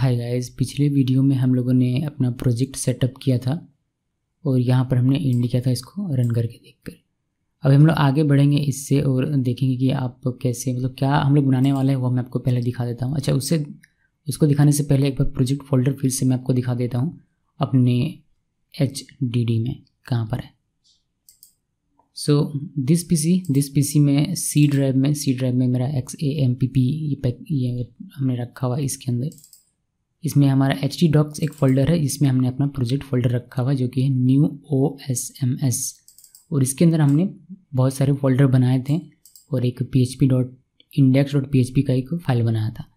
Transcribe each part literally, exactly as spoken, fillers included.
Hi guys, पिछले video में हम लोगों ने अपना प्रोजेक्ट सेटअप किया था और यहाँ पर हमने एंड किया था इसको रन करके देखकर। अब हम लोग आगे बढ़ेंगे इससे और देखेंगे कि आप कैसे, मतलब क्या हम लोग बनाने वाले हैं वो मैं आपको पहले दिखा देता हूँ। अच्छा, उससे उसको दिखाने से पहले एक बार प्रोजेक्ट फोल्डर फिर से मैं आपको दिखा देता हूँ अपने एच डी डी में कहाँ पर है। So this P C this P C में सी ड्राइव में सी ड्राइव में मेरा X A M P P ये पैक ये हमने रखा हुआ है। इसके अंदर इसमें हमारा एच टी डॉक्स एक फ़ोल्डर है जिसमें हमने अपना प्रोजेक्ट फोल्डर रखा हुआ है जो कि है new O S M S, और इसके अंदर हमने बहुत सारे फोल्डर बनाए थे और एक P H P dot index dot P H P का एक फाइल बनाया था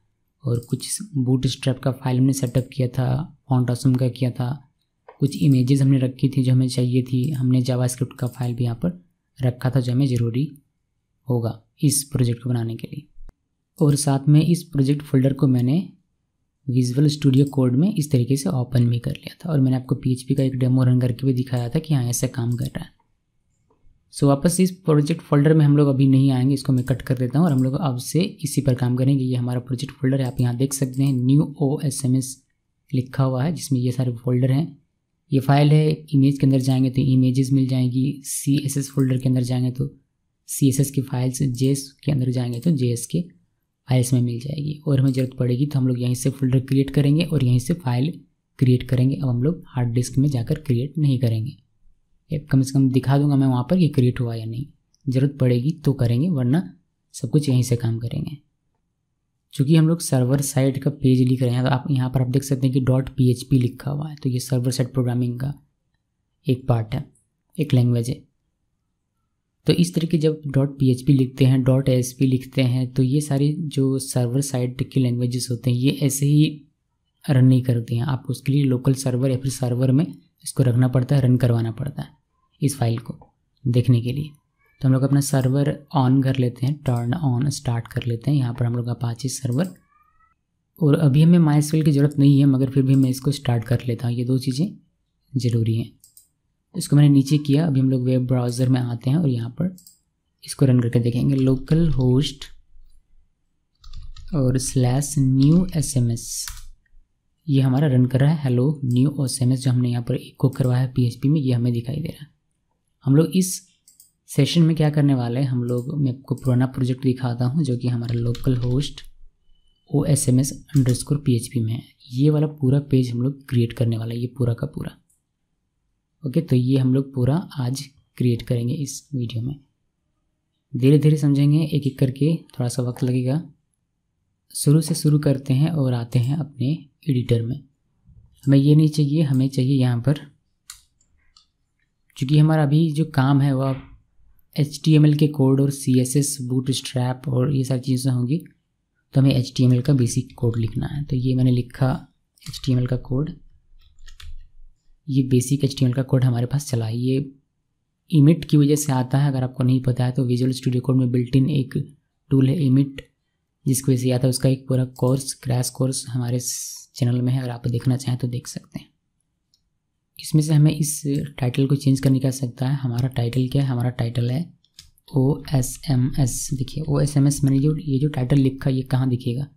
और कुछ बूट स्ट्रैप का फाइल हमने सेटअप किया था, फॉन्ट ऑसम का किया था, कुछ इमेजेस हमने रखी थी जो हमें चाहिए थी, हमने जावास्क्रिप्ट का फाइल भी यहाँ पर रखा था जो हमें ज़रूरी होगा इस प्रोजेक्ट को बनाने के लिए। और साथ में इस प्रोजेक्ट फोल्डर को मैंने विजुअल स्टूडियो कोड में इस तरीके से ओपन भी कर लिया था और मैंने आपको पीएचपी का एक डेमो रन करके भी दिखाया था कि हाँ ऐसा काम कर रहा है। सो वापस इस प्रोजेक्ट फोल्डर में हम लोग अभी नहीं आएंगे, इसको मैं कट कर देता हूँ और हम लोग अब से इसी पर काम करेंगे। ये हमारा प्रोजेक्ट फोल्डर है, आप यहाँ देख सकते हैं new O S M S लिखा हुआ है जिसमें ये सारे फोल्डर हैं। ये फाइल है, इमेज के अंदर जाएंगे तो इमेजेस मिल जाएंगी, सी एस एस फोल्डर के अंदर जाएंगे तो सी एस एस की फाइल्स, जेएस के अंदर जाएंगे तो जेएस के फाइल्स में मिल जाएगी। और हमें ज़रूरत पड़ेगी तो हम लोग यहीं से फोल्डर क्रिएट करेंगे और यहीं से फाइल क्रिएट करेंगे। अब हम लोग हार्ड डिस्क में जाकर क्रिएट नहीं करेंगे, कम से कम दिखा दूंगा मैं वहाँ पर कि क्रिएट हुआ या नहीं, ज़रूरत पड़ेगी तो करेंगे वरना सब कुछ यहीं से काम करेंगे। चूँकि हम लोग सर्वर साइड का पेज लिख रहे हैं तो आप यहाँ पर आप देख सकते हैं कि डॉट पी एच पी लिखा हुआ है, तो ये सर्वर साइड प्रोग्रामिंग का एक पार्ट है, एक लैंग्वेज है। तो इस तरीके जब डॉट पी एच पी लिखते हैं, डॉट एस पी लिखते हैं, तो ये सारी जो सर्वर साइड की लैंग्वेजेस होते हैं ये ऐसे ही रन नहीं करते हैं। आपको उसके लिए लोकल सर्वर या फिर सर्वर में इसको रखना पड़ता है, रन करवाना पड़ता है इस फाइल को देखने के लिए। तो हम लोग अपना सर्वर ऑन कर लेते हैं, टर्न ऑन स्टार्ट कर लेते हैं। यहाँ पर हम लोग अपाचे सर्वर, और अभी हमें माइस्क्यूएल की ज़रूरत नहीं है मगर फिर भी मैं इसको स्टार्ट कर लेता हूँ, ये दो चीज़ें ज़रूरी हैं। इसको मैंने नीचे किया, अभी हम लोग वेब ब्राउज़र में आते हैं और यहाँ पर इसको रन करके देखेंगे। लोकल होस्ट और slash new S M S, ये हमारा रन कर रहा है। Hello new S M S जो हमने यहाँ पर इको करवाया है पी एच पी में, ये हमें दिखाई दे रहा है। हम लोग इस सेशन में क्या करने वाले हैं, हम लोग मैं आपको पुराना प्रोजेक्ट दिखाता हूँ जो कि हमारा localhost O S M S underscore P H P में है। ये वाला पूरा पेज हम लोग क्रिएट करने वाला है, ये पूरा का पूरा। ओके, तो ये हम लोग पूरा आज क्रिएट करेंगे इस वीडियो में, धीरे धीरे समझेंगे, एक एक करके, थोड़ा सा वक्त लगेगा। शुरू से शुरू करते हैं और आते हैं अपने एडिटर में। हमें ये नहीं चाहिए, हमें चाहिए यहाँ पर, चूँकि हमारा अभी जो काम है वह एच टी एम एल के कोड और सी एस एस, बूटस्ट्रैप और ये सारी चीज़ें होंगी, तो हमें एच टी एम एल का बेसिक कोड लिखना है। तो ये मैंने लिखा एच टी एम एल का कोड, ये basic H T M L का कोड हमारे पास चला है। ये इमिट की वजह से आता है, अगर आपको नहीं पता है तो विजुअल स्टूडियो कोड में बिल्ट इन एक टूल है इमिट, जिसकी वजह से आता है। उसका एक पूरा कोर्स, क्रैश कोर्स हमारे चैनल में है, अगर आप देखना चाहें तो देख सकते हैं। इसमें से हमें इस टाइटल को चेंज करने का सकता है। हमारा टाइटल क्या है, हमारा टाइटल है ओ एस एम एस। देखिए ओ एस एम एस मैंने जो ये जो टाइटल लिखा ये कहाँ दिखेगा,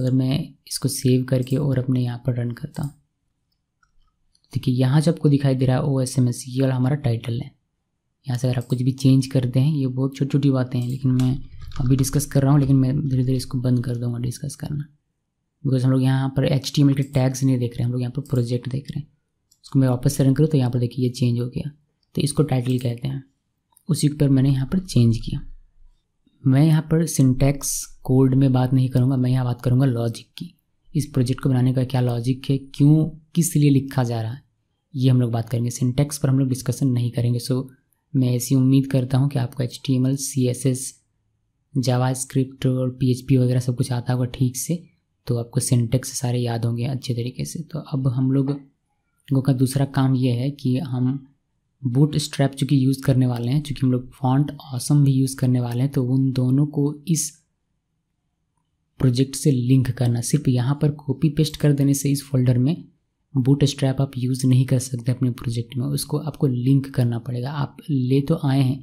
अगर मैं इसको सेव करके और अपने यहाँ पर रन करता हूँ, देखिए यहाँ जो आपको दिखाई दे रहा है ओ एस एम एस, ये वाला हमारा टाइटल है। यहाँ से अगर आप कुछ भी चेंज करते हैं, ये बहुत छोटी छोटी बातें हैं लेकिन मैं अभी डिस्कस कर रहा हूँ, लेकिन मैं धीरे धीरे इसको बंद कर दूँगा डिस्कस करना, बिकॉज हम लोग यहाँ पर एच टी एम एल के टैग्स नहीं देख रहे हैं, हम लोग यहाँ पर प्रोजेक्ट देख रहे हैं। इसको मैं वापस से रन करूँ तो यहाँ पर देखिए ये चेंज हो गया, तो इसको टाइटल कहते हैं, उसी पर मैंने यहाँ पर चेंज किया। मैं यहाँ पर सिंटैक्स कोड में बात नहीं करूँगा, मैं यहाँ बात करूँगा लॉजिक की। इस प्रोजेक्ट को बनाने का क्या लॉजिक है, क्यों, किस लिए लिखा जा रहा है, ये हम लोग बात करेंगे। सिंटैक्स पर हम लोग डिस्कसन नहीं करेंगे। सो मैं ऐसी उम्मीद करता हूँ कि आपको H T M L, C S S, JavaScript और पी एच पी वगैरह सब कुछ आता होगा ठीक से, तो आपको सिंटैक्स सारे याद होंगे अच्छे तरीके से। तो अब हम लोग लोगों का दूसरा काम ये है कि हम बूट स्ट्रैप चूँकि यूज़ करने वाले हैं, चूँकि हम लोग फॉन्ट ऑसम भी यूज़ करने वाले हैं, तो उन दोनों को इस प्रोजेक्ट से लिंक करना। सिर्फ यहाँ पर कॉपी पेस्ट कर देने से इस फोल्डर में बूट स्ट्रैप आप यूज़ नहीं कर सकते अपने प्रोजेक्ट में, उसको आपको लिंक करना पड़ेगा। आप ले तो आए हैं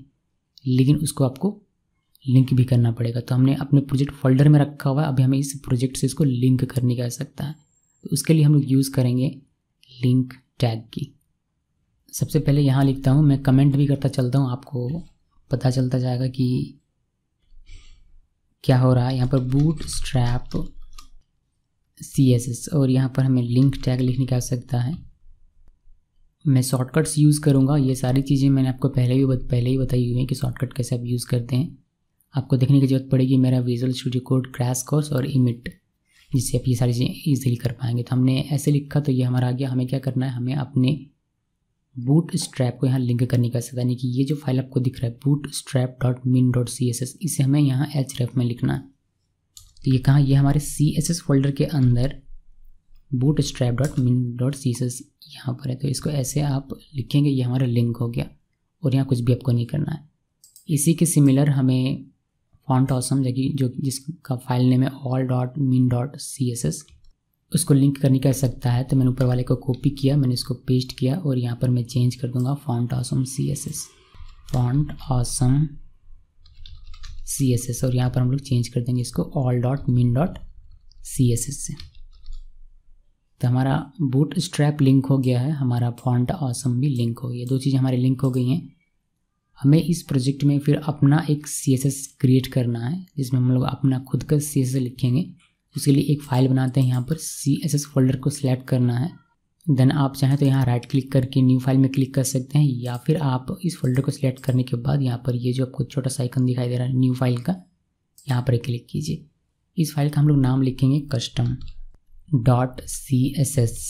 लेकिन उसको आपको लिंक भी करना पड़ेगा। तो हमने अपने प्रोजेक्ट फोल्डर में रखा हुआ है, अभी हमें इस प्रोजेक्ट से इसको लिंक करने की आवश्यकता है। तो उसके लिए हम लोग यूज़ करेंगे लिंक टैग की। सबसे पहले यहाँ लिखता हूँ, मैं कमेंट भी करता चलता हूँ, आपको पता चलता जाएगा कि क्या हो रहा है। यहाँ पर बूटस्ट्रैप सीएसएस और यहाँ पर हमें लिंक टैग लिखने की आवश्यकता है। मैं शॉर्टकट्स यूज़ करूँगा, ये सारी चीज़ें मैंने आपको पहले ही पहले ही बताई हुई हैं कि शॉर्टकट कैसे आप यूज़ करते हैं। आपको देखने की जरूरत पड़ेगी मेरा visual studio code crash course और इमिट, जिससे आप ये सारी चीज़ें ईजिली कर पाएंगे। तो हमने ऐसे लिखा तो ये हमारा आ गया। हमें क्या करना है, हमें अपने बूटस्ट्रैप को यहाँ लिंक करने का सकता, यानी कि ये जो फाइल आपको दिख रहा है bootstrap dot min dot C S S, इसे हमें यहाँ एच रेफ में लिखना है। तो ये कहाँ, ये हमारे सी एस एस फोल्डर के अंदर bootstrap dot min dot C S S यहाँ पर है। तो इसको ऐसे आप लिखेंगे, ये हमारा लिंक हो गया और यहाँ कुछ भी आपको नहीं करना है। इसी के सिमिलर हमें फॉन्ट ऑसम जो कि जो जिसका फाइल नेम है all dot min dot C S S, उसको लिंक करने का सकता है। तो मैंने ऊपर वाले को कॉपी किया, मैंने इसको पेस्ट किया और यहाँ पर मैं चेंज कर दूंगा font awesome C S S, font awesome C S S, और यहाँ पर हम लोग चेंज कर देंगे इसको all dot min dot C S S से। तो हमारा बूटस्ट्रैप लिंक हो गया है, हमारा फॉन्ट ऑसम भी लिंक हो गया, दो चीज़ें हमारे लिंक हो गई हैं। हमें इस प्रोजेक्ट में फिर अपना एक सी एस एस क्रिएट करना है, जिसमें हम लोग अपना खुद का सी एस एस लिखेंगे। उसके लिए एक फ़ाइल बनाते हैं, यहाँ पर सी एस एस फोल्डर को सिलेक्ट करना है। देन आप चाहें तो यहाँ राइट क्लिक करके न्यू फाइल में क्लिक कर सकते हैं, या फिर आप इस फोल्डर को सिलेक्ट करने के बाद यहाँ पर ये जो आपको छोटा सा आइकन दिखाई दे रहा है न्यू फाइल का, यहाँ पर क्लिक कीजिए। इस फाइल का हम लोग नाम लिखेंगे custom dot C S S.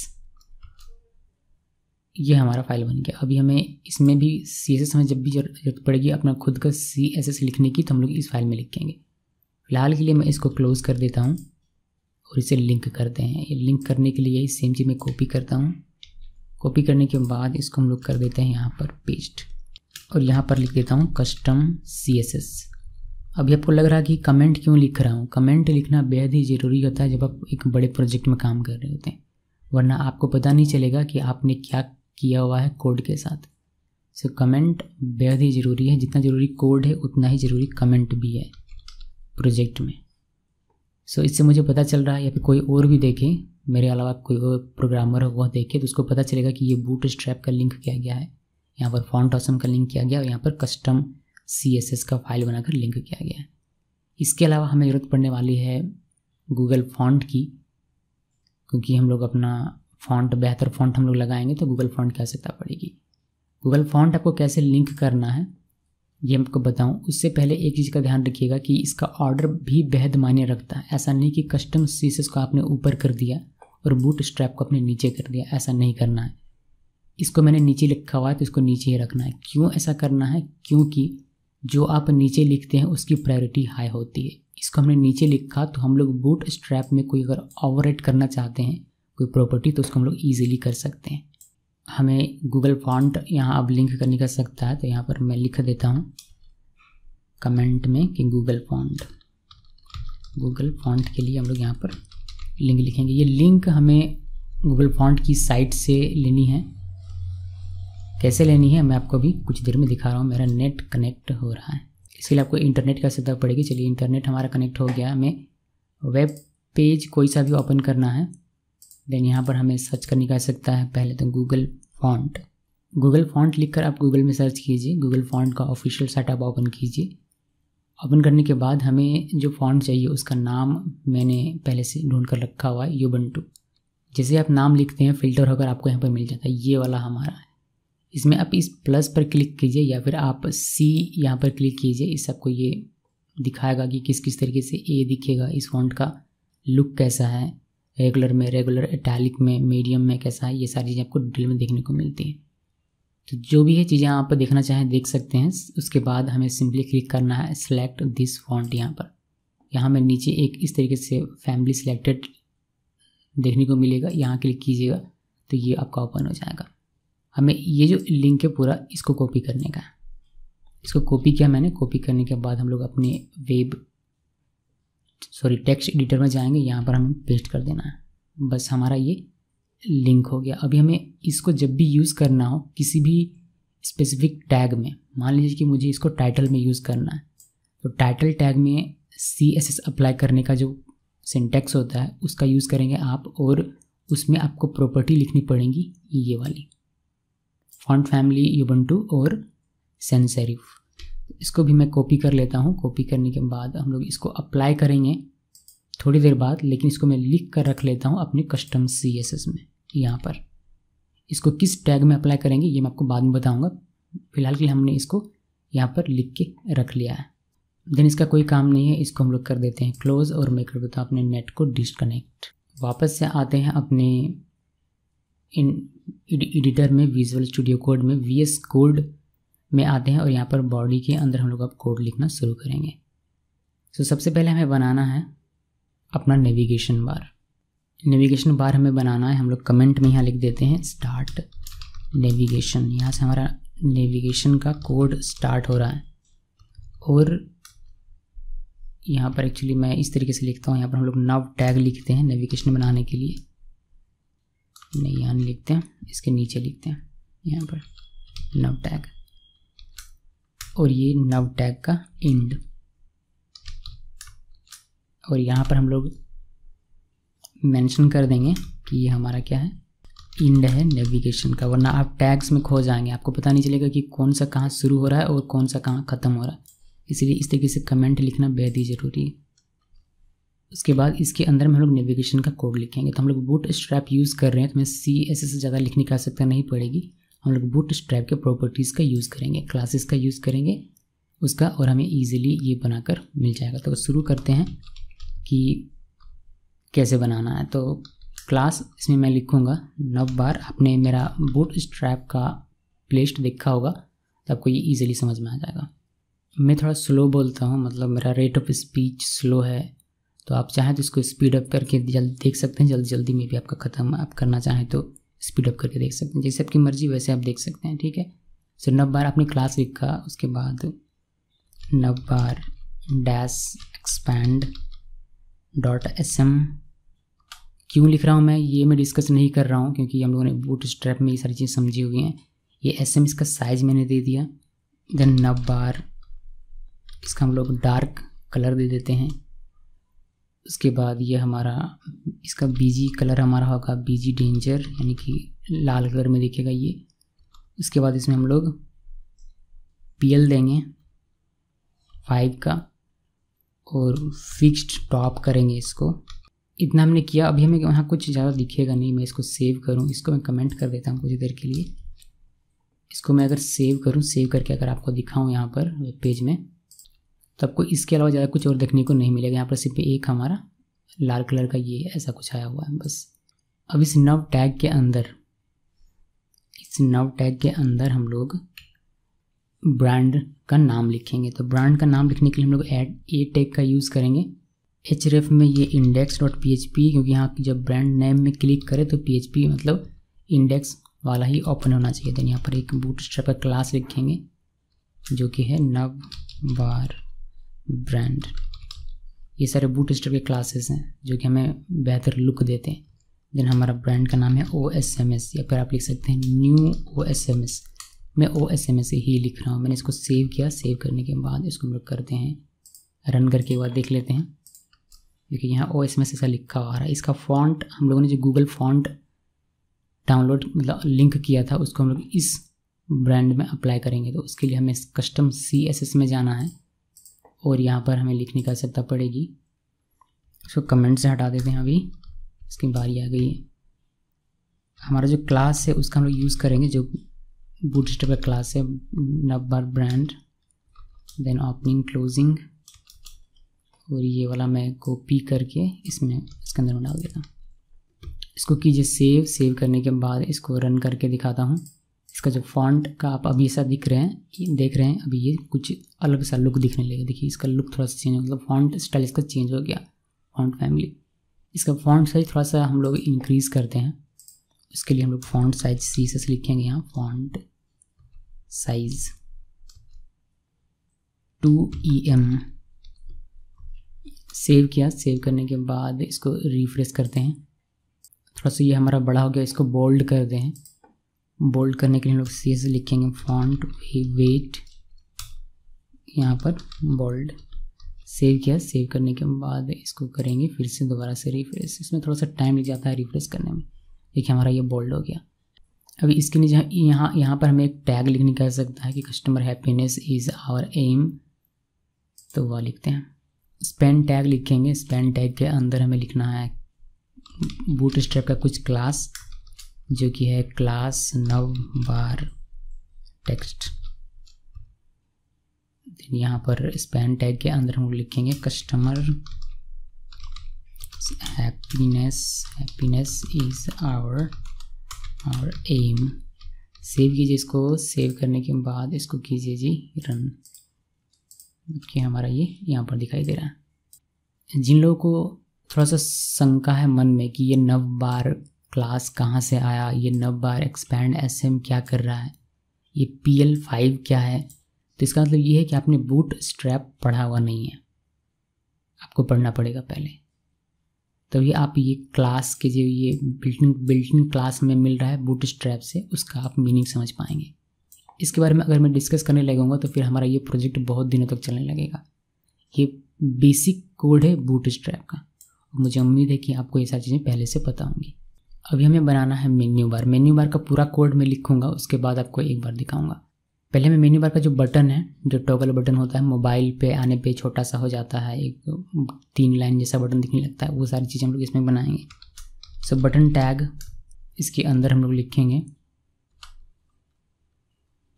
ये हमारा फाइल बन गया। अभी हमें इसमें भी सी एस एस, हमें जब भी जरूरत पड़ेगी अपना खुद का सी एस एस लिखने की, तो हम लोग इस फाइल में लिखेंगे। फिलहाल के लिए मैं इसको क्लोज़ कर देता हूँ और इसे लिंक करते हैं। ये लिंक करने के लिए यही सेम चीज़ मैं कॉपी करता हूँ, कॉपी करने के बाद इसको हम लोग कर देते हैं यहाँ पर पेस्ट, और यहाँ पर लिख देता हूँ कस्टम सी एस एस। अभी आपको लग रहा है कि कमेंट क्यों लिख रहा हूँ, कमेंट लिखना बेहद ही ज़रूरी होता है जब आप एक बड़े प्रोजेक्ट में काम कर रहे होते हैं, वरना आपको पता नहीं चलेगा कि आपने क्या किया हुआ है कोड के साथ। सो कमेंट बेहद ही ज़रूरी है, जितना ज़रूरी कोड है उतना ही ज़रूरी कमेंट भी है प्रोजेक्ट में। सो so, इससे मुझे पता चल रहा है, या फिर कोई और भी देखे मेरे अलावा कोई और प्रोग्रामर हो वह देखे तो उसको पता चलेगा कि ये बूटस्ट्रैप का लिंक किया गया है, यहाँ पर फॉन्ट ऑसम का लिंक किया गया और यहाँ पर कस्टम सी एस एस का फाइल बनाकर लिंक किया गया है। इसके अलावा हमें ज़रूरत पड़ने वाली है गूगल फॉन्ट की, क्योंकि हम लोग अपना फ़ॉन्ट बेहतर फ़ॉन्ट हम लोग लगाएंगे तो गूगल फॉन्ट की आवश्यकता पड़ेगी। गूगल फॉन्ट आपको कैसे लिंक करना है ये आपको बताऊं, उससे पहले एक चीज़ का ध्यान रखिएगा कि इसका ऑर्डर भी बेहद मायने रखता है। ऐसा नहीं कि कस्टम सी एस एस को आपने ऊपर कर दिया और बूटस्ट्रैप को आपने नीचे कर दिया, ऐसा नहीं करना है। इसको मैंने नीचे लिखा हुआ है तो इसको नीचे ही रखना है। क्यों ऐसा करना है, क्योंकि जो आप नीचे लिखते हैं उसकी प्रायोरिटी हाई होती है। इसको हमने नीचे लिखा तो हम लोग बूटस्ट्रैप में कोई अगर ओवरराइट करना चाहते हैं कोई प्रॉपर्टी, तो उसको हम लोग ईजिली कर सकते हैं। हमें गूगल फॉन्ट यहाँ अब लिंक करने का सकता है, तो यहाँ पर मैं लिख देता हूँ कमेंट में कि गूगल फॉन्ट, गूगल फॉन्ट के लिए हम लोग यहाँ पर लिंक लिखेंगे। ये लिंक हमें गूगल फॉन्ट की साइट से लेनी है, कैसे लेनी है मैं आपको अभी कुछ देर में दिखा रहा हूँ। मेरा नेट कनेक्ट हो रहा है, इसके लिए आपको इंटरनेट की आवश्यकता पड़ेगी। चलिए इंटरनेट हमारा कनेक्ट हो गया। हमें वेब पेज कोई सा भी ओपन करना है, देन यहाँ पर हमें सर्च करने का सकता है। पहले तो गूगल फॉन्ट, गूगल फॉन्ट लिखकर आप गूगल में सर्च कीजिए, गूगल फॉन्ट का ऑफिशियल साइट आप ओपन कीजिए। ओपन करने के बाद हमें जो फॉन्ट चाहिए उसका नाम मैंने पहले से ढूंढ कर रखा हुआ है यूबंटू। जैसे आप नाम लिखते हैं फिल्टर होकर आपको यहाँ पर मिल जाता है, ये वाला हमारा है। इसमें आप इस प्लस पर क्लिक कीजिए या फिर आप सी यहाँ पर क्लिक कीजिए, इससे आपको ये दिखाएगा कि किस किस तरीके से ए दिखेगा, इस फॉन्ट का लुक कैसा है, रेगुलर में, रेगुलर इटैलिक में, मीडियम में कैसा है, ये सारी चीज़ें आपको डिटेल में देखने को मिलती है। तो जो भी है चीज़ें आप देखना चाहें देख सकते हैं। उसके बाद हमें सिंपली क्लिक करना है सेलेक्ट दिस फॉन्ट। यहाँ पर यहाँ में नीचे एक इस तरीके से फैमिली सिलेक्टेड देखने को मिलेगा, यहाँ क्लिक कीजिएगा तो ये आपका ओपन हो जाएगा। हमें ये जो लिंक है पूरा इसको कॉपी करने का है, इसको कॉपी किया मैंने। कॉपी करने के बाद हम लोग अपने वेब सॉरी टेक्स्ट एडिटर में जाएंगे, यहाँ पर हमें पेस्ट कर देना है, बस हमारा ये लिंक हो गया। अभी हमें इसको जब भी यूज़ करना हो किसी भी स्पेसिफिक टैग में, मान लीजिए कि मुझे इसको टाइटल में यूज़ करना है, तो टाइटल टैग में सी एस एस अप्लाई करने का जो सिंटैक्स होता है उसका यूज़ करेंगे आप, और उसमें आपको प्रॉपर्टी लिखनी पड़ेगी ये वाली फॉन्ट फैमिली यूबंटू और सेंस सेरिफ। इसको भी मैं कॉपी कर लेता हूँ। कॉपी करने के बाद हम लोग इसको अप्लाई करेंगे थोड़ी देर बाद, लेकिन इसको मैं लिख कर रख लेता हूँ अपने कस्टम सी एस एस में। यहाँ पर इसको किस टैग में अप्लाई करेंगे ये मैं आपको बाद में बताऊँगा, फिलहाल के लिए हमने इसको यहाँ पर लिख के रख लिया है। देन इसका कोई काम नहीं है, इसको हम लोग कर देते हैं क्लोज और मैं कर देता हूँ अपने नेट को डिस्कनेक्ट। वापस से आते हैं अपने इन एडिटर में, विजुअल स्टूडियो कोड में, वी एस कोड में आते हैं और यहाँ पर बॉडी के अंदर हम लोग अब कोड लिखना शुरू करेंगे। सो so, सबसे पहले हमें बनाना है अपना नेविगेशन बार। नेविगेशन बार हमें बनाना है, हम लोग कमेंट में यहाँ लिख देते हैं स्टार्ट नेविगेशन। यहाँ से हमारा नेविगेशन का कोड स्टार्ट हो रहा है। और यहाँ पर एक्चुअली मैं इस तरीके से लिखता हूँ, यहाँ पर हम लोग नव टैग लिखते हैं नेविगेशन बनाने के लिए। नहीं, यहाँ नहीं लिखते हैं, इसके नीचे लिखते हैं यहाँ पर नव टैग। और ये नव टैग का एंड। और यहाँ पर हम लोग मेंशन कर देंगे कि ये हमारा क्या है, एंड है नेविगेशन का, वरना आप टैग्स में खो जाएंगे, आपको पता नहीं चलेगा कि कौन सा कहाँ शुरू हो रहा है और कौन सा कहाँ ख़त्म हो रहा है। इसलिए इस तरीके से कमेंट लिखना बेहद ही ज़रूरी है। उसके बाद इसके अंदर में हम लोग नेविगेशन का कोड लिखेंगे। तो हम लोग बूटस्ट्रैप यूज़ कर रहे हैं, तो हमें सी एस एस से ज़्यादा लिखने की आवश्यकता नहीं पड़ेगी। हम लोग बूटस्ट्रैप के प्रॉपर्टीज़ का यूज़ करेंगे, क्लासेस का यूज़ करेंगे उसका, और हमें ईजिली ये बनाकर मिल जाएगा। तो शुरू करते हैं कि कैसे बनाना है। तो क्लास इसमें मैं लिखूँगा नव बार। आपने मेरा बूटस्ट्रैप का प्लेलिस्ट देखा होगा तो आपको ये ईजिली समझ में आ जाएगा। मैं थोड़ा स्लो बोलता हूँ, मतलब मेरा रेट ऑफ स्पीच स्लो है, तो आप चाहें तो इसको स्पीड अप करके जल्द देख सकते हैं। जल्दी जल्दी में भी आपका ख़त्म आप करना चाहें तो स्पीड अप करके देख सकते हैं, जैसे आपकी मर्ज़ी वैसे आप देख सकते हैं। ठीक है, सो नव बार आपने क्लास लिखा, उसके बाद नव बार dash expand dot S M. क्यों लिख रहा हूँ मैं ये मैं डिस्कस नहीं कर रहा हूँ, क्योंकि हम लोगों ने बूटस्ट्रैप में ये सारी चीज़ें समझी हुई हैं। ये एस एम इसका साइज़ मैंने दे दिया। देन नव बार इसका हम लोग डार्क कलर दे देते हैं। उसके बाद ये हमारा इसका बीजी कलर हमारा होगा बीजी डेंजर, यानी कि लाल कलर में दिखेगा ये। उसके बाद इसमें हम लोग पीएल देंगे फाइव का और फिक्स्ड टॉप करेंगे इसको। इतना हमने किया, अभी हमें यहाँ कुछ ज़्यादा दिखेगा नहीं। मैं इसको सेव करूँ, इसको मैं कमेंट कर देता हूँ कुछ देर के लिए। इसको मैं अगर सेव करूँ, सेव करके अगर आपको दिखाऊँ यहाँ पर वेब पेज में, तो आपको इसके अलावा ज़्यादा कुछ और देखने को नहीं मिलेगा। यहाँ पर सिर्फ एक हमारा लाल कलर का ये ऐसा कुछ आया हुआ है बस। अब इस नव टैग के अंदर इस नव टैग के अंदर हम लोग ब्रांड का नाम लिखेंगे। तो ब्रांड का नाम लिखने के लिए हम लोग ऐड ए टैग का यूज़ करेंगे। एच रेफ में ये index dot P H P, क्योंकि यहाँ जब ब्रांड नेम में क्लिक करें तो पी एच पी मतलब इंडेक्स वाला ही ओपन होना चाहिए। तो यहाँ पर एक बूटस्ट्रैप का क्लास लिखेंगे जो कि है नव बार ब्रांड। ये सारे बूटस्ट्रैप के क्लासेस हैं जो कि हमें बेहतर लुक देते हैं। देन हमारा ब्रांड का नाम है ओ एस एम एस, या फिर आप लिख सकते हैं new O S M S. मैं ओ एस एम एस ही लिख रहा हूँ। मैंने इसको सेव किया, सेव करने के बाद इसको हम लोग करते हैं रन करके बाद देख लेते हैं, क्योंकि यहाँ ओ एस एम एस ऐसा लिखा आ रहा है। इसका फॉन्ट हम लोगों ने जो गूगल फॉन्ट डाउनलोड मतलब लिंक किया था उसको हम लोग इस ब्रांड में अप्लाई करेंगे। तो उसके लिए हमें कस्टम सी एस एस में जाना है और यहाँ पर हमें लिखने की आवश्यकता पड़ेगी। इसको कमेंट से हटा देते हैं, अभी इसकी बारी आ गई है। हमारा जो क्लास है उसका हम लोग यूज़ करेंगे, जो बूटस्ट्रैप क्लास है navbar brand. Then opening closing, और ये वाला मैं कॉपी करके इसमें इसके अंदर डाल देता हूँ। इसको कीजिए सेव। सेव करने के बाद इसको रन करके दिखाता हूँ। इसका जो फॉन्ट का आप अभी ऐसा दिख रहे हैं देख रहे हैं, अभी ये कुछ अलग सा लुक दिखने लगेगा। देखिए इसका लुक थोड़ा सा चेंज हो, मतलब फॉन्ट स्टाइल इसका चेंज हो गया। फॉन्ट फैमिली इसका फॉन्ट साइज थोड़ा सा हम लोग इंक्रीज़ करते हैं। उसके लिए हम लोग font size C S S लिखेंगे यहाँ, font size two E M. Save किया, सेव करने के बाद इसको रिफ्रेश करते हैं। थोड़ा सा ये हमारा बड़ा हो गया, इसको बोल्ड कर दें। बोल्ड करने के लिए हम लोग सी एस लिखेंगे फॉन्ट वेट, यहाँ पर बोल्ड सेव किया। सेव करने के बाद इसको करेंगे फिर से दोबारा से रिफ्रेश। इसमें थोड़ा सा टाइम लग जाता है रिफ्रेश करने में। देखिए हमारा ये बोल्ड हो गया। अभी इसके नीचे यहाँ यहाँ पर हमें एक टैग लिखने का सकता है कि customer happiness is our aim, तो वह लिखते हैं। स्पेन टैग लिखेंगे। स्पेन टैग के अंदर हमें लिखना है बूटस्ट्रैप का कुछ क्लास जो कि है क्लास नव बार टेक्स्ट। यहाँ पर स्पेन टैग के अंदर हम लिखेंगे customer happiness happiness is our और एम। सेव कीजिए इसको। सेव करने के बाद इसको कीजिए जी रन। ओके हमारा ये यहाँ पर दिखाई दे रहा है। जिन लोगों को थोड़ा सा शंका है मन में कि ये नव बार क्लास कहाँ से आया, ये नव बार एक्सपैंड एसएम क्या कर रहा है, ये पीएल फाइव क्या है, तो इसका मतलब ये है कि आपने बूट स्ट्रैप पढ़ा हुआ नहीं है, आपको पढ़ना पड़ेगा पहले। तभी तो आप ये क्लास के जो ये बिल्टिन बिल्टिन क्लास में मिल रहा है बूटस्ट्रैप से, उसका आप मीनिंग समझ पाएंगे। इसके बारे में अगर मैं डिस्कस करने लगूंगा तो फिर हमारा ये प्रोजेक्ट बहुत दिनों तक चलने लगेगा। ये बेसिक कोड है बूटस्ट्रैप का। मुझे उम्मीद है कि आपको ये सारी चीज़ें पहले से पता होंगी। अभी हमें बनाना है मेन्यू बार। मेन्यू बार का पूरा कोड मैं लिखूँगा, उसके बाद आपको एक बार दिखाऊँगा। पहले मैं मेन्यू बार का जो बटन है, जो टॉगल बटन होता है, मोबाइल पे आने पे छोटा सा हो जाता है, एक तीन लाइन जैसा बटन दिखने लगता है, वो सारी चीज़ें हम लोग इसमें बनाएंगे। सो बटन टैग इसके अंदर हम लोग लिखेंगे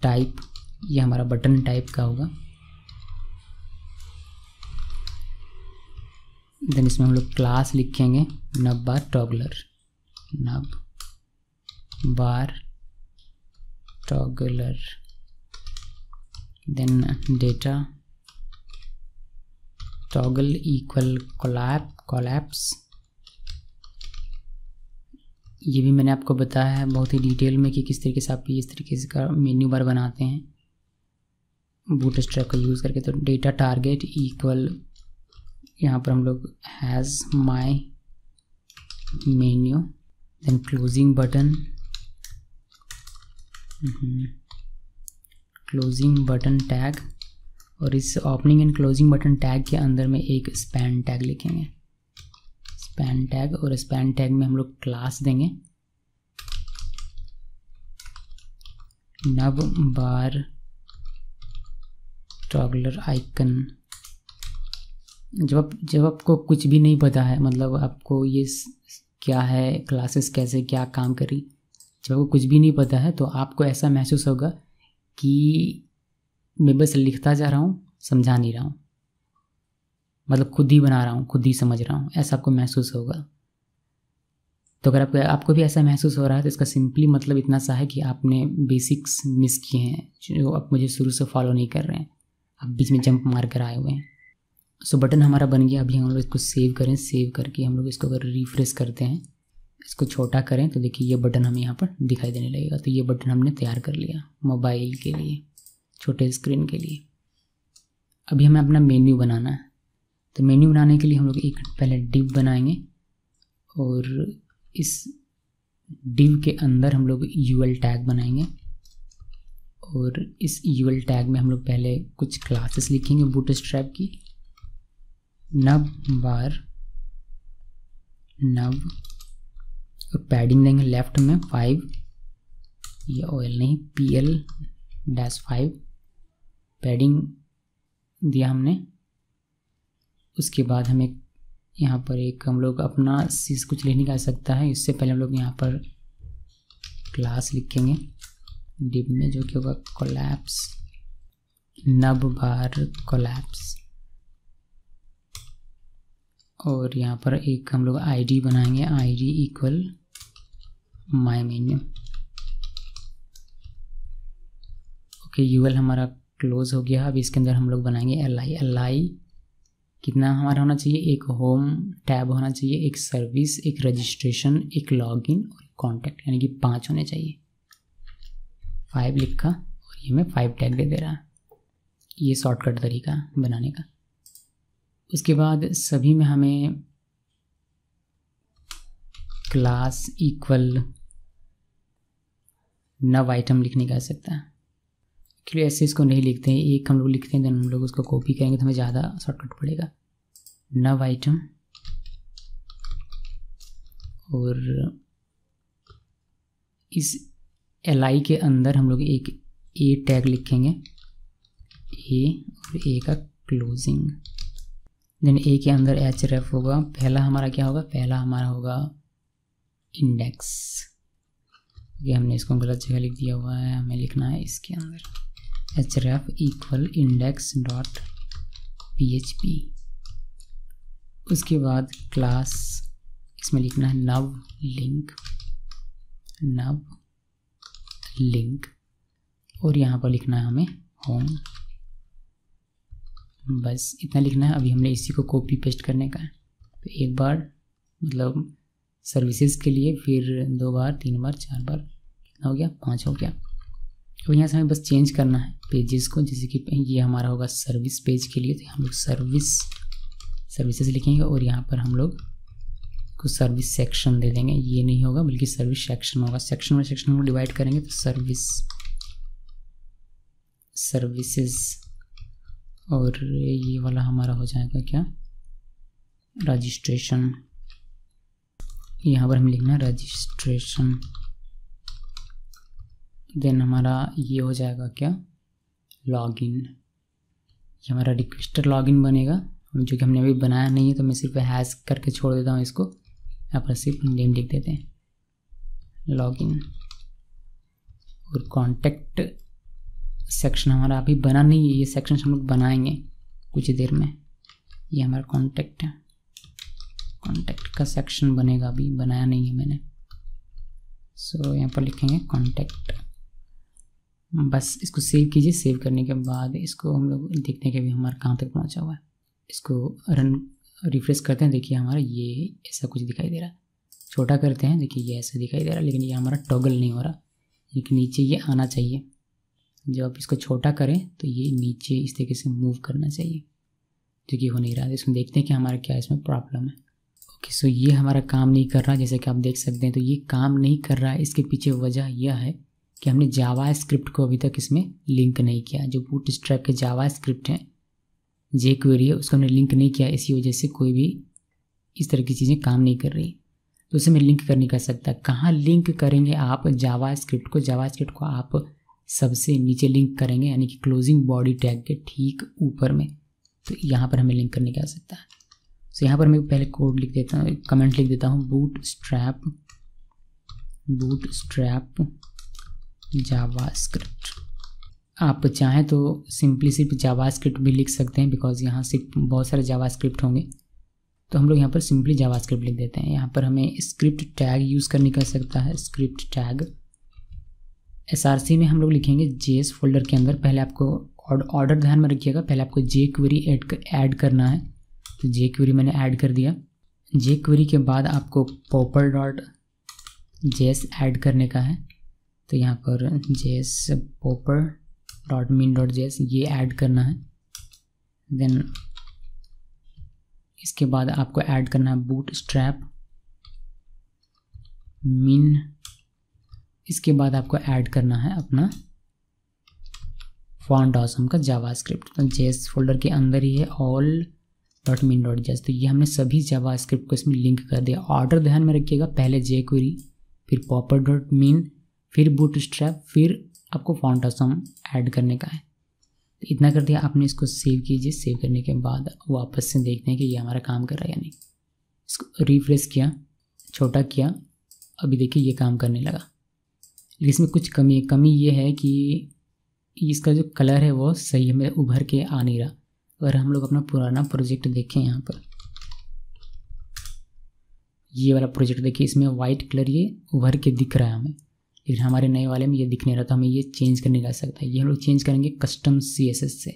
टाइप, ये हमारा बटन टाइप का होगा। देन इसमें हम लोग क्लास लिखेंगे नव बार toggler, navbar toggler. Then data toggle equal collapse collapse, ये भी मैंने आपको बताया है बहुत ही डिटेल में कि किस तरीके से आप इस तरीके से का मेन्यू बार बनाते हैं बूटस्ट्रैप का यूज़ करके। तो डेटा टारगेट इक्वल, यहाँ पर हम लोग hash my menu. Then closing button, closing button tag, और इस opening and closing button tag के अंदर में एक स्पैन टैग लिखेंगे, स्पैन टैग। और स्पैन टैग में हम लोग क्लास देंगे नव बार टॉगलर आइकन। जब आप जब आपको कुछ भी नहीं पता है, मतलब आपको ये क्या है, क्लासेस कैसे क्या काम करी, जब आपको कुछ भी नहीं पता है तो आपको ऐसा महसूस होगा कि मैं बस लिखता जा रहा हूँ, समझा नहीं रहा हूँ, मतलब खुद ही बना रहा हूँ, खुद ही समझ रहा हूँ, ऐसा आपको महसूस होगा। तो अगर आपको आपको भी ऐसा महसूस हो रहा है तो इसका सिंपली मतलब इतना सा है कि आपने बेसिक्स मिस किए हैं, जो आप मुझे शुरू से फॉलो नहीं कर रहे हैं, आप बीच में जंप मार कर आए हुए हैं। सो बटन हमारा बन गया। अभी हम लोग इसको सेव करें। सेव करके हम लोग इसको अगर रिफ्रेश करते हैं, इसको छोटा करें, तो देखिए ये बटन हमें यहाँ पर दिखाई देने लगेगा। तो ये बटन हमने तैयार कर लिया मोबाइल के लिए, छोटे स्क्रीन के लिए। अभी हमें अपना मेन्यू बनाना है। तो मेन्यू बनाने के लिए हम लोग एक पहले डिव बनाएंगे और इस डिव के अंदर हम लोग यूएल टैग बनाएंगे। और इस यूएल टैग में हम लोग पहले कुछ क्लासेस लिखेंगे बूटस्ट्रैप की, नव बार नव, और पैडिंग देंगे लेफ्ट में फाइव, ये ओएल नहीं, P L dash five padding दिया हमने। उसके बाद हमें यहाँ पर एक हम लोग अपना चीज़ कुछ लिखने का सकता है। इससे पहले हम लोग यहाँ पर क्लास लिखेंगे डिव में, जो कि होगा कोलैप्स, नब बार कोलैप्स। और यहाँ पर एक हम लोग आईडी बनाएंगे, ID equal my menu. Okay UL हमारा क्लोज हो गया। अब इसके अंदर हम लोग बनाएंगे एल आई। एल आई कितना हमारा होना चाहिए? एक होम टैब होना चाहिए, एक सर्विस, एक रजिस्ट्रेशन, एक लॉगिन और कॉन्टैक्ट, यानी कि पांच होने चाहिए। फाइव लिखा और ये मैं फाइव टैग दे दे रहा। ये शॉर्टकट तरीका बनाने का। उसके बाद सभी में हमें क्लास इक्वल नव आइटम लिखने का सकता है। चलिए ऐसे इसको नहीं लिखते हैं, एक हम लोग लिखते हैं देन हम लोग उसको कॉपी करेंगे तो हमें ज़्यादा शॉर्टकट पड़ेगा। नव आइटम और इस एल आई के अंदर हम लोग एक ए टैग लिखेंगे, ए और ए का क्लोजिंग, देन ए के अंदर एच रेफ होगा। पहला हमारा क्या होगा, पहला हमारा होगा इंडेक्स, क्योंकि हमने इसको गलत जगह लिख दिया हुआ है, हमें लिखना है इसके अंदर H ref equal index dot P H P. उसके बाद क्लास इसमें लिखना है नव लिंक, नव लिंक, और यहाँ पर लिखना है हमें होम। बस इतना लिखना है, अभी हमने इसी को कॉपी पेस्ट करने का है। तो एक बार मतलब सर्विसेज के लिए, फिर दो बार, तीन बार, चार बार, कितना हो गया, पाँच हो गया। तो यहाँ से हमें बस चेंज करना है पेजेस को, जैसे कि ये हमारा होगा सर्विस पेज के लिए, तो हम लोग सर्विस सर्विसेज लिखेंगे और यहाँ पर हम लोग को सर्विस सेक्शन दे देंगे। ये नहीं होगा बल्कि सर्विस सेक्शन होगा, सेक्शन में सेक्शन हम लोग डिवाइड करेंगे तो सर्विस सर्विसेज, और ये वाला हमारा हो जाएगा क्या, रजिस्ट्रेशन। यहाँ पर हम लिखना रजिस्ट्रेशन, देन हमारा ये हो जाएगा क्या, लॉगिन। ये हमारा रिक्वेस्टर लॉगिन बनेगा, जो कि हमने अभी बनाया नहीं है, तो मैं सिर्फ हैश करके छोड़ देता हूँ इसको, यहाँ पर सिर्फ नेम लिख देते हैं लॉगिन। और कॉन्टैक्ट सेक्शन हमारा अभी बना नहीं है, ये सेक्शन हम लोग बनाएंगे कुछ देर में। ये हमारा कॉन्टैक्ट है, कॉन्टैक्ट का सेक्शन बनेगा, अभी बनाया नहीं है मैंने। सो so, यहाँ पर लिखेंगे कॉन्टैक्ट। बस इसको सेव कीजिए, सेव करने के बाद इसको हम लोग देखते हैं कि अभी हमारा कहाँ तक पहुँचा हुआ है। इसको रन रिफ्रेश करते हैं, देखिए हमारा ये ऐसा कुछ दिखाई दे रहा है। छोटा करते हैं, देखिए ये ऐसा दिखाई दे रहा है, लेकिन ये हमारा टॉगल नहीं हो रहा, लेकिन नीचे ये आना चाहिए। जब आप इसको छोटा करें तो ये नीचे इस तरीके से मूव करना चाहिए, जो कि हो नहीं रहा है। इसमें देखते हैं कि हमारा क्या इसमें प्रॉब्लम है। ओके, सो ये हमारा काम नहीं कर रहा, जैसे कि आप देख सकते हैं। तो ये काम नहीं कर रहा है, इसके पीछे वजह यह है कि हमने जावा स्क्रिप्ट को अभी तक इसमें लिंक नहीं किया। जो बूटस्ट्रैप के जावा स्क्रिप्ट हैं, जेक्वेरी है, उसको हमने लिंक नहीं किया, इसी वजह से कोई भी इस तरह की चीज़ें काम नहीं कर रही। तो उसे मैं लिंक कर नहीं कर सकता। कहाँ लिंक करेंगे आप जावा स्क्रिप्ट को? जावा स्क्रिप्ट को आप सबसे नीचे लिंक करेंगे, यानी कि क्लोजिंग बॉडी टैग के ठीक ऊपर में। तो यहाँ पर हमें लिंक करने की आवश्यकता है। तो यहाँ पर मैं पहले कोड लिख देता हूँ, कमेंट लिख देता हूँ, bootstrap bootstrap JavaScript. आप चाहें तो सिंपली सिर्फ जावास्क्रिप्ट भी लिख सकते हैं, बिकॉज यहाँ सिर्फ बहुत सारे जावास्क्रिप्ट होंगे। तो हम लोग यहाँ पर सिंपली जावास्क्रिप्ट लिख देते हैं। यहाँ पर हमें स्क्रिप्ट टैग यूज़ करने का सकता है, स्क्रिप्ट टैग। एसआरसी में हम लोग लिखेंगे जेएस फोल्डर के अंदर। पहले आपको ऑर्डर ध्यान में रखिएगा, पहले आपको जेक्वेरी ऐड ऐड करना है, तो जेक्वेरी मैंने ऐड कर दिया। जेक्वेरी के बाद आपको पॉपर डॉट जेएस ऐड करने का है, तो यहाँ पर JS popper dot min dot JS ये ऐड करना है। देन इसके बाद आपको ऐड करना है बूट स्ट्रैप मीन। इसके बाद आपको ऐड करना है अपना फॉन्ट ऑसम का जावास्क्रिप्ट, तो जेएस फोल्डर के अंदर ही है all dot min dot JS. तो ये हमने सभी जावास्क्रिप्ट को इसमें लिंक कर दिया। ऑर्डर ध्यान में रखिएगा, पहले जेक्वेरी, फिर पॉपर डॉट मीन, फिर बूट स्ट्रैप, फिर आपको फॉन्ट ऑसम ऐड करने का है। तो इतना कर दिया आपने, इसको सेव कीजिए। सेव करने के बाद वापस से देखते हैं कि ये हमारा काम कर रहा है या नहीं। इसको रिफ्रेश किया, छोटा किया, अभी देखिए ये काम करने लगा। इसमें कुछ कमी है, कमी ये है कि इसका जो कलर है वो सही हमें उभर के आ नहीं रहा। अगर हम लोग अपना पुराना प्रोजेक्ट देखें, यहाँ पर ये वाला प्रोजेक्ट देखिए, इसमें वाइट कलर ये उभर के दिख रहा है हमें, लेकिन हमारे नए वाले में ये दिख नहीं रहा, तो हमें ये चेंज करने का सकता है। ये हम लोग चेंज करेंगे कस्टम सीएसएस से,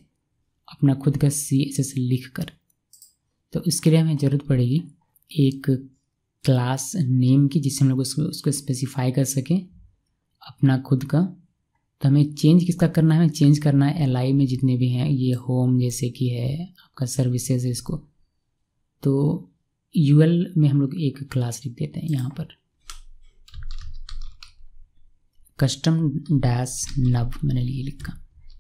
अपना खुद का सीएसएस लिख कर। तो इसके लिए हमें ज़रूरत पड़ेगी एक क्लास नेम की, जिससे हम लोग उसको उसको स्पेसिफाई कर सकें अपना खुद का। तो हमें चेंज किसका करना है, हमें चेंज करना है एल आई में जितने भी हैं, ये होम जैसे कि है आपका सर्विसेज है इसको। तो यू एल में हम लोग एक क्लास लिख देते हैं, यहाँ पर कस्टम डैश नव मैंने लिए लिखा।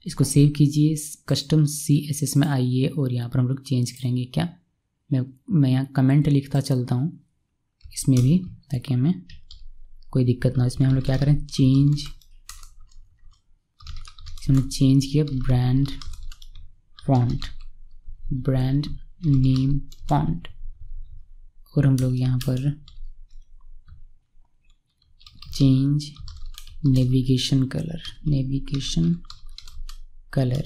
इसको सेव कीजिए, कस्टम सी एस एस में आइए और यहाँ पर हम लोग चेंज करेंगे क्या, मैं मैं यहाँ कमेंट लिखता चलता हूँ इसमें भी ताकि हमें कोई दिक्कत ना हो। इसमें हम लोग क्या करें, चेंज, इसमें चेंज किया brand font, brand name font, और हम लोग यहाँ पर change navigation colour, navigation colour,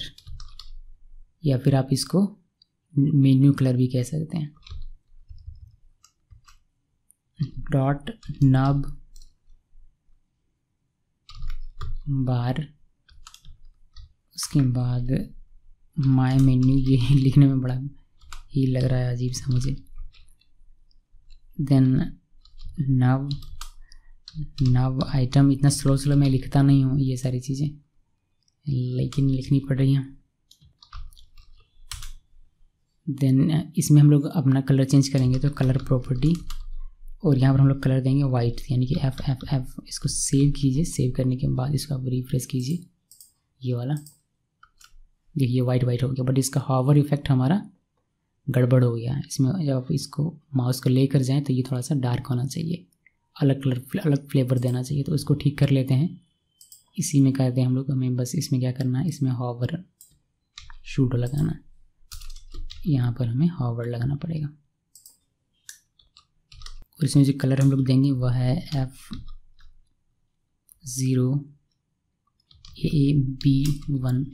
या फिर आप इसको मेन्यू कलर भी कह सकते हैं, डॉट नब बार, उसके बाद माय मेन्यू, ये लिखने में बड़ा ही लग रहा है अजीब सा मुझे, देन नव नव आइटम, इतना स्लो स्लो मैं लिखता नहीं हूँ ये सारी चीज़ें, लेकिन लिखनी पड़ रही हैं। देन इसमें हम लोग अपना कलर चेंज करेंगे तो कलर प्रॉपर्टी, और यहाँ पर हम लोग कलर देंगे वाइट, यानी कि एफ एफ एफ। इसको सेव कीजिए, सेव करने के बाद इसको आप रिफ्रेश कीजिए, ये वाला देखिए वाइट वाइट हो गया, बट इसका हॉवर इफेक्ट हमारा गड़बड़ हो गया है। इसमें जब आप इसको माउस को लेकर जाएं तो ये थोड़ा सा डार्क होना चाहिए, अलग कलर अलग फ्लेवर देना चाहिए, तो उसको ठीक कर लेते हैं इसी में करते हैं हम लोग। हमें बस इसमें क्या करना है, इसमें हॉवर शूट लगाना है, यहाँ पर हमें हॉवर लगाना पड़ेगा, और इसमें जो कलर हम लोग देंगे वह है F zero A B one.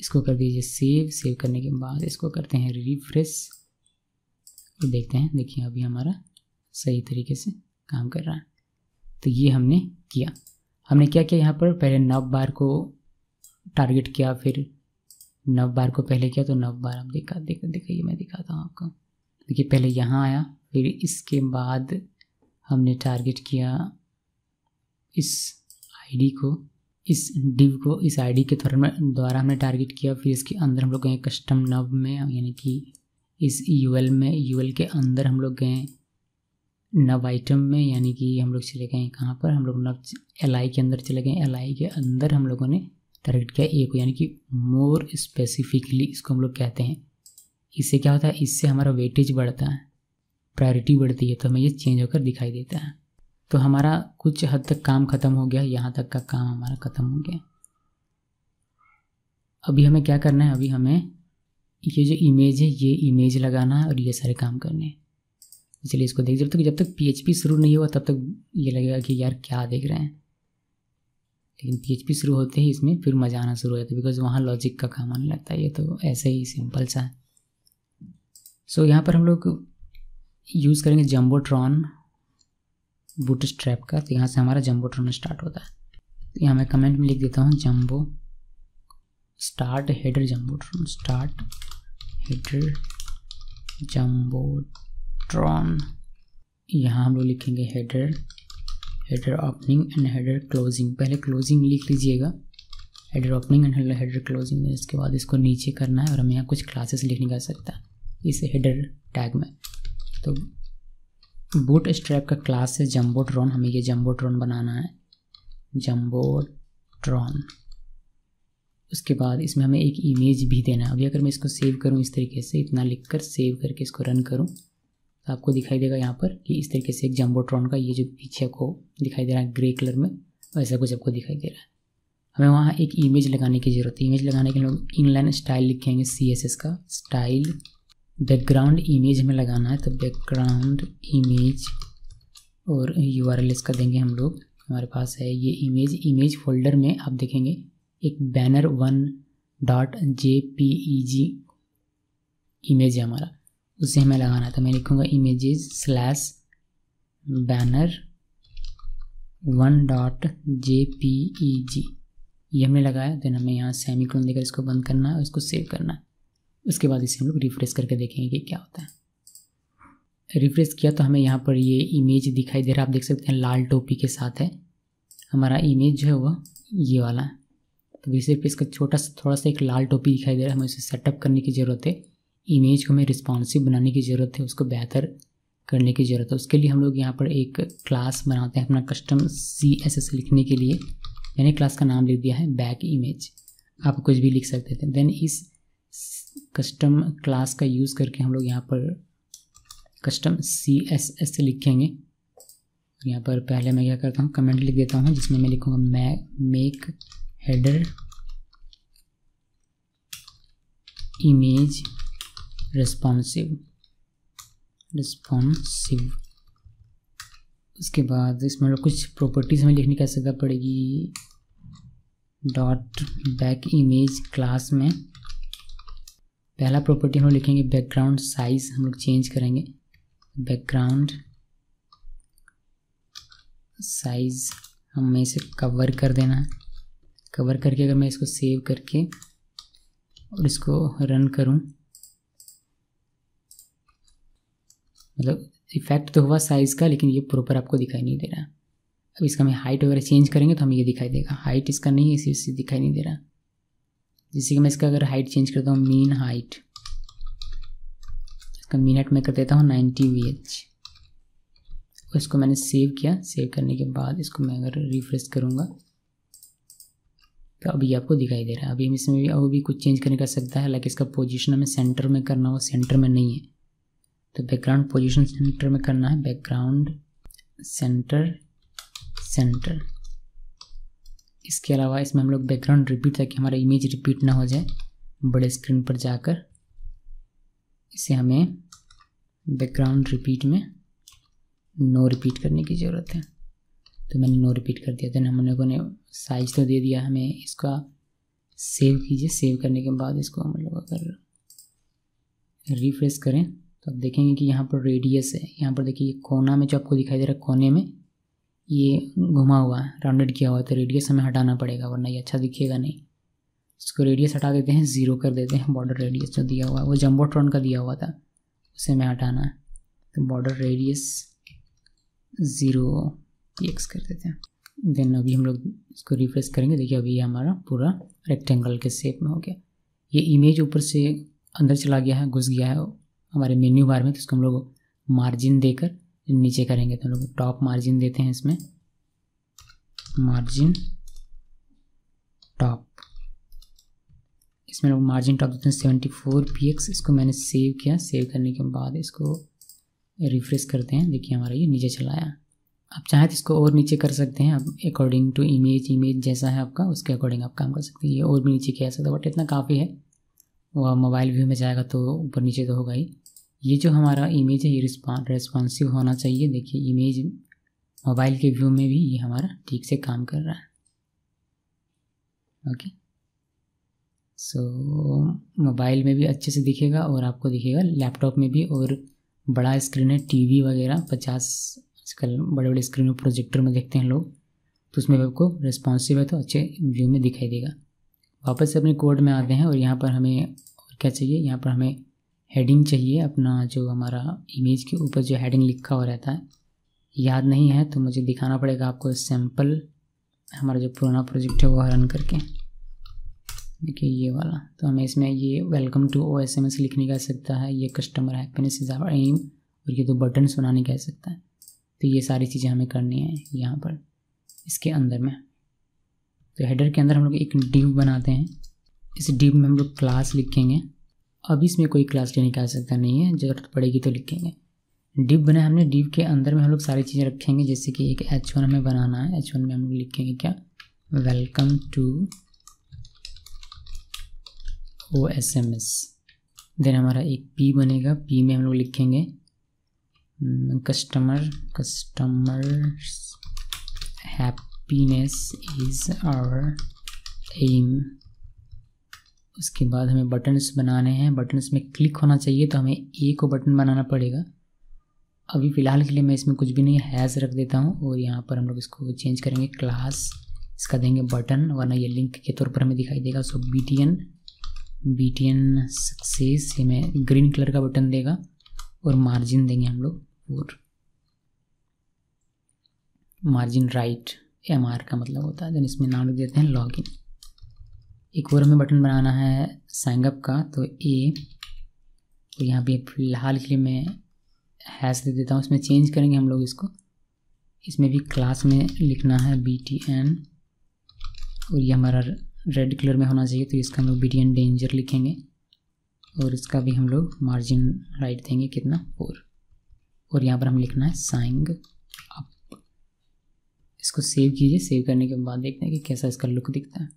इसको कर दीजिए सेव, सेव करने के बाद इसको करते हैं रिफ्रेश, और देखते हैं, देखिए अभी हमारा सही तरीके से काम कर रहा है। तो ये हमने किया, हमने क्या किया यहाँ पर, पहले नव बार को टारगेट किया, फिर नव बार को पहले किया, तो नव बार आप देखा देखा देखा ये मैं दिखाता हूँ आपको, देखिए पहले यहाँ आया, फिर इसके बाद हमने टारगेट किया इस आईडी को, इस डिव को, इस आईडी के द्वारा हमने टारगेट किया, फिर इसके अंदर हम लोग गए कस्टम नव में, यानी कि इस यूएल में, यूएल के अंदर हम लोग गए नव आइटम में, यानी कि हम लोग चले गए कहाँ पर, हम लोग नव एल आई के अंदर चले गए, एल आई के अंदर हम लोगों ने टारगेट किया ए को, यानी कि मोर स्पेसिफिकली इसको हम लोग कहते हैं। इससे क्या होता है, इससे हमारा वेटेज बढ़ता है, प्रायोरिटी बढ़ती है, तो हमें ये चेंज होकर दिखाई देता है। तो हमारा कुछ हद तक काम ख़त्म हो गया, यहाँ तक का काम हमारा ख़त्म हो गया। अभी हमें क्या करना है, अभी हमें ये जो इमेज है ये इमेज लगाना है और ये सारे काम करने हैं। चलिए इसको देख, जब तक जब तक पीएचपी शुरू नहीं हुआ तब तक ये लगेगा कि यार क्या देख रहे हैं, लेकिन पीएचपी शुरू होते ही इसमें फिर मज़ा आना शुरू हो जाता है, बिकॉज वहाँ लॉजिक का काम आने लगता है। ये तो ऐसे ही सिंपल सा है। सो so, यहाँ पर हम लोग यूज़ करेंगे जम्बोट्रॉन बूटस्ट्रैप का, तो यहाँ से हमारा जम्बोट्रॉन स्टार्ट होता है। तो यहाँ मैं कमेंट में लिख देता हूँ jumbo start header jumbotron, start header jumbotron, यहाँ हम लोग लिखेंगे header, header opening and header closing, पहले क्लोजिंग लिख लीजिएगा, header opening and header closing. इसके बाद इसको नीचे करना है और हमें यहाँ कुछ क्लासेस लिखने का सकता है इस हेडर टैग में। तो बूटस्ट्रैप का क्लास है जम्बोट्रॉन, हमें ये जम्बोट्रॉन बनाना है, जम्बोट्रॉन। उसके बाद इसमें हमें एक इमेज भी देना है। अभी अगर मैं इसको सेव करूँ इस तरीके से, इतना लिख कर सेव करके इसको रन करूँ तो आपको दिखाई देगा यहाँ पर कि इस तरीके से एक जम्बोट्रॉन का ये जो पीछे को दिखाई दे रहा है ग्रे कलर में, वैसा कुछ आपको दिखाई दे रहा है। हमें वहाँ एक इमेज लगाने की ज़रूरत है। इमेज लगाने के लिए हम लोग इनलाइन स्टाइल लिखेंगे सीएसएस का, स्टाइल बैकग्राउंड इमेज में लगाना है, तो बैकग्राउंड इमेज, और यूआरएल इसका देंगे हम लोग, हमारे पास है ये इमेज। इमेज फोल्डर में आप देखेंगे एक banner one dot J P E G image है हमारा, उसे हमें लगाना है। तो मैं लिखूँगा images slash banner one dot J P E G, ये हमने लगाया। देन हमें यहाँ सेमीकोलन देकर इसको बंद करना है और इसको सेव करना है। उसके बाद इसे हम लोग रिफ्रेश करके देखेंगे कि क्या होता है। रिफ्रेश किया तो हमें यहाँ पर ये इमेज दिखाई दे रहा है, आप देख सकते हैं लाल टोपी के साथ है हमारा इमेज जो है वह ये वाला है। तो सिर्फ इसका छोटा सा थोड़ा सा एक लाल टोपी दिखाई दे रहा है, हमें उसे सेटअप करने की ज़रूरत है। इमेज को हमें रिस्पॉन्सिव बनाने की ज़रूरत है, उसको बेहतर करने की ज़रूरत है। उसके लिए हम लोग यहाँ पर एक क्लास बनाते हैं अपना कस्टम सी एस एस लिखने के लिए। मैंने क्लास का नाम लिख दिया है बैक इमेज। आप कुछ भी लिख सकते थे। देन इस कस्टम क्लास का यूज़ करके हम लोग यहाँ पर कस्टम सी एस एस लिखेंगे। यहाँ पर पहले मैं क्या करता हूँ, कमेंट लिख देता हूँ जिसमें मैं लिखूँगा my make header image responsive responsive उसके बाद इसमें हम लोग कुछ प्रॉपर्टीज़ हमें लिखने की आवश्यकता पड़ेगी। डॉट बैक इमेज क्लास में पहला प्रॉपर्टी हम लोग लिखेंगे बैकग्राउंड साइज़, हम लोग चेंज करेंगे बैकग्राउंड साइज़, हमें इसे कवर कर देना है। कवर करके अगर मैं इसको सेव करके और इसको रन करूं, मतलब इफेक्ट तो हुआ साइज़ का, लेकिन ये प्रॉपर आपको दिखाई नहीं दे रहा। अब इसका हमें हाइट वगैरह चेंज करेंगे तो हमें ये दिखाई देगा। हाइट इसका नहीं, इसी से दिखाई नहीं दे रहा। जैसे कि मैं इसका अगर हाइट चेंज करता हूँ मीन हाइट, इसका मीन हाइट मैं कर देता हूँ नाइन्टी वी एच। इसको मैंने सेव किया। सेव करने के बाद इसको मैं अगर रिफ्रेश करूँगा तो अभी आपको दिखाई दे रहा है। अभी हम इसमें भी और भी कुछ चेंज करने का सकता है, हालांकि इसका पोजीशन हमें सेंटर में करना हो, सेंटर में नहीं है तो बैकग्राउंड पोजीशन सेंटर में करना है। बैकग्राउंड सेंटर सेंटर इसके अलावा इसमें हम लोग बैकग्राउंड रिपीट, ताकि हमारा इमेज रिपीट ना हो जाए। बड़े स्क्रीन पर जाकर इसे हमें बैकग्राउंड रिपीट में नो रिपीट करने की ज़रूरत है, तो मैंने नो रिपीट कर दिया। देन हम लोगों ने साइज तो दे दिया हमें, इसका सेव कीजिए। सेव करने के बाद इसको हम लोग अगर रिफ्रेश करें तो आप देखेंगे कि यहाँ पर रेडियस है। यहाँ पर देखिए कोना में जो आपको दिखाई दे रहा है, कोने में ये घुमा हुआ है, राउंडेड किया हुआ है, तो रेडियस हमें हटाना पड़ेगा वरना ये अच्छा दिखेगा नहीं। इसको रेडियस हटा देते हैं, ज़ीरो कर देते हैं। बॉर्डर रेडियस जो दिया हुआ है वो जम्बोट्रॉन का दिया हुआ था, उसे हमें हटाना है, तो बॉर्डर रेडियस ज़ीरो एक्स कर देते हैं। देन अभी हम लोग इसको रिफ्रेश करेंगे, देखिए अभी हमारा पूरा रेक्टेंगल के शेप में हो गया। ये इमेज ऊपर से अंदर चला गया है, घुस गया है हमारे मेन्यू बार में, तो इसको हम लोग मार्जिन देकर नीचे करेंगे। तो हम लोग टॉप मार्जिन देते हैं, इसमें मार्जिन टॉप, इसमें लोग मार्जिन टॉप देते हैं सेवेंटी फोर पी एक्स। इसको मैंने सेव किया। सेव करने के बाद इसको रिफ्रेश करते हैं, देखिए हमारा ये नीचे चला आया। आप चाहें तो इसको और नीचे कर सकते हैं, आप अकॉर्डिंग टू इमेज, इमेज जैसा है आपका उसके अकॉर्डिंग आप काम कर सकते हैं। ये और भी नीचे किया जा सकता है, बट इतना काफ़ी है। वह मोबाइल व्यू में जाएगा तो ऊपर नीचे तो होगा ही। ये जो हमारा इमेज है ये रिस्पॉन्स रेस्पॉन्सिव होना चाहिए। देखिए इमेज मोबाइल के व्यू में भी ये हमारा ठीक से काम कर रहा है। ओके सो मोबाइल में भी अच्छे से दिखेगा और आपको दिखेगा लैपटॉप में भी। और बड़ा स्क्रीन है, टीवी वगैरह पचास, आजकल बड़े बड़े स्क्रीन में प्रोजेक्टर में देखते हैं लोग, तो उसमें भी आपको रिस्पॉन्सिव है तो अच्छे व्यू में दिखाई देगा। वापस से अपने कोड में आते हैं और यहाँ पर हमें और क्या चाहिए, यहाँ पर हमें हेडिंग चाहिए। अपना जो हमारा इमेज के ऊपर जो हेडिंग लिखा हो रहता है, याद नहीं है तो मुझे दिखाना पड़ेगा आपको। सैम्पल हमारा जो पुराना प्रोजेक्ट है वो रन करके देखिए ये वाला, तो हमें इसमें ये welcome to O S M S लिखने का सकता है, ये customer happiness is our aim, और ये दो बटन्स बनाने का सकता है। तो ये सारी चीज़ें हमें करनी है यहाँ पर इसके अंदर में। तो हेडर के अंदर हम लोग एक डिव बनाते हैं, इस डिव में हम लोग क्लास लिखेंगे। अब इसमें कोई क्लास लेने की आवश्यकता नहीं है, जरूरत पड़ेगी तो लिखेंगे। डिव बनाए हमने, डिव के अंदर में हम लोग सारी चीज़ें रखेंगे, जैसे कि एक एच वन हमें बनाना है। एच वन में हम लोग लिखेंगे क्या, welcome to O S M S. Then हमारा एक पी बनेगा, पी में हम लोग लिखेंगे customer customers happiness is our aim. उसके बाद हमें बटन्स बनाने हैं, बटन्स में क्लिक होना चाहिए तो हमें ए को बटन बनाना पड़ेगा। अभी फ़िलहाल के लिए मैं इसमें कुछ भी नहीं, हैज़ रख देता हूँ। और यहाँ पर हम लोग इसको चेंज करेंगे, क्लास इसका देंगे बटन, वरना ये लिंक के तौर पर हमें दिखाई देगा। So B T N B T N success, ये में ग्रीन कलर का बटन देगा और मार्जिन देंगे हम लोग four, margin right M R का मतलब होता है। देन इसमें नाम लिख देते हैं लॉगिन। एक और हमें बटन बनाना है साइन अप का, तो ए, तो यहाँ पे फिलहाल के लिए मैं हैश दे देता हूँ। इसमें चेंज करेंगे हम लोग इसको, इसमें भी क्लास में लिखना है बी टी एन, और ये हमारा रेड कलर में होना चाहिए, तो इसका हम लोग बीटीएन डेंजर लिखेंगे और इसका भी हम लोग मार्जिन राइट देंगे कितना, फोर। और यहाँ पर हम लिखना है साइंग अप। इसको सेव कीजिए, सेव करने के बाद देखते हैं कि कैसा इसका लुक दिखता है।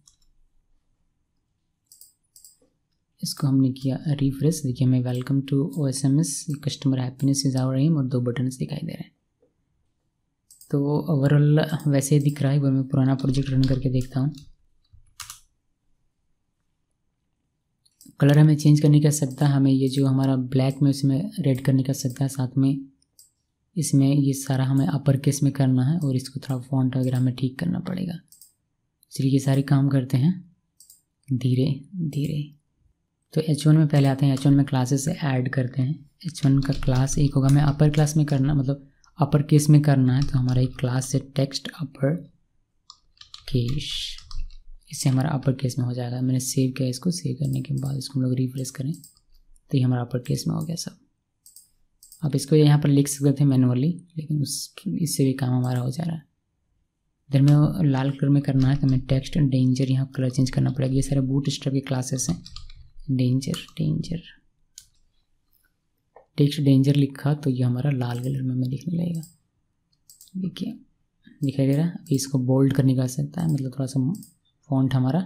इसको हमने किया रिफ्रेश, देखिए हमें welcome to OSMS, customer happiness is our aim और दो बटन्स दिखाई दे रहे हैं। तो ओवरऑल वैसे दिख रहा है, वो मैं पुराना प्रोजेक्ट रन करके देखता हूँ। कलर हमें चेंज करने का सकता है, हमें ये जो हमारा ब्लैक में उसमें रेड करने का सकता है, साथ में इसमें ये सारा हमें अपर केस में करना है और इसको थोड़ा फॉन्ट वगैरह हमें ठीक करना पड़ेगा। चलिए ये सारे काम करते हैं धीरे धीरे। तो एच वन में पहले आते हैं, एच वन में क्लासेस ऐड करते हैं। एच वन का क्लास एक होगा, हमें अपर क्लास में करना मतलब अपर केस में करना है, तो हमारा एक क्लास है टेक्स्ट अपर केस, इससे हमारा अपर केस में हो जाएगा। मैंने सेव किया इसको, सेव करने के बाद इसको हम लोग रिफ्रेश करें तो ये हमारा अपर केस में हो गया सब। आप इसको यहाँ पर लिख सकते थे मैनुअली, लेकिन उस इससे भी काम हमारा हो जा रहा है। इधर में लाल कलर में करना है तो हमें टेक्स्ट डेंजर यहाँ कलर चेंज करना पड़ेगा। ये सारे बूटस्ट्रैप के क्लासेस हैं। डेंजर डेंजर टेक्स्ट डेंजर लिखा तो ये हमारा लाल कलर में हमें दिखने लगेगा, देखिए दिखाई दे रहा है। अभी इसको बोल्ड करने का सकता है, मतलब थोड़ा सा फॉन्ट हमारा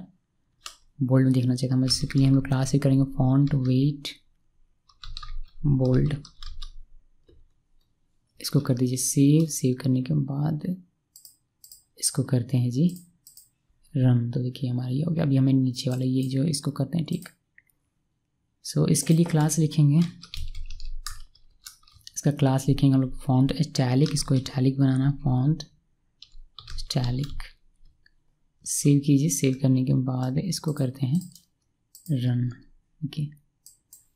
बोल्ड में दिखना चाहिए। हम इसके लिए हम लोग क्लास ही करेंगे फॉन्ट वेट बोल्ड। इसको कर दीजिए सेव, सेव करने के बाद इसको करते हैं जी रन, तो देखिए हमारा ये हो गया। अभी हमें नीचे वाला ये जो इसको करते हैं ठीक। सो so, इसके लिए क्लास लिखेंगे, इसका क्लास लिखेंगे हम लोग फॉन्ट इटैलिक। इसको इटैलिक बनाना है, फॉन्ट इटैलिक। सेव कीजिए, सेव करने के बाद इसको करते हैं रन। ओके,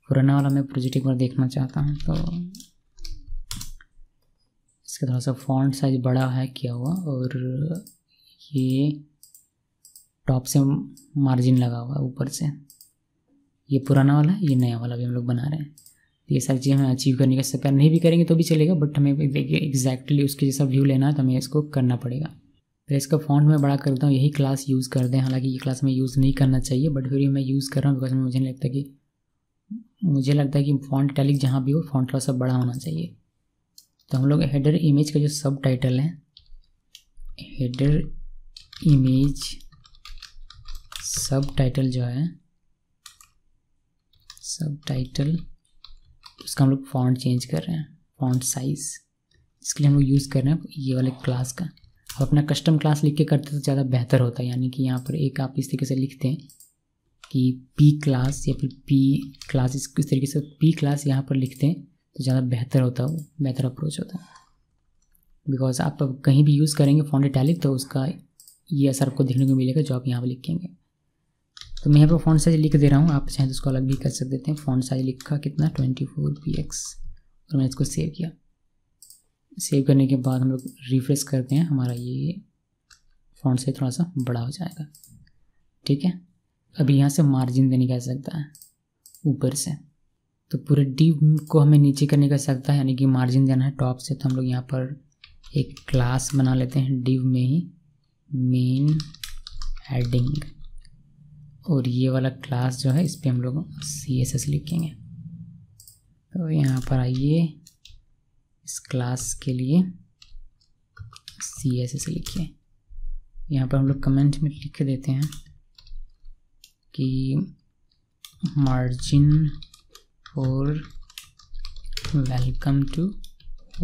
पुराना वाला मैं प्रोजेक्ट एक बार देखना चाहता हूँ, तो इसका थोड़ा सा फॉन्ट साइज बड़ा है किया हुआ और ये टॉप से मार्जिन लगा हुआ है ऊपर से। ये पुराना वाला, ये नया वाला भी हम लोग बना रहे हैं। ये सारी चीज़ें हमें अचीव करने का सकता, नहीं भी करेंगे तो भी चलेगा, बट हमें एग्जैक्टली उसके जैसा व्यू लेना है तो हमें इसको करना पड़ेगा। फिर इसका फॉन्ट मैं बड़ा करता हूँ, यही क्लास यूज़ कर दें। हालांकि ये क्लास हमें यूज़ नहीं करना चाहिए, बट फिर मैं यूज़ कर रहा हूँ बिकॉज मुझे नहीं लगता कि मुझे लगता है कि फॉन्ट इटैलिक जहाँ भी हो फॉन्ट थोड़ा सा बड़ा होना चाहिए। तो हम लोग हेडर इमेज का जो सब टाइटल है, हेडर इमेज सब टाइटल जो है सब टाइटल, उसका हम लोग फॉन्ट चेंज कर रहे हैं, फॉन्ट साइज़। इसके लिए हम लोग यूज़ कर रहे हैं ये वाले क्लास का। आप अपना कस्टम क्लास लिख के करते तो ज़्यादा बेहतर होता है, यानी कि यहाँ पर एक आप इस तरीके से लिखते हैं कि पी क्लास या फिर पी क्लास, इस तरीके से पी क्लास यहाँ पर लिखते हैं तो ज़्यादा बेहतर होता है, बेहतर अप्रोच होता है। बिकॉज आप कहीं भी यूज़ करेंगे फॉन्ट इटैलिक तो उसका ये असर आपको देखने को मिलेगा जो आप यहाँ पर लिखेंगे। तो मैं यहाँ पर फॉन्ट साइज लिख दे रहा हूँ, आप चाहें तो उसको अलग भी कर सकते हैं। फॉन्ट साइज लिखा कितना, ट्वेंटी फोर पी एक्स, और मैंने इसको सेव किया। सेव करने के बाद हम लोग रिफ्रेश करते हैं, हमारा ये फॉन्ट साइज थोड़ा सा बड़ा हो जाएगा, ठीक है। अभी यहाँ से मार्जिन देने का सकता है ऊपर से, तो पूरे डिव को हमें नीचे करने का सकता है, यानी कि मार्जिन देना है टॉप से। तो हम लोग यहाँ पर एक क्लास बना लेते हैं डिव में ही, मेन हेडिंग, और ये वाला क्लास जो है इस पर हम लोग सी एस एस लिखेंगे। तो यहाँ पर आइए, इस क्लास के लिए सी एस एस लिखिए। यहाँ पर हम लोग कमेंट में लिख देते हैं कि margin for welcome to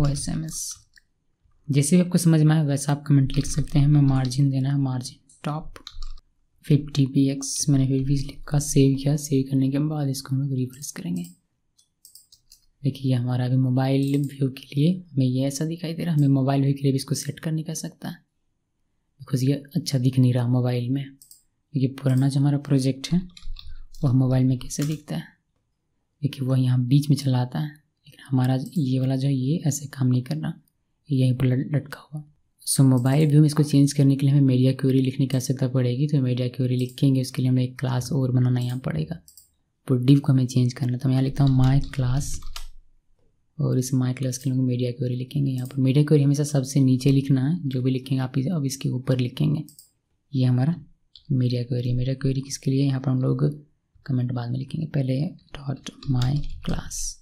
OSMS. जैसे भी आपको समझ में आए वैसा आप कमेंट लिख सकते हैं। हमें मार्जिन देना है, margin top fifty P X, मैंने फिर भी लिखा, सेव किया। सेव करने के बाद इसको हम लोग रिफ्रेश करेंगे, देखिए हमारा अभी मोबाइल व्यू के लिए हमें ये ऐसा दिखाई दे रहा है। हमें मोबाइल व्यू के लिए भी इसको सेट करने का सकता है, बिकॉज ये अच्छा दिख नहीं रहा मोबाइल में। ये पुराना जो हमारा प्रोजेक्ट है वह मोबाइल में कैसे दिखता है, देखिए वह यहाँ बीच में चला आता है, लेकिन हमारा ये वाला जो है ये ऐसे काम नहीं करना, यहीं पर लटका हुआ। सो मोबाइल व्यू में इसको चेंज करने के लिए हमें मीडिया क्यूरी लिखने की आवश्यकता पड़ेगी, तो मीडिया क्यूरी लिखेंगे। उसके लिए हमें एक क्लास और बनाना यहाँ पड़ेगा, तो डिव को हमें चेंज करना। तो मैं यहाँ लिखता हूँ माय क्लास, और इस माय क्लास के लिए हम मीडिया क्यूरी लिखेंगे। यहाँ पर मीडिया क्यूरी हमेशा सबसे नीचे लिखना है, जो भी लिखेंगे आप इस, अब इसके ऊपर लिखेंगे। ये हमारा मीडिया क्वेरी, मीडिया क्वेरी किसके लिए, यहाँ पर हम लोग कमेंट बाद में लिखेंगे, पहले डॉट माई क्लास।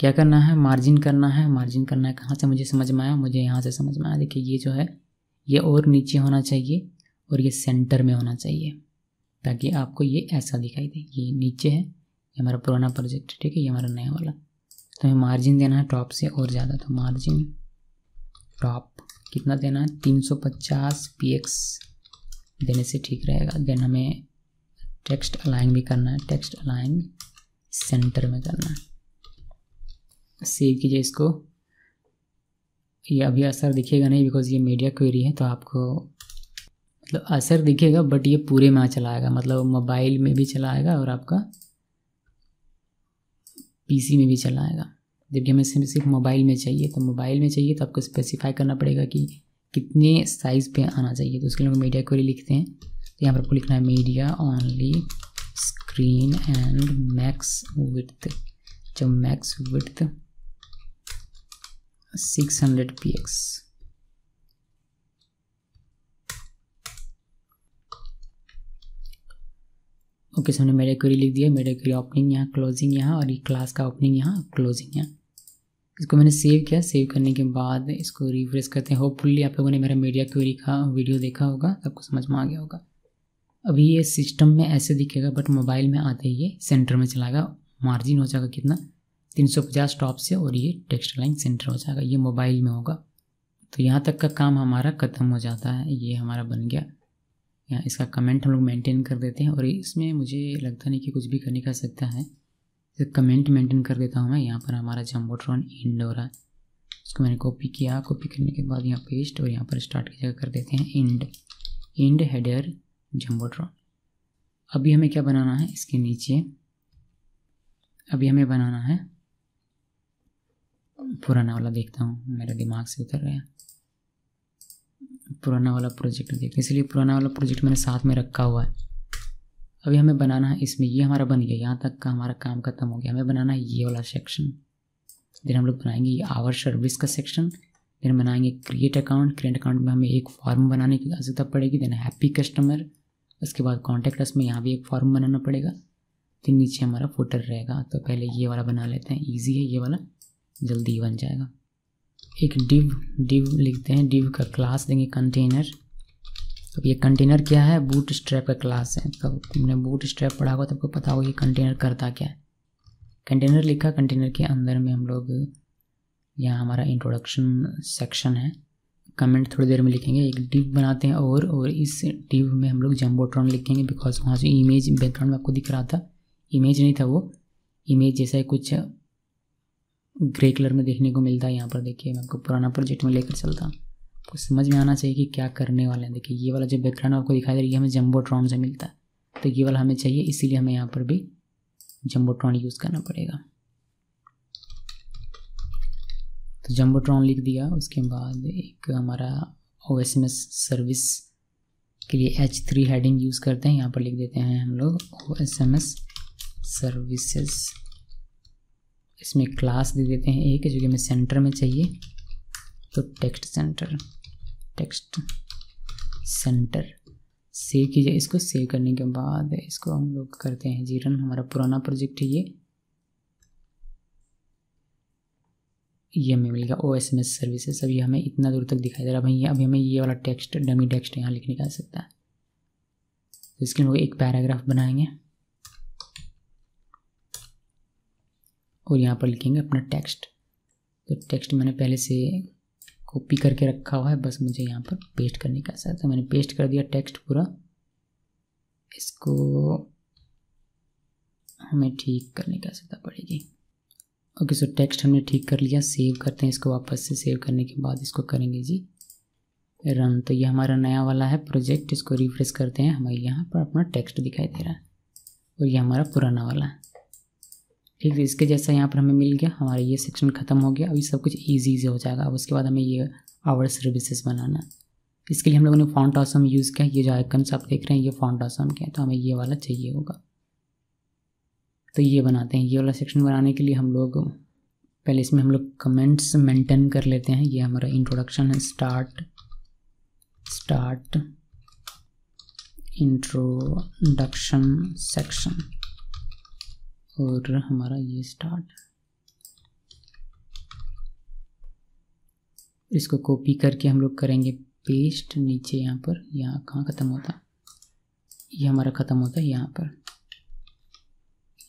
क्या करना है, मार्जिन करना है। मार्जिन करना है कहाँ से मुझे समझ में आया, मुझे यहाँ से समझ में आया। देखिए ये जो है ये और नीचे होना चाहिए और ये सेंटर में होना चाहिए, ताकि आपको ये ऐसा दिखाई दे। ये नीचे है, ये हमारा पुराना प्रोजेक्ट है, ठीक है, ये हमारा नया वाला। तो हमें मार्जिन देना है टॉप से और ज़्यादा, तो मार्जिन टॉप कितना देना है, तीन सौ पचास पी एक्स देने से ठीक रहेगा। देन हमें टेक्स्ट अलाइन भी करना है, टेक्स्ट अलाइन सेंटर में करना है। सेव कीजिए इसको। ये अभी असर दिखेगा नहीं बिकॉज ये मीडिया क्वेरी है, तो आपको मतलब असर दिखेगा बट ये पूरे में चला आएगा, मतलब मोबाइल में भी चला आएगा और आपका पीसी में भी चला आएगा। जबकि हमें सिर्फ मोबाइल में चाहिए, तो मोबाइल में चाहिए तो आपको स्पेसिफाई करना पड़ेगा कि कितने साइज़ पे आना चाहिए। तो उसके लिए हम मीडिया क्वेरी लिखते हैं। तो यहाँ पर आपको लिखना है media only screen and max width, जो max width six hundred P X. Okay, हमने मीडिया क्वेरी लिख दिया। मीडिया क्वेरी ओपनिंग यहाँ, क्लोजिंग यहाँ, और ये क्लास का ओपनिंग यहाँ, क्लोजिंग यहाँ। इसको मैंने सेव किया। सेव करने के बाद इसको रिफ्रेश करते हैं। होपफुली आप लोगों ने मेरा मीडिया क्वेरी का वीडियो देखा होगा, सबको समझ में आ गया होगा। अभी ये सिस्टम में ऐसे दिखेगा बट मोबाइल में आते ही ये सेंटर में चलाएगा। मार्जिन हो जाएगा कितना, तीन सौ पचास टॉप से, और ये टेक्स्ट लाइन सेंटर हो जाएगा। ये मोबाइल में होगा। तो यहाँ तक का काम हमारा ख़त्म हो जाता है। ये हमारा बन गया। यहाँ इसका कमेंट हम लोग मेंटेन कर देते हैं, और इसमें मुझे लगता नहीं कि कुछ भी करने का सकता है। कमेंट मेंटेन कर देता हूँ मैं। यहाँ पर हमारा जम्बोट्रॉन एंड हो रहा है, इसको मैंने कॉपी किया। कॉपी करने के बाद यहाँ पेस्ट, और यहाँ पर स्टार्ट की जगह कर देते हैं एंड, एंड हेडर जम्बोट्रॉन। अभी हमें क्या बनाना है इसके नीचे, अभी हमें बनाना है पुराना वाला। देखता हूँ, मेरे दिमाग से उतर गया पुराना वाला प्रोजेक्ट। देखते, इसलिए पुराना वाला प्रोजेक्ट मैंने साथ में रखा हुआ है। अभी हमें बनाना है इसमें, ये हमारा बन गया, यहाँ तक का हमारा काम खत्म हो गया। हमें बनाना है ये वाला सेक्शन। देन हम लोग बनाएंगे ये आवर सर्विस का सेक्शन। देन बनाएंगे क्रिएट अकाउंट। क्रिएट अकाउंट में हमें एक फॉर्म बनाने की आवश्यकता पड़ेगी। देन हैप्पी कस्टमर, उसके बाद कॉन्टैक्ट अस में यहाँ भी एक फॉर्म बनाना पड़ेगा। देन नीचे हमारा फुटर रहेगा। तो पहले ये वाला बना लेते हैं, ईजी है ये वाला, जल्दी ही बन जाएगा। एक डिव डिव लिखते हैं। डिव का क्लास देंगे कंटेनर। अब ये कंटेनर क्या है, बूटस्ट्रैप का क्लास है। तो तुमने बूटस्ट्रैप पढ़ा होगा तो आपको पता होगा ये कंटेनर करता क्या है। कंटेनर लिखा, कंटेनर के अंदर में हम लोग, यहाँ हमारा इंट्रोडक्शन सेक्शन है। कमेंट थोड़ी देर में लिखेंगे। एक डिव बनाते हैं और और इस डिव में हम लोग जम्बोट्रॉन लिखेंगे, बिकॉज वहाँ से इमेज बैकग्राउंड में आपको दिख रहा था, इमेज नहीं था वो, इमेज जैसा कुछ ग्रे कलर में देखने को मिलता है। यहाँ पर देखिए, मैं आपको पुराना प्रोजेक्ट में लेकर चलता हूँ, आपको समझ में आना चाहिए कि क्या करने वाले हैं। देखिए ये वाला जो बैकग्राउंड आपको दिखाई दे रही है, हमें जम्बोट्रॉन से मिलता है, तो ये वाला हमें चाहिए, इसीलिए हमें यहाँ पर भी जम्बोट्रॉन यूज़ करना पड़ेगा। तो जम्बोट्रॉन लिख दिया। उसके बाद एक हमारा O S M S service के लिए एच थ्री हेडिंग यूज़ करते हैं। यहाँ पर लिख देते हैं हम लोग O S M S services. इसमें क्लास दे देते हैं एक, जो कि हमें सेंटर में चाहिए, तो text centre, text centre. Save कीजिए इसको। सेव करने के बाद इसको हम लोग करते हैं जी रन। हमारा पुराना प्रोजेक्ट है ये ये हमें मिल गया O S M S services. अभी हमें इतना दूर तक दिखाई दे रहा है भैया। अभी हमें ये वाला टेक्स्ट, डमी टेक्स्ट यहाँ लिखने का आ सकता है, तो इसके लिए हम एक पैराग्राफ बनाएंगे और यहाँ पर लिखेंगे अपना टेक्स्ट। तो टेक्स्ट मैंने पहले से कॉपी करके रखा हुआ है, बस मुझे यहाँ पर पेस्ट करने का था। तो मैंने पेस्ट कर दिया टेक्स्ट पूरा। इसको हमें ठीक करने का आवश्यकता पड़ेगी। ओके, सो टेक्स्ट हमने ठीक कर लिया। सेव करते हैं इसको वापस से। सेव करने के बाद इसको करेंगे जी रन। तो ये हमारा नया वाला है प्रोजेक्ट। इसको रिफ्रेश करते हैं, हमें यहाँ पर अपना टेक्स्ट दिखाई दे रहा है, और ये हमारा पुराना वाला है। ठीक है, इसके जैसा यहाँ पर हमें मिल गया। हमारा ये सेक्शन खत्म हो गया। अभी सब कुछ इजी इजी हो जाएगा। अब उसके बाद हमें ये आवर सर्विसेज बनाना है। इसके लिए हम लोगों ने फॉन्ट ऑसम यूज़ किया। ये जो आइकन्स आप देख रहे हैं, ये फॉन्ट ऑसम के हैं, तो हमें ये वाला चाहिए होगा। तो ये बनाते हैं। ये वाला सेक्शन बनाने के लिए हम लोग पहले इसमें हम लोग कमेंट्स मेंटेन कर लेते हैं। ये हमारा इंट्रोडक्शन है, स्टार्ट स्टार्ट इंट्रोडक्शन सेक्शन और हमारा ये स्टार्ट। इसको कॉपी करके हम लोग करेंगे पेस्ट नीचे, यहाँ पर, यहाँ कहाँ ख़त्म होता, ये हमारा ख़त्म होता है यहाँ पर,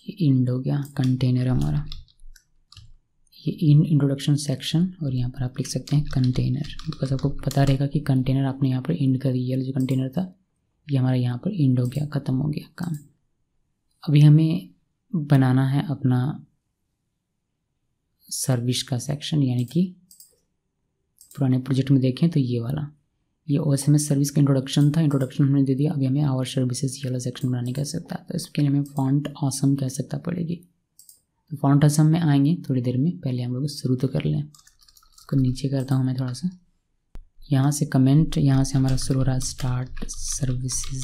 ये इंड हो गया कंटेनर हमारा, ये इन इंट्रोडक्शन सेक्शन। और यहाँ पर आप लिख सकते हैं कंटेनर, बिकॉज आपको पता रहेगा कि कंटेनर आपने यहाँ पर इंड कर दिया, जो कंटेनर था ये हमारा यहाँ पर इंड हो गया, ख़त्म हो गया काम। अभी हमें बनाना है अपना सर्विस का सेक्शन, यानी कि पुराने प्रोजेक्ट में देखें तो ये वाला, ये ओएसएमएस सर्विस का इंट्रोडक्शन था, इंट्रोडक्शन हमने दे दिया। अभी हमें आवर सर्विसेज ये वाला सेक्शन बनाने का सकता है, तो इसके लिए हमें फॉन्ट ऑसम कह सकता पड़ेगी। तो फॉन्ट ऑसम में आएंगे थोड़ी देर में, पहले हम लोग शुरू तो कर लें। इसको नीचे करता हूँ मैं थोड़ा सा, यहाँ से कमेंट, यहाँ से हमारा शुरू हो रहा है स्टार्ट सर्विसेज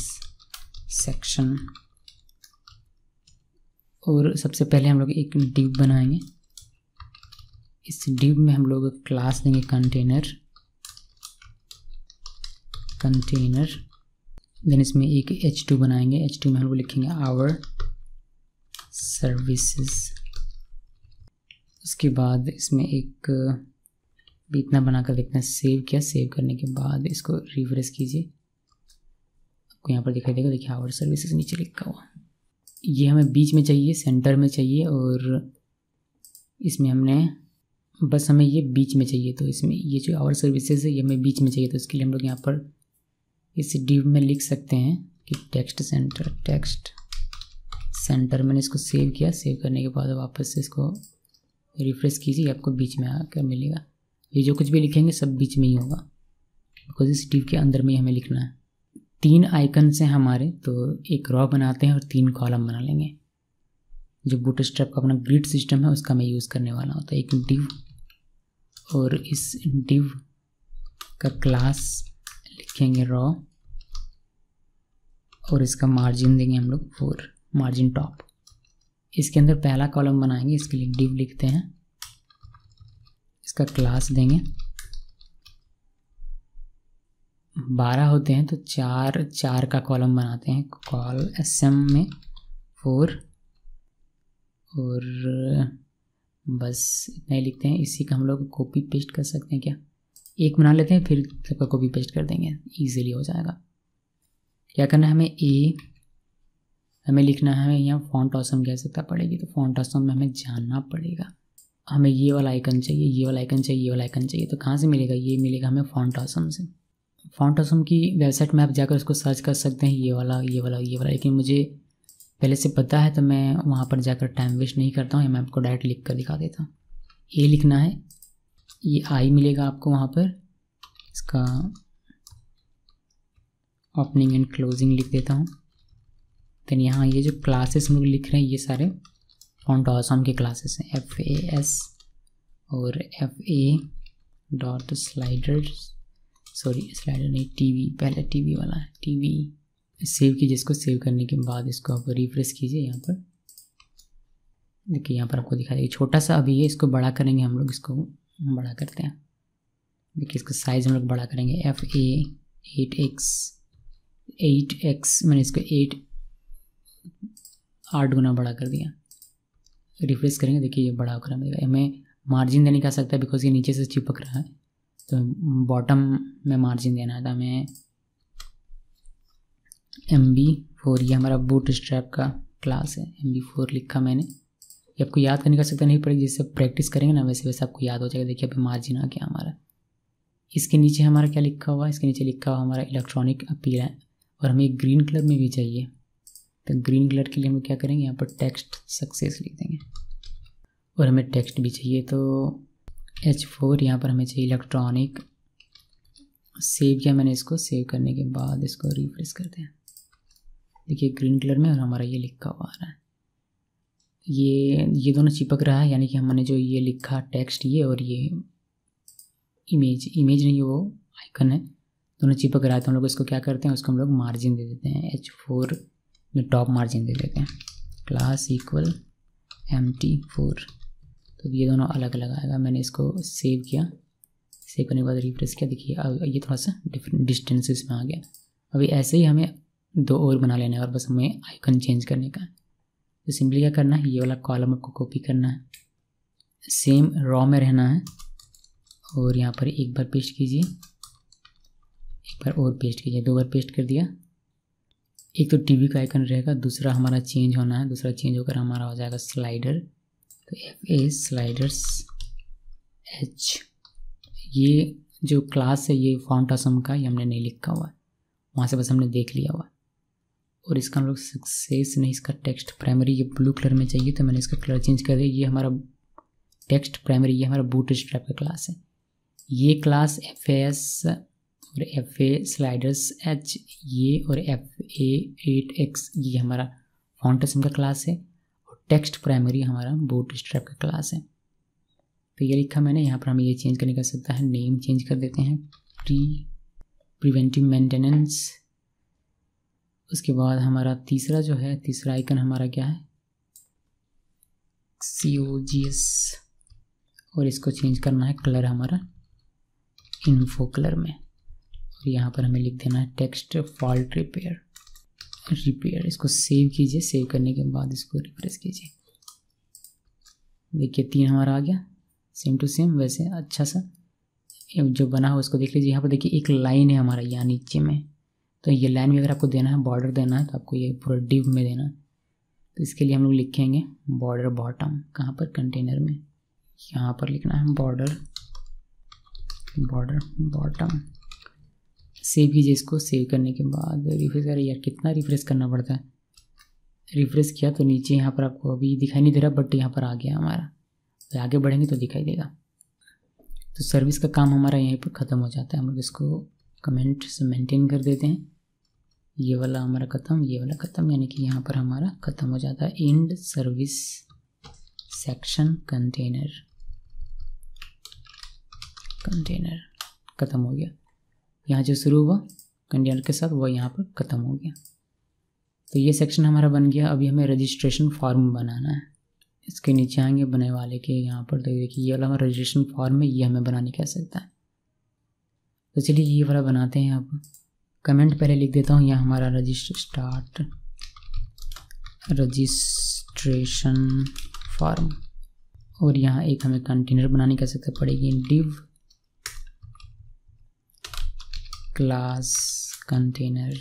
सेक्शन। और सबसे पहले हम लोग एक डिव बनाएंगे, इस डिव में हम लोग क्लास देंगे कंटेनर, कंटेनर देन इसमें एक एच टू बनाएंगे, एच टू में हम लोग लिखेंगे आवर सर्विसेज। उसके बाद इसमें एक इतना बनाकर देखना, सेव किया, सेव करने के बाद इसको रिफ्रेश कीजिए, आपको यहाँ पर दिखाई देगा, देखिए आवर सर्विसेज नीचे लिखा हुआ। ये हमें बीच में चाहिए, सेंटर में चाहिए, और इसमें हमने बस हमें ये बीच में चाहिए, तो इसमें ये जो आवर सर्विसेज है ये हमें बीच में चाहिए। तो इसके लिए हम लोग यहाँ पर इस डिव में लिख सकते हैं कि टेक्स्ट सेंटर, टेक्स्ट सेंटर। मैंने इसको सेव किया, सेव करने के बाद वापस से इसको रिफ्रेश कीजिए, आपको बीच में आकर मिलेगा। ये जो कुछ भी लिखेंगे सब बीच में ही होगा, बिकॉज इस डिव के अंदर में ही हमें लिखना है। तीन आइकन से हमारे, तो एक रॉ बनाते हैं और तीन कॉलम बना लेंगे। जो बूटस्ट्रैप का अपना ग्रिड सिस्टम है उसका मैं यूज़ करने वाला हूँ। तो एक डिव, और इस डिव का क्लास लिखेंगे रॉ, और इसका मार्जिन देंगे हम लोग फोर, मार्जिन टॉप। इसके अंदर पहला कॉलम बनाएंगे, इसके लिए डिव लिखते हैं, इसका क्लास देंगे, बारह होते हैं तो चार चार का कॉलम बनाते हैं, कॉल एसएम में फोर, और बस इतना ही लिखते हैं। इसी का हम लोग कॉपी पेस्ट कर सकते हैं क्या, एक बना लेते हैं फिर सबका कॉपी पेस्ट कर देंगे, इजीली हो जाएगा। क्या करना है हमें, ए हमें लिखना है, यहाँ फॉन्ट ऑसम कह सकता पड़ेगी, तो फॉन्ट ऑसम में हमें जाना पड़ेगा, हमें ये वाला आइकन चाहिए, ये वाला आइकन चाहिए, ये वाला आइकन चाहिए। तो कहाँ से मिलेगा, ये मिलेगा हमें फॉन्ट ऑसम से। फॉन्ट ऑसम की वेबसाइट में आप जाकर उसको सर्च कर सकते हैं, ये वाला, ये वाला, ये वाला, लेकिन मुझे पहले से पता है तो मैं वहाँ पर जाकर टाइम वेस्ट नहीं करता हूँ, मैं आपको डायरेक्ट लिख कर दिखा देता हूँ। ये लिखना है, ये आई मिलेगा आपको वहाँ पर, इसका ओपनिंग एंड क्लोजिंग लिख देता हूँ। देन यहाँ ये जो क्लासेस हम लोग लिख रहे हैं ये सारे फॉन्ट ऑसम के क्लासेस हैं, एफ ए एस और F A dot sliders, sorry slider नहीं, टीवी, पहले टीवी वाला है, टीवी। सेव कीजिए इसको, सेव करने के बाद इसको आप रिफ्रेश कीजिए, यहाँ पर देखिए, यहाँ पर आपको दिखा देगा छोटा सा अभी है, इसको बड़ा करेंगे हम लोग, इसको बड़ा करते हैं, देखिए इसका साइज़ हम लोग बड़ा करेंगे, F A eight X, eight X मैंने इसको एट आठ गुना बड़ा कर दिया। रिफ्रेश करेंगे, देखिए ये बड़ा होकर मिलेगा। हमें मार्जिन देने का सकता है, बिकॉज ये नीचे से चिपक रहा है, तो बॉटम में मार्जिन देना है, तो हमें एम बी फोर, ये हमारा बूट स्ट्रैप का क्लास है, एम बी फोर लिखा मैंने। ये आपको याद करने का सकता नहीं पड़ेगा, जैसे प्रैक्टिस करेंगे ना वैसे वैसे आपको याद हो जाएगा। देखिए अभी मार्जिन आ गया हमारा। इसके नीचे हमारा क्या लिखा हुआ है, इसके नीचे लिखा हुआ हमारा इलेक्ट्रॉनिक अपील है, और हमें ग्रीन कलर में भी चाहिए। तो ग्रीन कलर के लिए हम क्या करेंगे, यहाँ पर टेक्स्ट सक्सेस लिख देंगे, और हमें टेक्स्ट भी चाहिए, तो एच फोर यहाँ पर हमें चाहिए इलेक्ट्रॉनिक। सेव किया मैंने इसको, सेव करने के बाद इसको रिफ्रेश करते हैं, देखिए ग्रीन कलर में, और हमारा ये लिखा हुआ आ रहा है, ये ये दोनों चिपक रहा है, यानी कि हमने जो ये लिखा टेक्स्ट ये और ये इमेज, इमेज नहीं वो आइकन है, दोनों चिपक रहा है। तो हम लोग इसको क्या करते हैं, उसको हम लोग मार्जिन दे देते हैं, एच फोर में टॉप मार्जिन दे देते हैं, class equal M T four, तो ये दोनों अलग अलग आएगा। मैंने इसको सेव किया, सेव करने के बाद रिफ्रेश किया, देखिए अब ये थोड़ा सा डिफरेंट डिस्टेंसेस में आ गया। अभी ऐसे ही हमें दो और बना लेने और बस हमें आइकन चेंज करने का है। तो सिंपली क्या करना है, ये वाला कॉलम आपको कॉपी करना है, सेम रॉ में रहना है और यहाँ पर एक बार पेस्ट कीजिए, एक बार और पेस्ट कीजिए, दो बार पेस्ट कर दिया। एक तो टीवी का आइकन रहेगा, दूसरा हमारा चेंज होना है, दूसरा चेंज होकर हमारा हो जाएगा स्लाइडर। तो एफ ए स्लाइडर्स एच, ये जो क्लास है ये फॉन्ट ऑसम का, ये हमने नहीं लिखा हुआ है, वहाँ से बस हमने देख लिया हुआ है। और इसका हम लोग सक्सेस नहीं, इसका टेक्स्ट प्राइमरी ये ब्लू कलर में चाहिए, तो मैंने इसका कलर चेंज कर दिया। ये हमारा टेक्स्ट प्राइमरी, ये हमारा बूटस्ट्रैप का क्लास है। ये क्लास एफ एस और एफ ए स्लाइडर्स एच ये और एफ ए एट एक्स ये हमारा फॉन्ट ऑसम का क्लास है और टेक्स्ट प्राइमरी हमारा बूटस्ट्रैप का क्लास है। तो ये लिखा मैंने, यहाँ पर हमें ये चेंज करने का सकता है, नेम चेंज कर देते हैं प्री प्रिवेंटिव मेंटेनेंस। उसके बाद हमारा तीसरा जो है, तीसरा आइकन हमारा क्या है, सी ओ जी एस, और इसको चेंज करना है कलर हमारा इन्फो कलर में। और यहाँ पर हमें लिख देना है टेक्स्ट फॉल्ट रिपेयर रिपेयर इसको सेव कीजिए, सेव करने के बाद इसको रिफ्रेश कीजिए। देखिए तीन हमारा आ गया, सेम टू सेम वैसे अच्छा सा जो बना हो उसको देख लीजिए। यहाँ पर देखिए एक लाइन है हमारा यहाँ नीचे में, तो ये लाइन भी अगर आपको देना है, बॉर्डर देना है, तो आपको ये पूरा डिव में देना है। तो इसके लिए हम लोग लिखेंगे बॉर्डर बॉटम, कहाँ पर, कंटेनर में, यहाँ पर लिखना है बॉर्डर बॉर्डर बॉटम। सेव कीजिए इसको, सेव करने के बाद रिफ्रेश करें, यार कितना रिफ्रेश करना पड़ता है। रिफ्रेश किया तो नीचे यहाँ पर आपको अभी दिखाई नहीं दे रहा, बट यहाँ पर आ गया हमारा, तो आगे बढ़ेंगे तो दिखाई देगा। तो सर्विस का काम हमारा यहीं पर ख़त्म हो जाता है। हम लोग इसको कमेंट से मेंटेन कर देते हैं, ये वाला हमारा ख़त्म, ये वाला ख़त्म, यानी कि यहाँ पर हमारा ख़त्म हो जाता है। End service section container container ख़त्म हो गया, यहाँ जो शुरू हुआ कंटेनर के साथ वह यहाँ पर ख़त्म हो गया। तो ये सेक्शन हमारा बन गया। अभी हमें रजिस्ट्रेशन फॉर्म बनाना है, इसके नीचे आएंगे बने वाले के यहाँ पर, तो देखिए ये वाला हमारा रजिस्ट्रेशन फॉर्म है, ये हमें बनाने कह सकता है। तो चलिए ये वाला बनाते हैं। अब कमेंट पहले लिख देता हूँ, यहाँ हमारा रजिस्ट्र स्टार्ट रजिस्ट्रेशन फॉर्म, और यहाँ एक हमें कंटेनर बनाने की आवश्यकता पड़ेगी, डिव क्लास कंटेनर।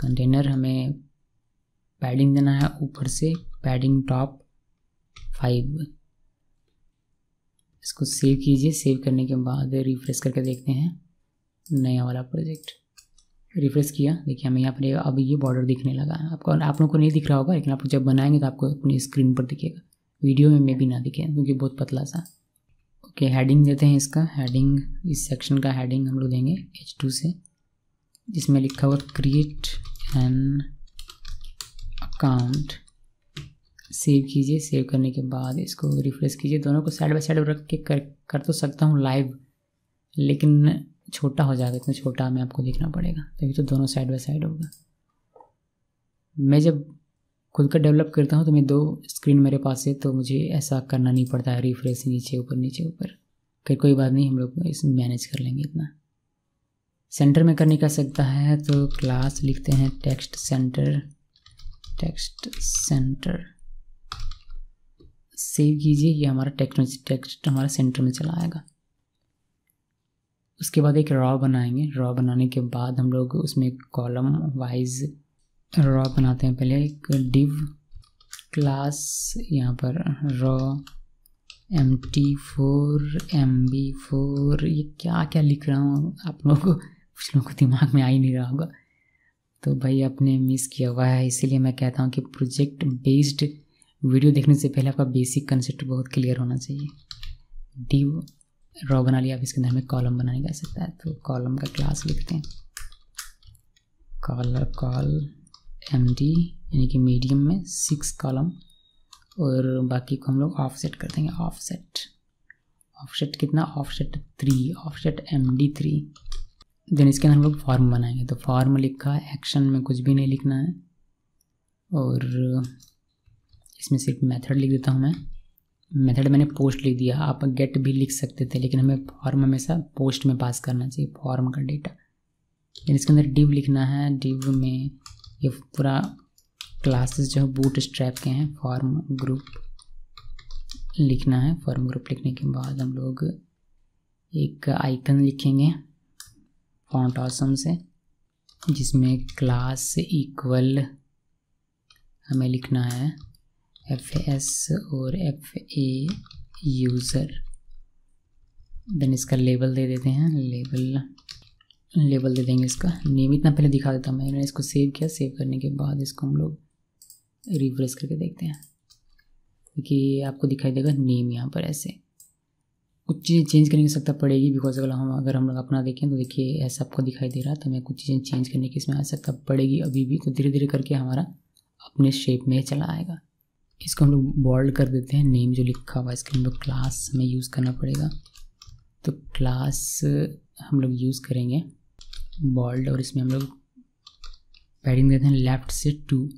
कंटेनर हमें पैडिंग देना है ऊपर से, पैडिंग टॉप फाइव। इसको सेव कीजिए, सेव करने के बाद रिफ्रेश करके देखते हैं नया वाला प्रोजेक्ट। रिफ्रेश किया, देखिए हमें यहाँ पर अब ये बॉर्डर दिखने लगा है। आपको आप लोगों को नहीं दिख रहा होगा, लेकिन आप जब बनाएंगे तो आपको अपनी स्क्रीन पर दिखेगा, वीडियो में मे भी ना दिखे क्योंकि बहुत पतला सा। ओके, हेडिंग देते हैं इसका, हेडिंग इस सेक्शन का हेडिंग हम लोग देंगे एच टू से, जिसमें लिखा हुआ क्रिएट एन अकाउंट। सेव कीजिए, सेव करने के बाद इसको रिफ्रेश कीजिए, दोनों को साइड बाय साइड रख के कर कर तो सकता हूँ लाइव, लेकिन छोटा हो जाएगा, इतना छोटा हमें आपको देखना पड़ेगा, तभी तो दोनों साइड बाय साइड होगा। मैं जब खुद का डेवलप करता हूँ तो मैं दो स्क्रीन मेरे पास है, तो मुझे ऐसा करना नहीं पड़ता है, रिफ्रेश नीचे ऊपर नीचे ऊपर। फिर कोई बात नहीं, हम लोग इसमें मैनेज कर लेंगे इतना। सेंटर में करने का सकता है, तो क्लास लिखते हैं text centre text centre save कीजिए, ये हमारा टेक्स्ट टेक्स्ट हमारा सेंटर में चला आएगा। उसके बाद एक रॉ बनाएंगे, रॉ बनाने के बाद हम लोग उसमें कॉलम वाइज रॉ बनाते हैं। पहले एक डिव क्लास, यहाँ पर row M T four M B four, ये क्या क्या लिख रहा हूँ आप लोगों को, कुछ लोगों को दिमाग में आ ही नहीं रहा होगा, तो भाई आपने मिस किया हुआ है। इसीलिए मैं कहता हूँ कि प्रोजेक्ट बेस्ड वीडियो देखने से पहले आपका बेसिक कंसेप्ट बहुत क्लियर होना चाहिए। डिव रॉ बना लिया, अब इसके अंदर हमें कॉलम बनाने का सकता है, तो कॉलम का क्लास लिखते हैं कॉलर कॉल एम डी, यानी कि मीडियम में सिक्स कॉलम, और बाकी को हम लोग ऑफ सेट कर देंगे। ऑफ सेट ऑफ सेट कितना, offset three, offset M D three. Then इसके अंदर हम लोग फॉर्म बनाएंगे, तो फॉर्म लिखा है, एक्शन में कुछ भी नहीं लिखना है और इसमें सिर्फ मेथड लिख देता हूँ मैं। मेथड मैंने पोस्ट लिख दिया, आप गेट भी लिख सकते थे, लेकिन हमें फॉर्म हमेशा पोस्ट में पास करना चाहिए फॉर्म का डेटा। देन इसके अंदर डिव लिखना है। डिव में ये पूरा क्लासेस जो है बूटस्ट्रैप के हैं, फॉर्म ग्रुप लिखना है। फॉर्म ग्रुप लिखने के बाद हम लोग एक आइकन लिखेंगे फॉन्ट ऑसम से, जिसमें क्लास इक्वल हमें लिखना है एफ एस और एफ ए यूज़र। देन इसका लेबल दे देते हैं, लेबल लेबल दे देंगे इसका नेम। इतना पहले दिखा देता हूँ, मैंने इसको सेव किया। सेव करने के बाद इसको हम लोग रिफ्रेश करके देखते हैं, क्योंकि आपको दिखाई देगा नेम यहाँ पर। ऐसे कुछ चीज़ें चेंज करने की आवश्यकता पड़ेगी, बिकॉज अगर हम अगर हम लोग अपना देखें तो देखिए ऐसा आपको दिखाई दे रहा, तो हमें कुछ चीज़ें चेंज करने की इसमें आवश्यकता पड़ेगी अभी भी। तो धीरे धीरे करके हमारा अपने शेप में चला आएगा। इसको हम लोग बोल्ड कर देते हैं। नेम जो लिखा हुआ है इसके हम लोग क्लास हमें यूज़ करना पड़ेगा, तो क्लास हम लोग यूज़ करेंगे बोल्ड, और इसमें हम लोग पैडिंग देते हैं लेफ़्ट से टू।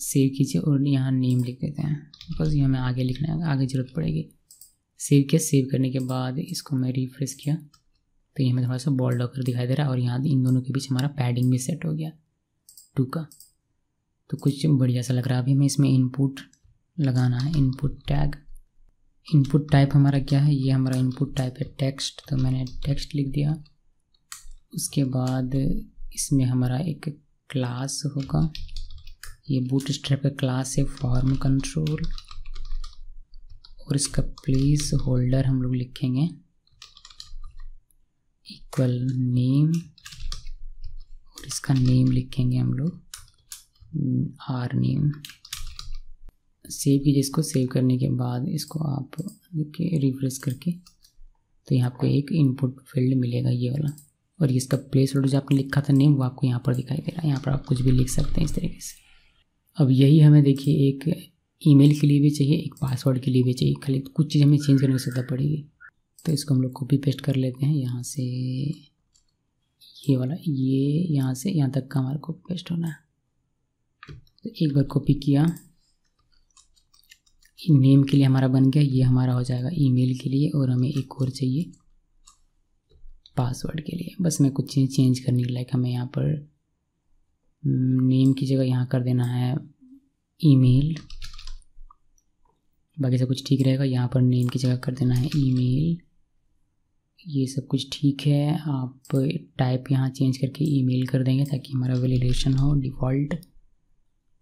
सेव कीजिए और यहाँ नेम लिख देते हैं, बिकॉज ये हमें आगे लिखना है, आगे ज़रूरत पड़ेगी। सेव किया, सेव करने के बाद इसको मैं रिफ्रेश किया तो ये हमें थोड़ा सा बोल्ड होकर दिखाई दे रहा है, और यहाँ इन दोनों के बीच हमारा पैडिंग भी सेट हो गया टू का। तो कुछ बढ़िया सा लग रहा है। अभी हमें इसमें इनपुट लगाना है, इनपुट टैग। इनपुट टाइप हमारा क्या है? ये हमारा इनपुट टाइप है टेक्स्ट, तो मैंने टेक्स्ट लिख दिया। उसके बाद इसमें हमारा एक क्लास होगा, ये बूटस्ट्रैप का क्लास है फॉर्म कंट्रोल, और इसका प्लेस होल्डर हम लोग लिखेंगे इक्वल नेम, और इसका नेम लिखेंगे हम लोग आर नेम। सेव कीजिए इसको। सेव करने के बाद इसको आप देखिए रिफ्रेश करके, तो यहाँ आपको एक इनपुट फील्ड मिलेगा ये वाला, और ये इसका प्लेस होल्डर जो आपने लिखा था नेम, वो आपको यहाँ पर दिखाई दे रहा है। यहाँ पर आप कुछ भी लिख सकते हैं इस तरीके से। अब यही हमें देखिए एक ईमेल के लिए भी चाहिए, एक पासवर्ड के लिए भी चाहिए, खाली कुछ चीज़ हमें चेंज करने की जरूरत पड़ेगी। तो इसको हम लोग कॉपी पेस्ट कर लेते हैं यहाँ से, ये वाला ये यहाँ से यहाँ तक का हमारा कॉपी पेस्ट होना है। तो एक बार कॉपी किया, नेम के लिए हमारा बन गया, ये हमारा हो जाएगा ईमेल के लिए, और हमें एक और चाहिए पासवर्ड के लिए। बस हमें कुछ चीज़ें चेंज करने के लायक, हमें यहाँ पर नेम की जगह यहाँ कर देना है ईमेल, बाकी सब कुछ ठीक रहेगा। यहाँ पर नेम की जगह कर देना है ईमेल, ये सब कुछ ठीक है। आप टाइप यहाँ चेंज करके ईमेल कर देंगे ताकि हमारा वैलिडेशन हो डिफ़ॉल्ट,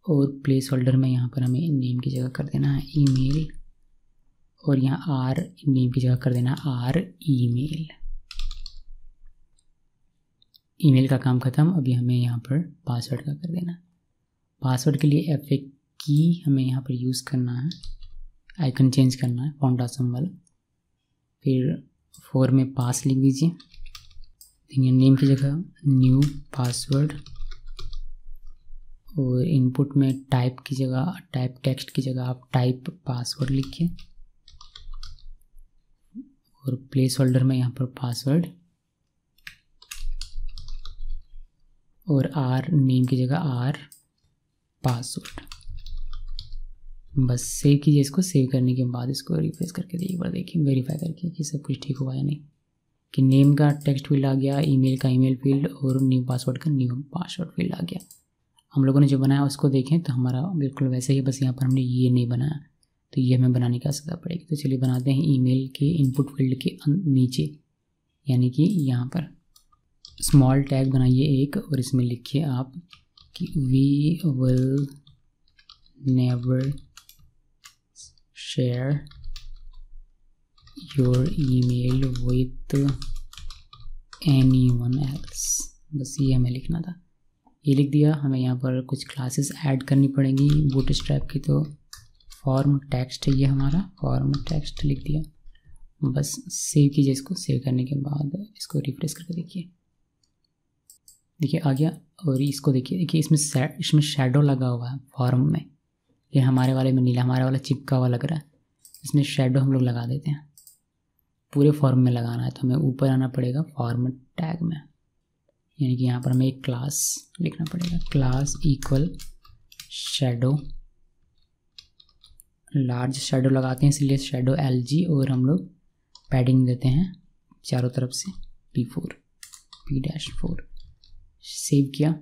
और प्लेस होल्डर में यहाँ पर हमें नेम की जगह कर देना है ईमेल, और यहाँ आर नेम की जगह कर देना है आर ईमेल। ईमेल का काम ख़त्म। अभी हमें यहाँ पर पासवर्ड का कर देना है। पासवर्ड के लिए एफ ए की हमें यहाँ पर यूज़ करना है, आइकन चेंज करना है फॉन्ट ऑसम वाला। फिर फोर में पास लिख दीजिए, यहाँ नेम की जगह न्यू पासवर्ड, और इनपुट में टाइप की जगह टाइप टेक्स्ट की जगह आप टाइप पासवर्ड लिखिए, और प्लेस होल्डर में यहाँ पर पासवर्ड, और आर नेम की जगह आर पासवर्ड। बस सेव कीजिए इसको। सेव करने के बाद इसको रिफ्रेश करके देखिए, एक बार देखिए वेरीफाई करके कि सब कुछ ठीक हुआ या नहीं, कि नेम का टेक्स्ट फील्ड आ गया, ईमेल का ईमेल फील्ड, और न्यू पासवर्ड का न्यू पासवर्ड फील्ड आ गया। हम लोगों ने जो बनाया उसको देखें तो हमारा बिल्कुल वैसे ही, बस यहाँ पर हमने ये नहीं बनाया, तो ये हमें बनाने की आवश्यकता पड़ेगी। तो चलिए बनाते हैं ईमेल के इनपुट फील्ड के नीचे, यानी कि यहाँ पर स्मॉल टैग बनाइए एक, और इसमें लिखिए आप कि we will never share your email with anyone else. बस ये हमें लिखना था, ये लिख दिया। हमें यहाँ पर कुछ क्लासेस ऐड करनी पड़ेंगी बूटस्ट्रैप की, तो फॉर्म टेक्स्ट ये हमारा फॉर्म टेक्स्ट लिख दिया। बस सेव कीजिए इसको। सेव करने के बाद इसको रिफ्रेश करके देखिए, देखिए आ गया। और इसको देखिए, देखिए इसमें शैड, इसमें शेडो लगा हुआ है फॉर्म में, ये हमारे वाले में नीला, हमारे वाला चिपका हुआ लग रहा है, इसमें शेडो हम लोग लगा देते हैं। पूरे फॉर्म में लगाना है तो हमें ऊपर आना पड़ेगा फॉर्म टैग में, यानी कि यहाँ पर हमें एक क्लास लिखना पड़ेगा, class equal shadow. Large shadow लगाते हैं इसलिए शेडो एल जी, और हम लोग पैडिंग देते हैं चारों तरफ से P four P dash four. Save किया।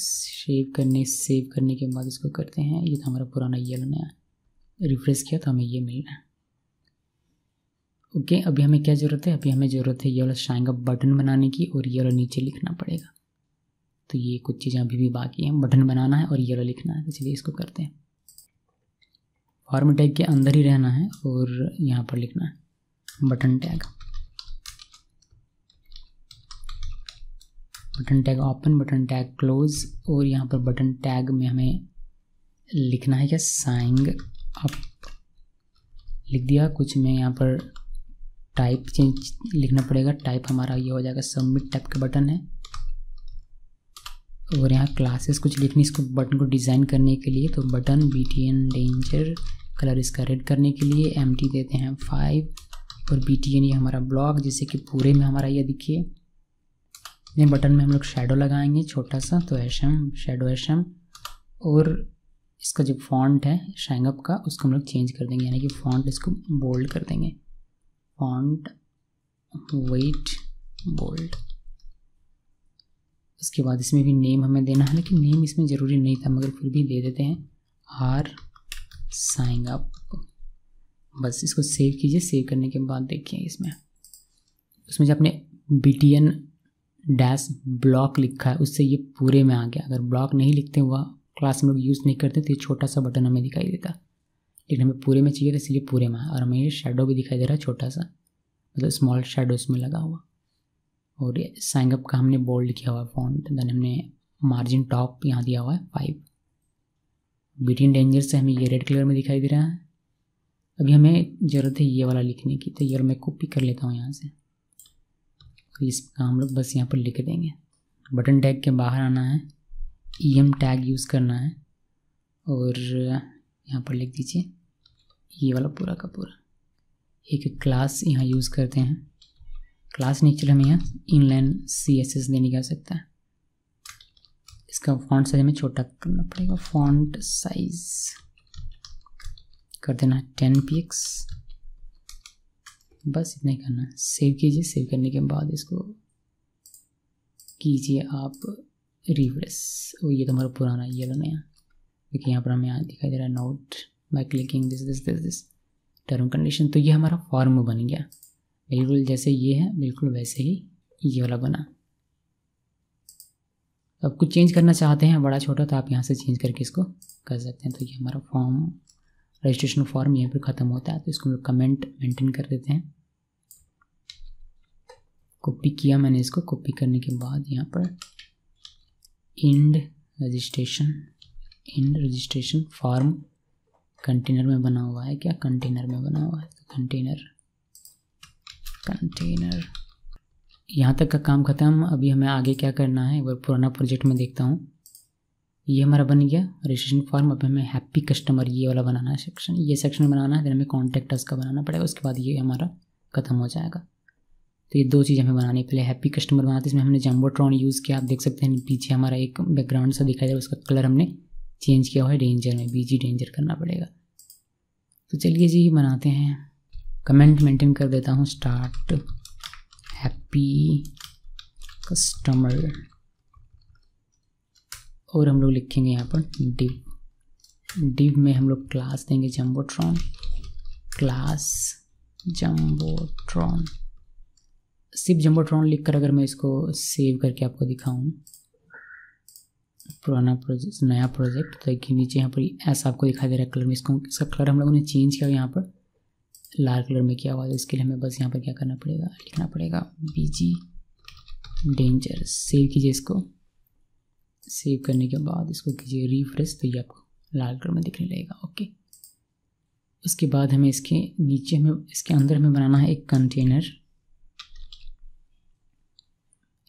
सेव करने सेव करने के बाद इसको करते हैं, ये था हमारा पुराना ये लेना, रिफ्रेश किया तो हमें ये मिलना है। ओके okay, अभी हमें क्या ज़रूरत है, अभी हमें ज़रूरत है ये वाला शाइंग अप बटन बनाने की, और ये वाला नीचे लिखना पड़ेगा। तो ये कुछ चीज़ें अभी भी बाकी हैं, बटन बनाना है और ये वाला लिखना है, इसलिए इसको करते हैं। फॉर्म टैग के अंदर ही रहना है और यहाँ पर लिखना है button tag, button tag open, button tag close, और यहाँ पर बटन टैग में हमें लिखना है क्या, साइंग अप लिख दिया। कुछ में यहाँ पर टाइप चेंज लिखना पड़ेगा, टाइप हमारा ये हो जाएगा सबमिट टाइप का बटन है। और यहाँ क्लासेस कुछ लिखनी इसको बटन को डिज़ाइन करने के लिए, तो button B T N danger colour इसका रेड करने के लिए एम टी देते हैं फाइव, और बी टी एन ये हमारा ब्लॉक, जैसे कि पूरे में हमारा ये दिखिए। ये बटन में हम लोग शेडो लगाएंगे छोटा सा, तो S M shadow S M, और इसका जो फॉन्ट है शाइंग अप का उसको हम लोग चेंज कर देंगे, यानी कि फॉन्ट इसको बोल्ड कर देंगे, फॉन्ट वेट बोल्ड। उसके बाद इसमें भी नेम हमें देना है, लेकिन नेम इसमें ज़रूरी नहीं था मगर फिर भी दे देते हैं, आर साइंग अप। बस इसको सेव कीजिए, सेव करने के बाद देखिए इसमें उसमें जो आपने B T N dash block लिखा है उससे ये पूरे में आ गया। अगर ब्लॉक नहीं लिखते हुआ क्लास में लोग यूज़ नहीं करते तो ये छोटा सा बटन हमें दिखाई देता, लेकिन हमें पूरे में चाहिए था इसलिए पूरे में आया। और हमें ये शेडो भी दिखाई दे रहा है छोटा सा, मतलब स्मॉल शेडो इसमें लगा हुआ, और ये साइंग अप का हमने बोल्ड किया हुआ है फॉन्ट। देन हमने मार्जिन टॉप यहाँ दिया हुआ है फाइव। बीटीएन डेंजर से हमें ये रेड कलर में दिखाई दे रहा है। अभी हमें ज़रूरत है ये वाला लिखने की, तो ये मैं कॉपी कर लेता हूँ यहाँ से, तो इसका हम लोग बस यहाँ पर लिख देंगे। बटन टैग के बाहर आना है, ई एम टैग यूज़ करना है, और यहाँ पर लिख दीजिए ये वाला पूरा का पूरा। एक क्लास यहाँ यूज़ करते हैं, क्लास नहीं चल, हमें यहाँ इनलाइन सी एस एस देने की आवश्यकता है। इसका फॉन्ट साइज हमें छोटा करना पड़ेगा, फॉन्ट साइज कर देना टेन पी एक्स, बस इतना ही करना है। सेव कीजिए, सेव करने के बाद इसको कीजिए आप रिफ्रेश, और ये तो हमारा पुराना ये वाला नया। देखिए यहाँ पर हमें यहाँ दिखाई दे रहा है note by clicking this this this this term condition. तो ये हमारा फॉर्म बन गया, बिल्कुल जैसे ये है बिल्कुल वैसे ही ये वाला बना। अब कुछ चेंज करना चाहते हैं बड़ा छोटा तो आप यहाँ से चेंज करके इसको कर सकते हैं। तो ये हमारा फॉर्म रजिस्ट्रेशन फॉर्म यहाँ पर ख़त्म होता है, तो इसको हम लोग कमेंट मेंटेन कर देते हैं। कॉपी किया मैंने इसको, कॉपी करने के बाद यहाँ पर end registration, end registration form container में बना हुआ है क्या, कंटेनर में बना हुआ है, तो कंटेनर कंटेनर यहाँ तक का काम ख़त्म। अभी हमें आगे क्या करना है, एक पुराना प्रोजेक्ट में देखता हूँ। ये हमारा बन गया रजिस्ट्रेशन फॉर्म। अभी हमें हैप्पी कस्टमर ये वाला बनाना है सेक्शन, ये सेक्शन बनाना है, फिर हमें कॉन्टैक्ट उसका बनाना पड़ेगा, उसके बाद ये हमारा ख़त्म हो जाएगा। तो ये दो चीज़ हमें बनानी है, पहले हैप्पी कस्टमर बनाते, इसमें हमने जम्बोट्रॉन यूज़ किया, आप देख सकते हैं पीछे हमारा एक बैकग्राउंड सा दिखाई दे रहा है, उसका कलर हमने चेंज किया हुआ है डेंजर में, बीजी डेंजर करना पड़ेगा। तो चलिए जी बनाते हैं, कमेंट मेंटेन कर देता हूँ, स्टार्ट हैप्पी कस्टमर, और हम लोग लिखेंगे यहाँ पर डिव, डिव में हम लोग क्लास देंगे जम्बोट्रॉन, क्लास जम्बोट्रॉन। सिर्फ जम्बोट्रॉन लिखकर अगर मैं इसको सेव करके आपको दिखाऊँ पुराना प्रोजेक्ट नया प्रोजेक्ट, तो देखिए नीचे यहाँ पर ऐसा आपको दिखाई दे रहा है कलर में, इसको इसका कलर हम लोगों ने चेंज किया यहाँ पर लाल कलर में किया हुआ है। इसके लिए हमें बस यहाँ पर क्या करना पड़ेगा, लिखना पड़ेगा बीजी डेंजर। सेव कीजिए इसको, सेव करने के बाद इसको कीजिए रिफ्रेश, तो ये आपको लाल कलर में दिखने लगेगा। ओके, उसके बाद हमें इसके नीचे हमें इसके अंदर हमें बनाना है एक कंटेनर,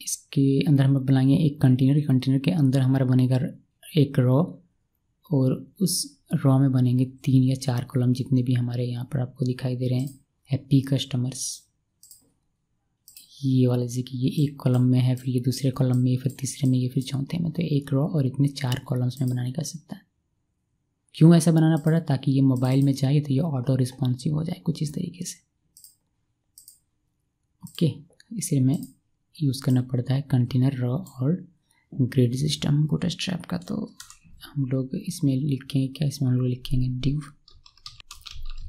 इसके अंदर हम बनाएंगे एक कंटेनर, कंटेनर के अंदर हमारा बनेगा एक रॉ, और उस रॉ में बनेंगे तीन या चार कॉलम जितने भी हमारे यहाँ पर आपको दिखाई दे रहे हैं हैप्पी कस्टमर्स। ये वाला जैसे कि ये एक कॉलम में है, फिर ये दूसरे कॉलम में, फिर तीसरे में, ये फिर चौथे में, तो एक रॉ और इतने चार कॉलम्स में बनाने का सकता है। क्यों ऐसा बनाना पड़ा, ताकि ये मोबाइल में जाए तो ये ऑटो रिस्पॉन्सिव हो जाए, कुछ इस तरीके से। ओके, इसलिए मैं यूज़ करना पड़ता है कंटेनर रॉ और ग्रेड सिस्टम बूटस्ट्रैप का। तो हम लोग इसमें लिखेंगे क्या, इसमें हम लोग लिखेंगे डिव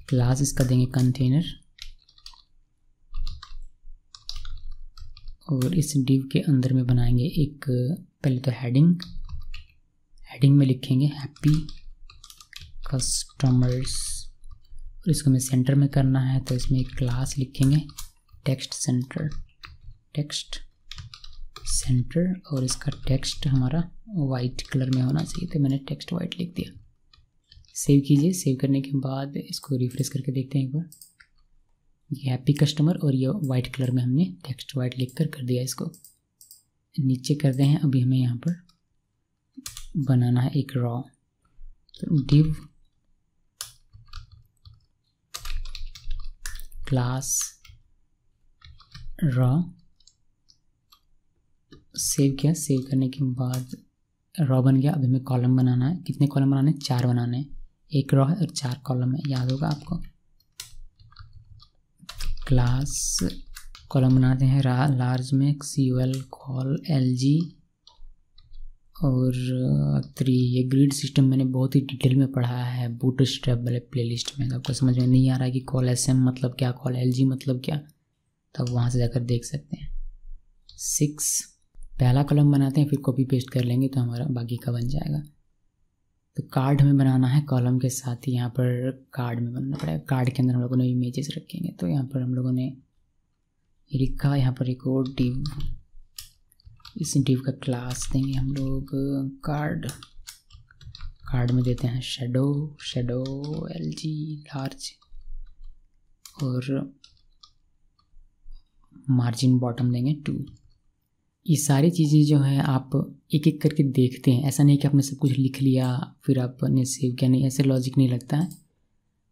क्लास, इसका देंगे कंटेनर, और इस डिव के अंदर में बनाएंगे एक, पहले तो हेडिंग, हेडिंग में लिखेंगे हैप्पी कस्टमर्स, और इसको हमें सेंटर में करना है तो इसमें एक क्लास लिखेंगे टेक्स्ट सेंटर, टेक्स्ट सेंटर, और इसका टेक्स्ट हमारा वाइट कलर में होना चाहिए, तो मैंने टेक्स्ट वाइट लिख दिया। सेव कीजिए, सेव करने के बाद इसको रिफ्रेश करके देखते हैं एक बार। ये हैप्पी कस्टमर और ये वाइट कलर में हमने टेक्स्ट वाइट लिख कर कर दिया। इसको नीचे कर दें। अभी हमें यहाँ पर बनाना है एक रॉ, तो डिव क्लास रॉ, सेव किया, सेव करने के बाद रॉ बन गया। अब हमें कॉलम बनाना है, कितने कॉलम बनाने हैं? चार बनाने हैं, एक रॉ है और चार कॉलम है, याद होगा आपको। क्लास कॉलम बनाते हैं लार्ज में, C O L col L G, और थ्री। ये ग्रिड सिस्टम मैंने बहुत ही डिटेल में पढ़ा है बूटस्ट्रैप वाले प्लेलिस्ट में, तो आपको समझ में नहीं आ रहा है कि कॉल एस एम मतलब क्या, कॉल एल जी मतलब क्या, तो आप वहाँ से जाकर देख सकते हैं। सिक्स पहला कॉलम बनाते हैं, फिर कॉपी पेस्ट कर लेंगे तो हमारा बाकी का बन जाएगा। तो कार्ड हमें बनाना है कॉलम के साथ ही, यहाँ पर कार्ड में बनाना पड़ेगा। कार्ड के अंदर हम लोगों ने इमेजेस रखेंगे, तो यहाँ पर हम लोगों ने लिखा, यहाँ पर एक और डिव, इस डिव का क्लास देंगे हम लोग कार्ड, कार्ड में देते हैं shadow, shadow L G large, और मार्जिन बॉटम देंगे टू। ये सारी चीज़ें जो है आप एक एक करके देखते हैं, ऐसा नहीं कि आपने सब कुछ लिख लिया फिर आपने सेव किया, नहीं, ऐसे लॉजिक नहीं लगता है।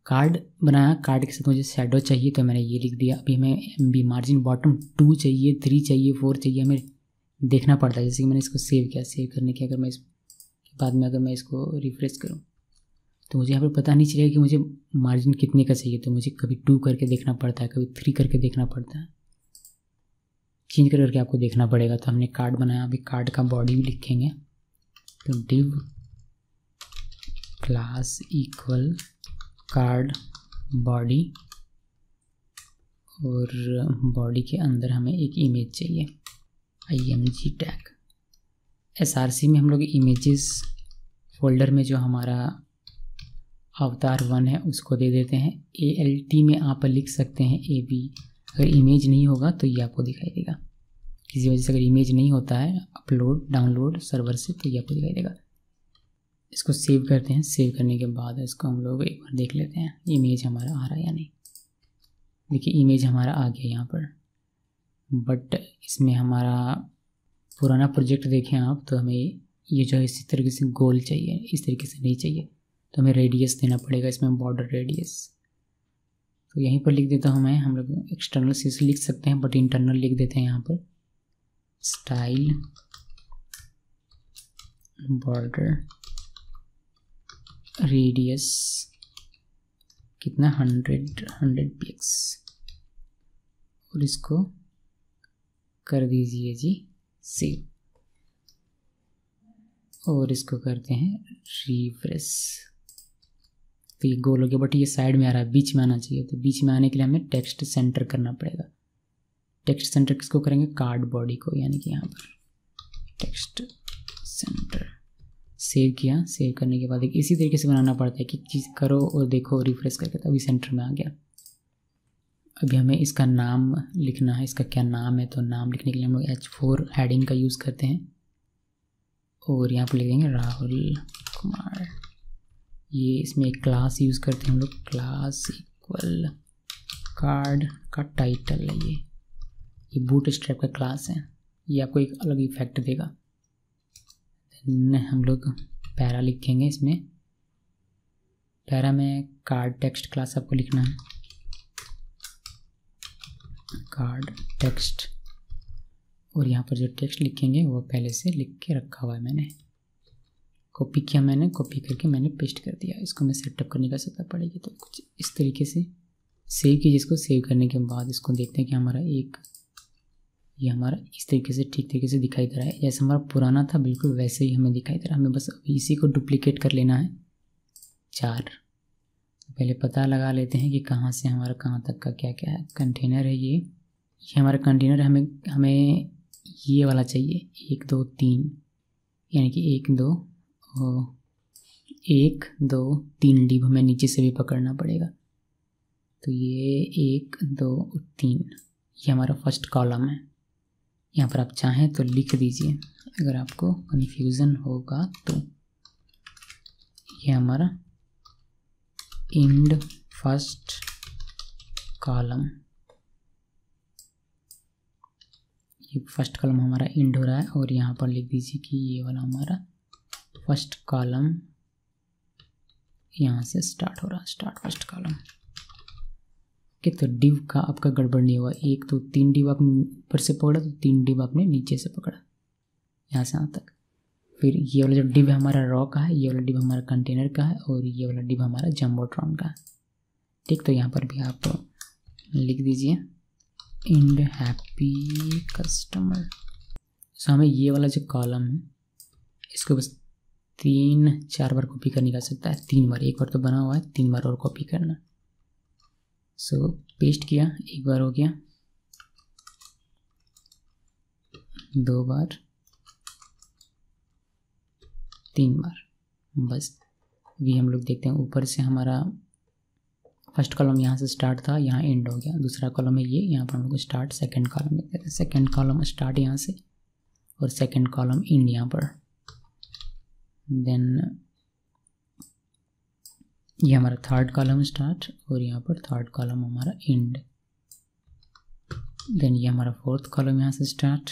कार्ड बनाया, कार्ड के साथ मुझे शेडो चाहिए तो मैंने ये लिख दिया। अभी हमें M B margin bottom two चाहिए, थ्री चाहिए, फोर चाहिए, हमें देखना पड़ता है। जैसे कि मैंने इसको सेव किया, सेव करने के अगर मैं इस बाद में अगर मैं इसको रिफ्रेश करूँ तो मुझे यहाँ पर पता नहीं चलेगा कि मुझे मार्जिन कितने का चाहिए, तो मुझे कभी टू करके देखना पड़ता है, कभी थ्री करके देखना पड़ता है, चेंज कर करके आपको देखना पड़ेगा। तो हमने कार्ड बनाया, अभी कार्ड का बॉडी भी लिखेंगे, तो div class equal card body, और बॉडी के अंदर हमें एक इमेज चाहिए, I M G tag. S R C में हम लोग इमेजेस फोल्डर में जो हमारा अवतार वन है उसको दे देते हैं। ए एल टी में आप लिख सकते हैं ए बी, अगर इमेज नहीं होगा तो ये आपको दिखाई देगा, किसी वजह से अगर इमेज नहीं होता है अपलोड डाउनलोड सर्वर से तो ये आपको दिखाई देगा। इसको सेव करते हैं, सेव करने के बाद इसको हम लोग एक बार देख लेते हैं इमेज हमारा आ रहा है या नहीं। देखिए इमेज हमारा आ गया यहाँ पर, बट इसमें हमारा पुराना प्रोजेक्ट देखें आप तो हमें ये जो है इसी तरीके से गोल चाहिए, इस तरीके से नहीं चाहिए, तो हमें रेडियस देना पड़ेगा इसमें, बॉर्डर रेडियस। तो यहीं पर लिख देता हूँ मैं, हम लोग एक्सटर्नल से लिख सकते हैं बट इंटरनल लिख देते हैं यहाँ पर, स्टाइल बॉर्डर रेडियस कितना, हंड्रेड हंड्रेड पिक्स, और इसको कर दीजिए जी सेव, और इसको करते हैं रिफ्रेश। तो ये गोल हो गया, बट ये साइड में आ रहा है, बीच में आना चाहिए, तो बीच में आने के लिए हमें टेक्स्ट सेंटर करना पड़ेगा। टेक्स्ट सेंटर किसको करेंगे? कार्ड बॉडी को, यानी कि यहाँ पर टेक्स्ट सेंटर। सेव किया, सेव करने के बाद इसी तरीके से बनाना पड़ता है कि चीज़ करो और देखो रिफ्रेश करके, तो अभी सेंटर में आ गया। अभी हमें इसका नाम लिखना है, इसका क्या नाम है, तो नाम लिखने के लिए हम लोग एच फोर हेडिंग का यूज़ करते हैं, और यहाँ पर लिखेंगे राहुल कुमार। ये इसमें एक क्लास यूज़ करते हैं हम लोग, क्लास इक्वल कार्ड का टाइटल है ये ये बूटस्ट्रैप का क्लास है, ये आपको एक अलग इफेक्ट देगा। देन हम लोग पैरा लिखेंगे, इसमें पैरा में कार्ड टेक्स्ट क्लास आपको लिखना है, कार्ड टेक्स्ट, और यहाँ पर जो टेक्स्ट लिखेंगे वो पहले से लिख के रखा हुआ है, मैंने कॉपी किया, मैंने कॉपी करके मैंने पेस्ट कर दिया। इसको मैं सेटअप करने का सतह पड़ेगी, तो कुछ इस तरीके से सेव कीजिए। इसको सेव करने के बाद इसको देखते हैं कि हमारा एक ये हमारा इस तरीके से ठीक तरीके से दिखाई दे रहा है। जैसे हमारा पुराना था बिल्कुल वैसे ही हमें दिखाई दे रहा है। हमें बस अभी इसी को डुप्लीकेट कर लेना है चार। पहले पता लगा लेते हैं कि कहाँ से हमारा कहाँ तक का क्या क्या है। कंटेनर है ये ये हमारा कंटेनर। हमें हमें ये वाला चाहिए एक दो तीन, यानी कि एक दो और एक दो तीन डिब हमें नीचे से भी पकड़ना पड़ेगा। तो ये एक दो तीन, ये हमारा फर्स्ट कॉलम है। यहाँ पर आप चाहें तो लिख दीजिए अगर आपको कन्फ्यूज़न होगा तो। ये हमारा एंड फर्स्ट कॉलम, ये फर्स्ट कॉलम हमारा एंड हो रहा है। और यहाँ पर लिख दीजिए कि ये वाला हमारा फर्स्ट कॉलम यहाँ से स्टार्ट हो रहा है, स्टार्ट फर्स्ट कॉलम। ओके, तो डिव का आपका गड़बड़ नहीं हुआ। एक तो तीन डिव आपने ऊपर से पकड़ा, तो तीन डिव आपने नीचे से पकड़ा, यहाँ से यहाँ तक। फिर ये वाला जो डिव हमारा रॉ का है, ये वाला डिव हमारा कंटेनर का है, और ये वाला डिव हमारा जम्बोट्रॉन का है। ठीक, तो यहाँ पर भी आप लिख दीजिए एंड हैप्पी कस्टमर। सो हमें ये वाला जो कॉलम है इसको बस तीन चार बार कॉपी करने का सकता है, तीन बार। एक बार तो बना हुआ है, तीन बार और कॉपी करना। सो so, पेस्ट किया, एक बार हो गया, दो बार, तीन बार, बस। अभी हम लोग देखते हैं ऊपर से हमारा फर्स्ट कॉलम यहाँ से स्टार्ट था, यहाँ एंड हो गया। दूसरा कॉलम है ये, यहाँ पर हम लोग स्टार्ट सेकंड कॉलम लिख देते हैं। सेकंड कॉलम स्टार्ट यहाँ से और सेकंड कॉलम एंड यहाँ पर। देन ये हमारा थर्ड कॉलम स्टार्ट और यहाँ पर थर्ड कॉलम हमारा एंड। देन ये हमारा फोर्थ कॉलम यहाँ से स्टार्ट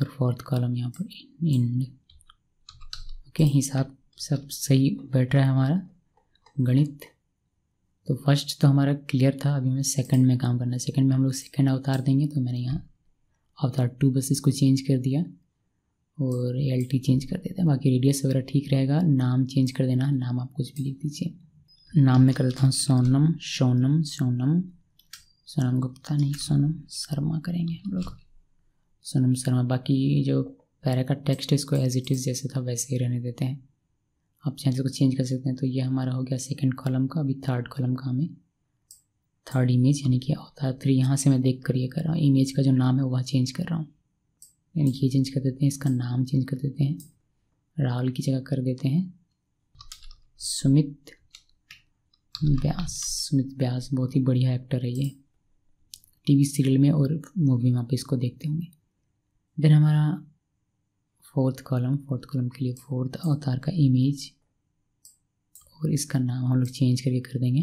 और फोर्थ कॉलम यहाँ पर एंड। ओके, हिसाब सब सही बैठ रहा है हमारा गणित। तो फर्स्ट तो हमारा क्लियर था, अभी हमें सेकंड में काम करना है। सेकंड में हम लोग सेकंड अवतार देंगे, तो मैंने यहाँ अवतार टू बस इसको चेंज कर दिया और एल टी चेंज कर देते हैं। बाकी रेडियस वगैरह ठीक रहेगा। नाम चेंज कर देना, नाम आप कुछ भी लिख दीजिए। नाम में कर देता हूँ सोनम सोनम सोनम सोनम गुप्ता नहीं, सोनम शर्मा करेंगे हम लोग, सोनम शर्मा। बाकी जो पैरा का टेक्स्ट है इसको एज इट इज़ जैसे था वैसे ही रहने देते हैं। आप चाहें तो चेंज कर सकते हैं। तो ये हमारा हो गया सेकेंड कॉलम का। अभी थर्ड कॉलम का हमें थर्ड इमेज यानी कि अवतार थ्री, यहाँ से मैं देख कर ये कर रहा हूँ। इमेज का जो नाम है वह चेंज कर रहा हूँ, यानी ये चेंज कर देते हैं, इसका नाम चेंज कर देते हैं, राहुल की जगह कर देते हैं सुमित व्यास। सुमित व्यास बहुत ही बढ़िया एक्टर है, ये टीवी सीरियल में और मूवी में आप इसको देखते होंगे। देन हमारा फोर्थ कॉलम, फोर्थ कॉलम के लिए फोर्थ अवतार का इमेज और इसका नाम हम लोग चेंज करके कर देंगे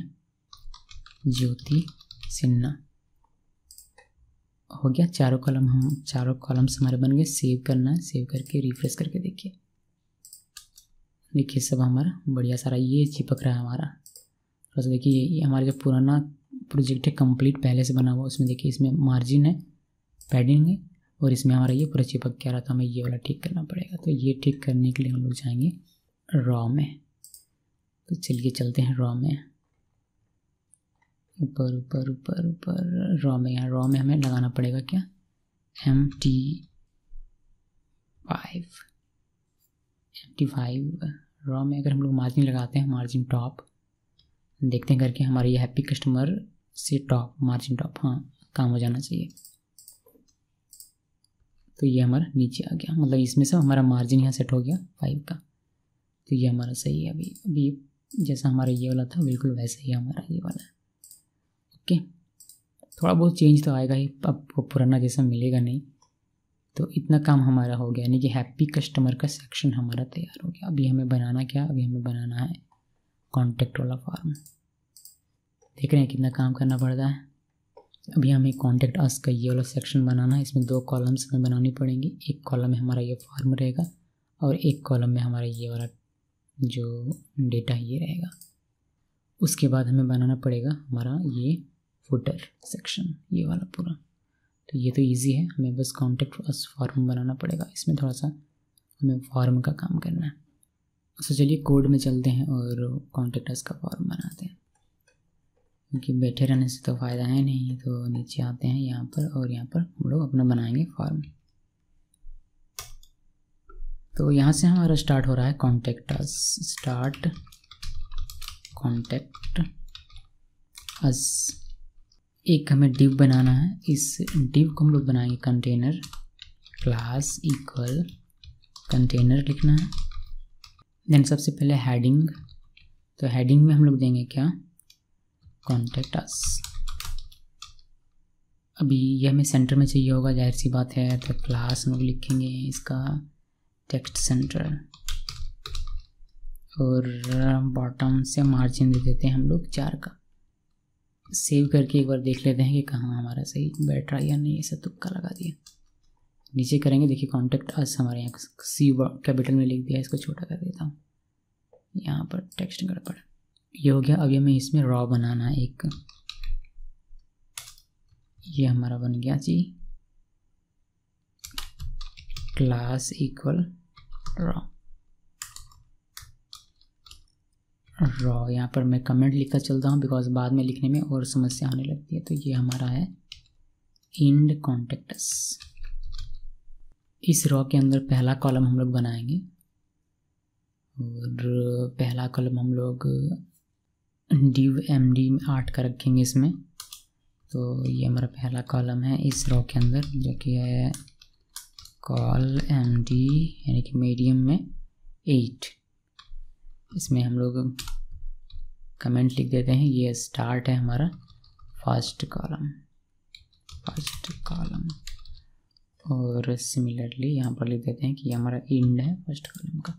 ज्योति सिन्हा। हो गया, चारों कॉलम हम चारों कॉलम्स हमारे बन गए। सेव करना है, सेव करके रिफ्रेश करके देखिए। देखिए सब हमारा बढ़िया सारा ये चिपक रहा है हमारा। थोड़ा सा देखिए, ये हमारा जो पुराना प्रोजेक्ट है कंप्लीट पहले से बना हुआ, उसमें देखिए इसमें मार्जिन है, पैडिंग है, और इसमें हमारा ये पूरा चिपक के आ रहा था। हमें ये वाला ठीक करना पड़ेगा। तो ये ठीक करने के लिए हम लोग जाएंगे रॉ में। तो चलिए चलते हैं रॉ में, ऊपर ऊपर ऊपर ऊपर रॉ में। यहाँ रॉ में हमें लगाना पड़ेगा क्या, M T five M T five row में अगर हम लोग मार्जिन लगाते हैं, मार्जिन टॉप देखते हैं करके हमारे ये हैप्पी कस्टमर से टॉप मार्जिन टॉप, हाँ काम हो जाना चाहिए। तो ये हमारा नीचे आ गया, मतलब इसमें से हमारा मार्जिन यहाँ सेट हो गया फाइव का। तो ये हमारा सही है। अभी अभी जैसा हमारा ये वाला था बिल्कुल वैसा ही हमारा ये वाला है। ओके, थोड़ा बहुत चेंज तो आएगा ही, आपको पुराना जैसा मिलेगा नहीं। तो इतना काम हमारा हो गया, यानी कि हैप्पी कस्टमर का सेक्शन हमारा तैयार हो गया। अभी हमें बनाना क्या, अभी हमें बनाना है कॉन्टैक्ट वाला फॉर्म। देख रहे हैं कितना काम करना पड़ता है। अभी हमें कॉन्टैक्ट अस का ये वाला सेक्शन बनाना है। इसमें दो कॉलम्स हमें बनानी पड़ेंगी। एक कॉलम में हमारा ये फॉर्म रहेगा और एक कॉलम में हमारा ये वाला जो डेटा ये रहेगा। उसके बाद हमें बनाना पड़ेगा हमारा ये फुटर सेक्शन, ये वाला पूरा। तो ये तो इजी है, हमें बस कॉन्टैक्ट अस फॉर्म बनाना पड़ेगा। इसमें थोड़ा सा हमें फॉर्म का काम करना है। तो चलिए कोड में चलते हैं और कॉन्टैक्ट अस का फॉर्म बनाते हैं। क्योंकि बैठे रहने से तो फ़ायदा है नहीं। तो नीचे आते हैं यहाँ पर और यहाँ पर हम लोग अपना बनाएंगे फॉर्म। तो यहाँ से हमारा स्टार्ट हो रहा है contact us, start contact us. एक हमें डिव बनाना है, इस डिव को हम लोग बनाएंगे कंटेनर क्लास इक्वल कंटेनर लिखना है। देन सबसे पहले हेडिंग, तो हेडिंग में हम लोग देंगे क्या, कॉन्टैक्ट अस। अभी यह हमें सेंटर में चाहिए होगा, जाहिर सी बात है, तो क्लास हम लोग लिखेंगे इसका टेक्स्ट सेंटर, और बॉटम से मार्जिन दे देते हैं हम लोग चार का। सेव करके एक बार देख लेते हैं कि कहाँ हमारा सही बैठ रहा है या नहीं। ऐसा तुक्का लगा दिया। नीचे करेंगे, देखिए कॉन्टैक्ट अस हमारे यहाँ सी कैपिटल में लिख दिया, इसको छोटा कर देता हूँ, यहाँ पर टेक्स्ट गड़बड़, ये हो गया। अभी हमें इसमें रॉ बनाना है एक, ये हमारा बन गया जी क्लास इक्वल रॉ। रॉ यहाँ पर मैं कमेंट लिखा चलता हूँ बिकॉज बाद में लिखने में और समस्या आने लगती है। तो ये हमारा है इंड कॉन्टैक्ट अस। इस रॉ के अंदर पहला कॉलम हम लोग बनाएंगे, और पहला कॉलम हम लोग डिव एम डी आठ का रखेंगे इसमें। तो ये हमारा पहला कॉलम है इस रॉ के अंदर, जो कि है कॉल एम डी यानी कि मीडियम में एट। इसमें हम लोग कमेंट लिख देते हैं, ये स्टार्ट है हमारा फर्स्ट कॉलम, फर्स्ट कॉलम। और सिमिलरली यहाँ पर लिख देते हैं कि ये हमारा एंड है फर्स्ट कॉलम का।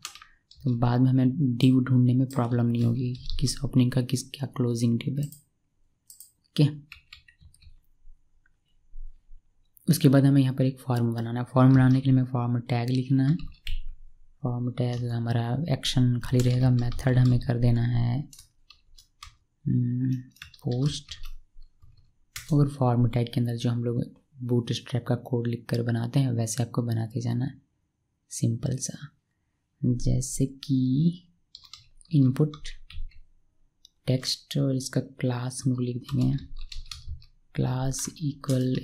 तो बाद में हमें डिव ढूंढने में प्रॉब्लम नहीं होगी, किस ओपनिंग का किस क्या क्लोजिंग डिव है। ओके, उसके बाद हमें यहाँ पर एक फॉर्म बनाना है। फॉर्म बनाने के लिए हमें फॉर्म टैग लिखना है। फॉर्म टैग हमारा एक्शन खाली रहेगा। मेथड हमें कर देना है पोस्ट, और फॉर्म टैग के अंदर जो हम लोग बूटस्ट्रैप का कोड लिखकर बनाते हैं वैसे आपको बनाते जाना है, सिंपल सा। जैसे कि इनपुट टेक्स्ट, और इसका क्लास हम लोग लिख देंगे क्लास इक्वल,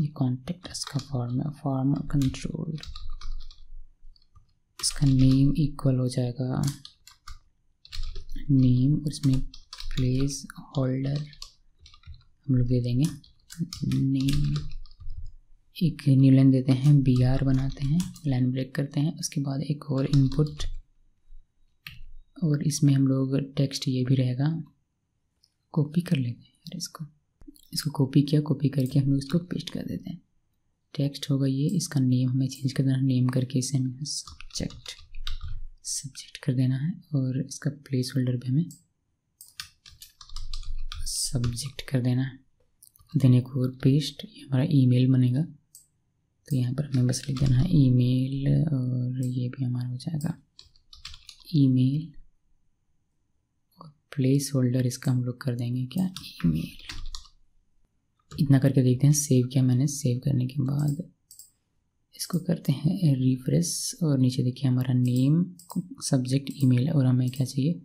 ये कॉन्टैक्ट अस का फॉर्म है, फॉर्म कंट्रोल। इसका नेम इक्वल हो जाएगा नेम, उसमें प्लेस होल्डर हम लोग दे देंगे नेम। एक न्यू लाइन देते हैं, बी आर बनाते हैं, लाइन ब्रेक करते हैं। उसके बाद एक और इनपुट, और इसमें हम लोग टेक्स्ट ये भी रहेगा। कॉपी कर लेते हैं यार इसको, इसको कॉपी किया, कॉपी करके हम लोग इसको पेस्ट कर देते हैं। टेक्स्ट होगा ये, इसका नेम हमें चेंज कर देना है, नेम करके इसे हमें सब्जेक्ट सब्जेक्ट कर देना है, और इसका प्लेस होल्डर भी हमें सब्जेक्ट कर देना है। देन एक और पेस्ट, ये हमारा ईमेल बनेगा। तो यहाँ पर हमें बस लिख देना है ईमेल, और ये भी हमारा हो जाएगा ईमेल, और प्लेस होल्डर इसका हम लोग कर देंगे क्या, ईमेल। इतना करके देखते हैं। सेव किया मैंने, सेव करने के बाद इसको करते हैं रिफ्रेश, और नीचे देखिए हमारा नेम सब्जेक्ट ईमेल, और हमें क्या चाहिए,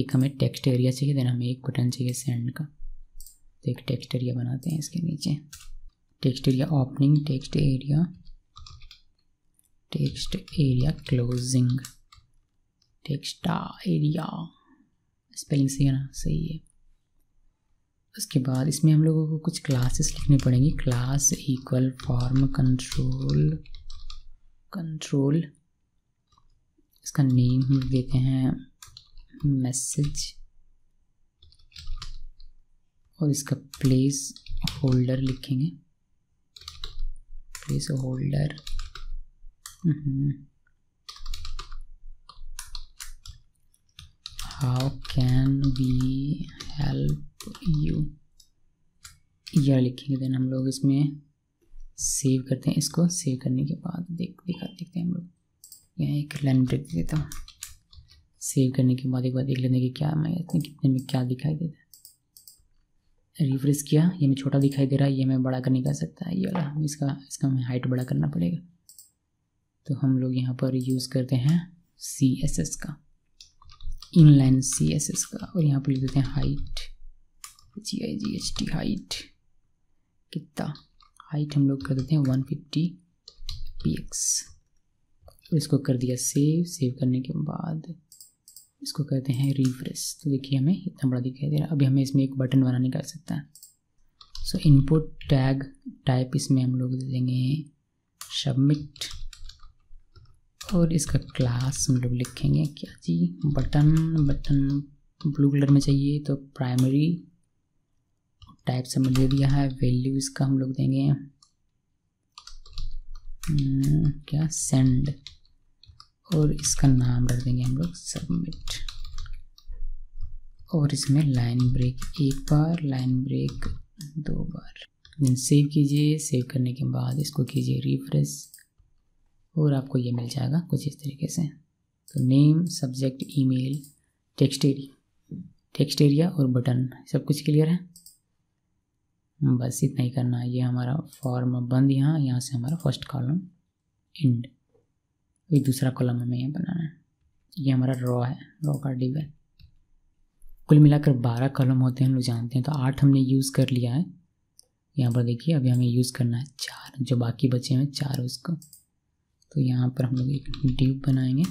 एक हमें टेक्स्ट एरिया चाहिए, देन हमें एक बटन चाहिए सेंड का। तो एक टेक्स्ट एरिया बनाते हैं, इसके नीचे text area opening, text area text area closing, text area. Spelling सही है ना, सही है। उसके बाद इसमें हम लोगों को कुछ क्लासेस लिखनी पड़ेंगी। Class equal form control control इसका नेम हम देते हैं मैसेज, और इसका प्लेस होल्डर लिखेंगे placeholder. How can we help you, यह लिखेंगे। देन हम लोग इसमें सेव करते हैं इसको। सेव करने के बाद देख दिखा देखते हैं हम लोग, यहाँ एक लाइन ब्रेक देता हूँ। सेव करने के बाद एक बार देख लेते हैं कि क्या मैं कितने में क्या दिखाई देता है। रिफ्रेश किया, ये हमें छोटा दिखाई दे रहा है, ये हमें बड़ा करने का सकता है, ये वाला हमें इसका इसका हमें हाइट बड़ा करना पड़ेगा। तो हम लोग यहाँ पर यूज़ करते हैं सी एस एस का, इनलाइन सी एस एस का, और यहाँ पर लिख देते हैं height G I G H T height कितना, हाइट हम लोग कर देते हैं वन फिफ्टी पी एक्स। इसको कर दिया सेव। सेव करने के बाद इसको करते हैं रिफ्रेश, तो देखिए हमें इतना बड़ा दिखाई दे रहा है। अभी हमें इसमें एक बटन बनाने का सकता है। सो इनपुट टैग टाइप इसमें हम लोग दे देंगे सबमिट, और इसका क्लास हम लोग लिखेंगे क्या जी, बटन। बटन ब्लू कलर में चाहिए तो प्राइमरी टाइप सबमिट दे दिया है। वैल्यू इसका हम लोग देंगे क्या, सेंड, और इसका नाम रख देंगे हम लोग सबमिट। और इसमें लाइन ब्रेक एक बार, लाइन ब्रेक दो बार। देन सेव कीजिए। सेव करने के बाद इसको कीजिए रिफ्रेश, और आपको ये मिल जाएगा कुछ इस तरीके से। तो name, subject, email, text area, text area और बटन, सब कुछ क्लियर है। बस इतना ही करना है। ये हमारा फॉर्म बंद, यहाँ यहाँ से हमारा फर्स्ट कॉलम एंड, ये दूसरा कॉलम हमें यहाँ बनाना है। ये हमारा रॉ है, रॉ का डिव है। कुल मिलाकर बारह कॉलम होते हैं, हम लोग जानते हैं, तो आठ हमने यूज़ कर लिया है। यहाँ पर देखिए अभी हमें यूज़ करना है चार, जो बाकी बचे हैं चार उसको। तो यहाँ पर हम लोग एक डिव बनाएंगे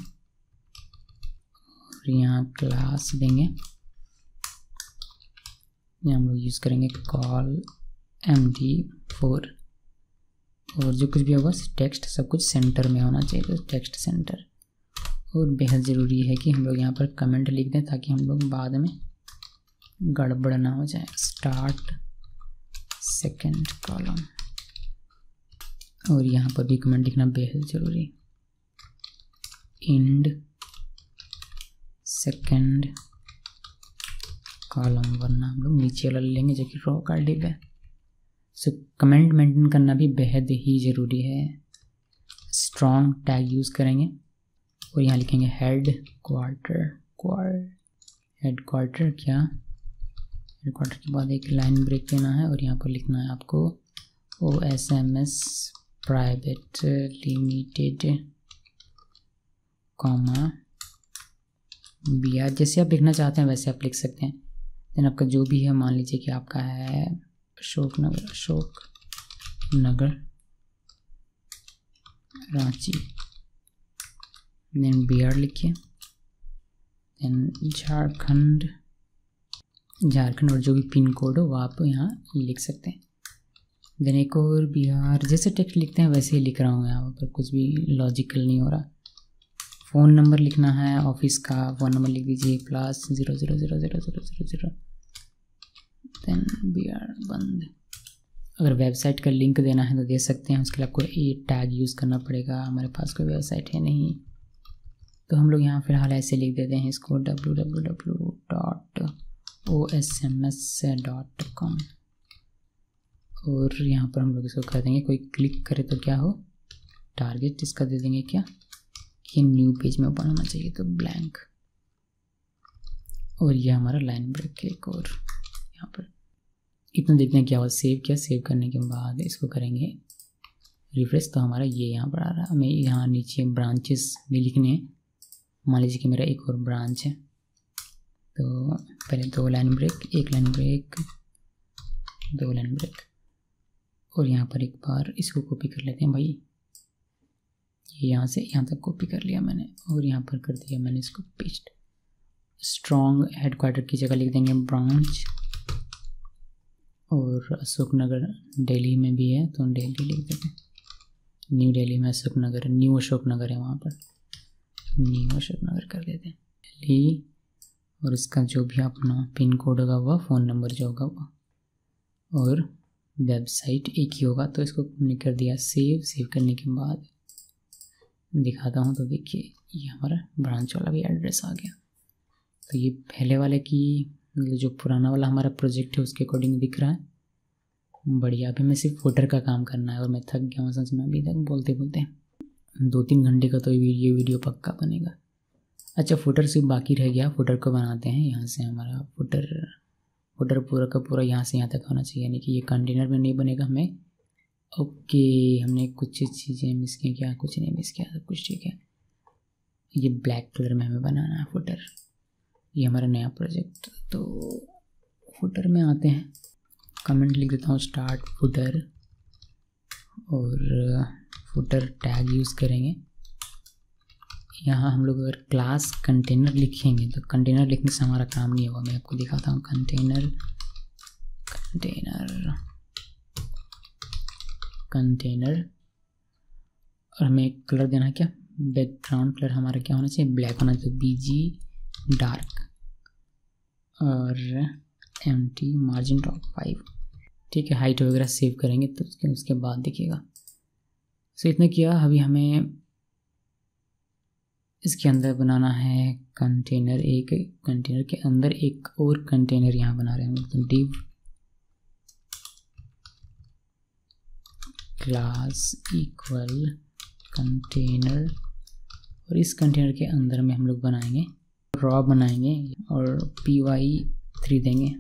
और यहाँ क्लास देंगे। यहाँ हम लोग यूज़ करेंगे कॉल एम डी फोर, और जो कुछ भी होगा टेक्स्ट सब कुछ सेंटर में होना चाहिए, तो टेक्स्ट सेंटर। और बेहद ज़रूरी है कि हम लोग यहाँ पर कमेंट लिख दें ताकि हम लोग बाद में गड़बड़ ना हो जाए। स्टार्ट सेकंड कॉलम, और यहाँ पर भी कमेंट लिखना बेहद ज़रूरी। एंड सेकंड कॉलम, वरना हम लोग नीचे वाला लेंगे जो कि रॉ का डिव है। सो कमेंट मेंटेन करना भी बेहद ही ज़रूरी है। स्ट्रॉन्ग टैग यूज़ करेंगे, और यहाँ लिखेंगे head quarter, quarter head quarter क्या, हेड क्वार्टर के बाद एक लाइन ब्रेक देना है, और यहाँ पर लिखना है आपको O S M S private limited comma B R. जैसे आप लिखना चाहते हैं वैसे आप लिख सकते हैं। देन आपका जो भी है, मान लीजिए कि आपका है अशोक नगर, अशोक नगर रांची। देन बिहार लिखिए, देन झारखंड, झारखंड, और जो भी पिन कोड हो वह आप यहाँ लिख सकते हैं। देन एक और बिहार, जैसे टेक्स्ट लिखते हैं वैसे ही लिख रहा हूँ, यहाँ पर कुछ भी लॉजिकल नहीं हो रहा। फ़ोन नंबर लिखना है ऑफिस का, फ़ोन नंबर लिख दीजिए plus zero zero zero zero zero zero zero then Bihar बंद। अगर वेबसाइट का लिंक देना है तो दे सकते हैं, उसके लिए आपको ये टैग यूज़ करना पड़ेगा। हमारे पास कोई वेबसाइट है नहीं, तो हम लोग यहाँ फ़िलहाल ऐसे लिख देते हैं इसको W W W dot O S M S dot com. और यहाँ पर हम लोग इसको कर देंगे कोई क्लिक करे तो क्या हो, टारगेट। इसका दे देंगे क्या कि न्यू पेज में ओपन होना चाहिए, तो ब्लैंक। और यह हमारा लाइन ब्रेक एक और यहाँ पर। इतना देखते हैं क्या हुआ। सेव किया। सेव करने के बाद इसको करेंगे रिफ्रेश, तो हमारा ये यहाँ पर आ रहा है। हमें यहाँ नीचे ब्रांचेस भी लिखने हैं। मान लीजिए कि मेरा एक और ब्रांच है, तो पहले दो लाइन ब्रेक, एक लाइन ब्रेक, दो लाइन ब्रेक। और यहाँ पर एक बार इसको कॉपी कर लेते हैं भाई, ये यहाँ से यहाँ तक कॉपी कर लिया मैंने, और यहाँ पर कर दिया मैंने इसको पेस्ट। स्ट्रॉन्ग हेडक्वार्टर की जगह लिख देंगे ब्रांच, और अशोकनगर दिल्ली में भी है तो दिल्ली लिख देते हैं। न्यू दिल्ली में अशोकनगर, न्यू अशोकनगर है वहाँ पर, न्यू अशोकनगर कर देते हैं दिल्ली। और इसका जो भी अपना पिन कोड होगा वह, फ़ोन नंबर जो होगा वह, और वेबसाइट एक ही होगा। तो इसको हमने कर दिया सेव। सेव करने के बाद दिखाता हूँ, तो देखिए ये हमारा ब्रांच वाला भी एड्रेस आ गया। तो ये पहले वाले की, जो पुराना वाला हमारा प्रोजेक्ट है उसके अकॉर्डिंग दिख रहा है। बढ़िया। अभी मैं सिर्फ फोटर का काम करना है, और मैं थक गया हूँ सच में अभी तक बोलते बोलते। दो तीन घंटे का तो ये वीडियो पक्का बनेगा। अच्छा, फोटर सिर्फ बाकी रह गया। फोटर को बनाते हैं यहाँ से। हमारा फोटर फोटर पूरा का पूरा यहाँ से यहाँ तक होना चाहिए, यानी कि ये कंटेनर में नहीं बनेगा हमें। ओके, हमने कुछ चीज़ें मिस की क्या, कुछ नहीं मिस किया, सब कुछ ठीक है। ये ब्लैक कलर में हमें बनाना है फोटर। ये हमारा नया प्रोजेक्ट, तो फुटर में आते हैं, कमेंट लिख देता हूँ स्टार्ट फुटर और फुटर टैग यूज़ करेंगे। यहाँ हम लोग अगर क्लास कंटेनर लिखेंगे तो कंटेनर लिखने से हमारा काम नहीं होगा। मैं आपको दिखाता हूँ कंटेनर कंटेनर कंटेनर और हमें कलर देना है क्या, बैकग्राउंड कलर हमारा क्या होना चाहिए, ब्लैक होना चाहिए, बी जी डार्क और M T margin top five, ठीक है। हाइट वगैरह सेव करेंगे तो उसके उसके बाद देखिएगा। सो इतना किया, अभी हमें इसके अंदर बनाना है कंटेनर, एक कंटेनर के अंदर एक और कंटेनर यहाँ बना रहे हैं मतलब डिव क्लास इक्वल कंटेनर और इस कंटेनर के अंदर में हम लोग बनाएंगे रॉ बनाएंगे और पी वाई थ्री देंगे।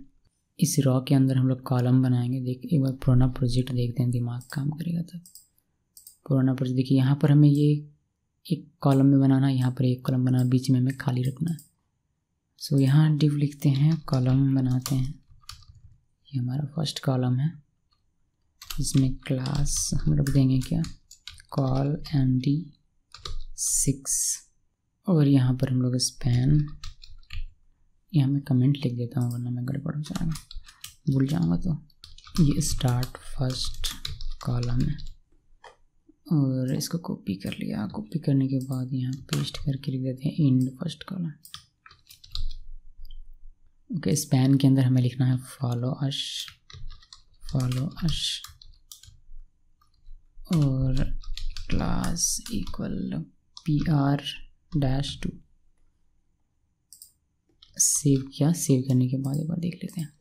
इस रॉ के अंदर हम लोग कॉलम बनाएंगे। देख एक बार पुराना प्रोजेक्ट देखते हैं, दिमाग काम करेगा तब। पुराना प्रोजेक्ट देखिए, यहाँ पर हमें ये एक कॉलम में बनाना है, यहाँ पर एक कॉलम बनाना, बीच में हमें खाली रखना है। सो so, यहाँ डिव लिखते हैं, कॉलम बनाते हैं। ये हमारा फर्स्ट कॉलम है, इसमें क्लास हम रख देंगे क्या, कॉल एम डी सिक्स और यहाँ पर हम लोग स्पैन, यहाँ मैं कमेंट लिख देता हूँ वरना मैं गड़बड़ हो जाऊँगा, भूल जाऊँगा। तो ये स्टार्ट फर्स्ट कॉलम है और इसको कॉपी कर लिया। कॉपी करने के बाद यहाँ पेस्ट करके लिख देते हैं and first column. Okay, span के अंदर हमें लिखना है फॉलो अश, फॉलो अश और class equal P R dash two. Save किया, सेव करने के बाद एक बार देख लेते हैं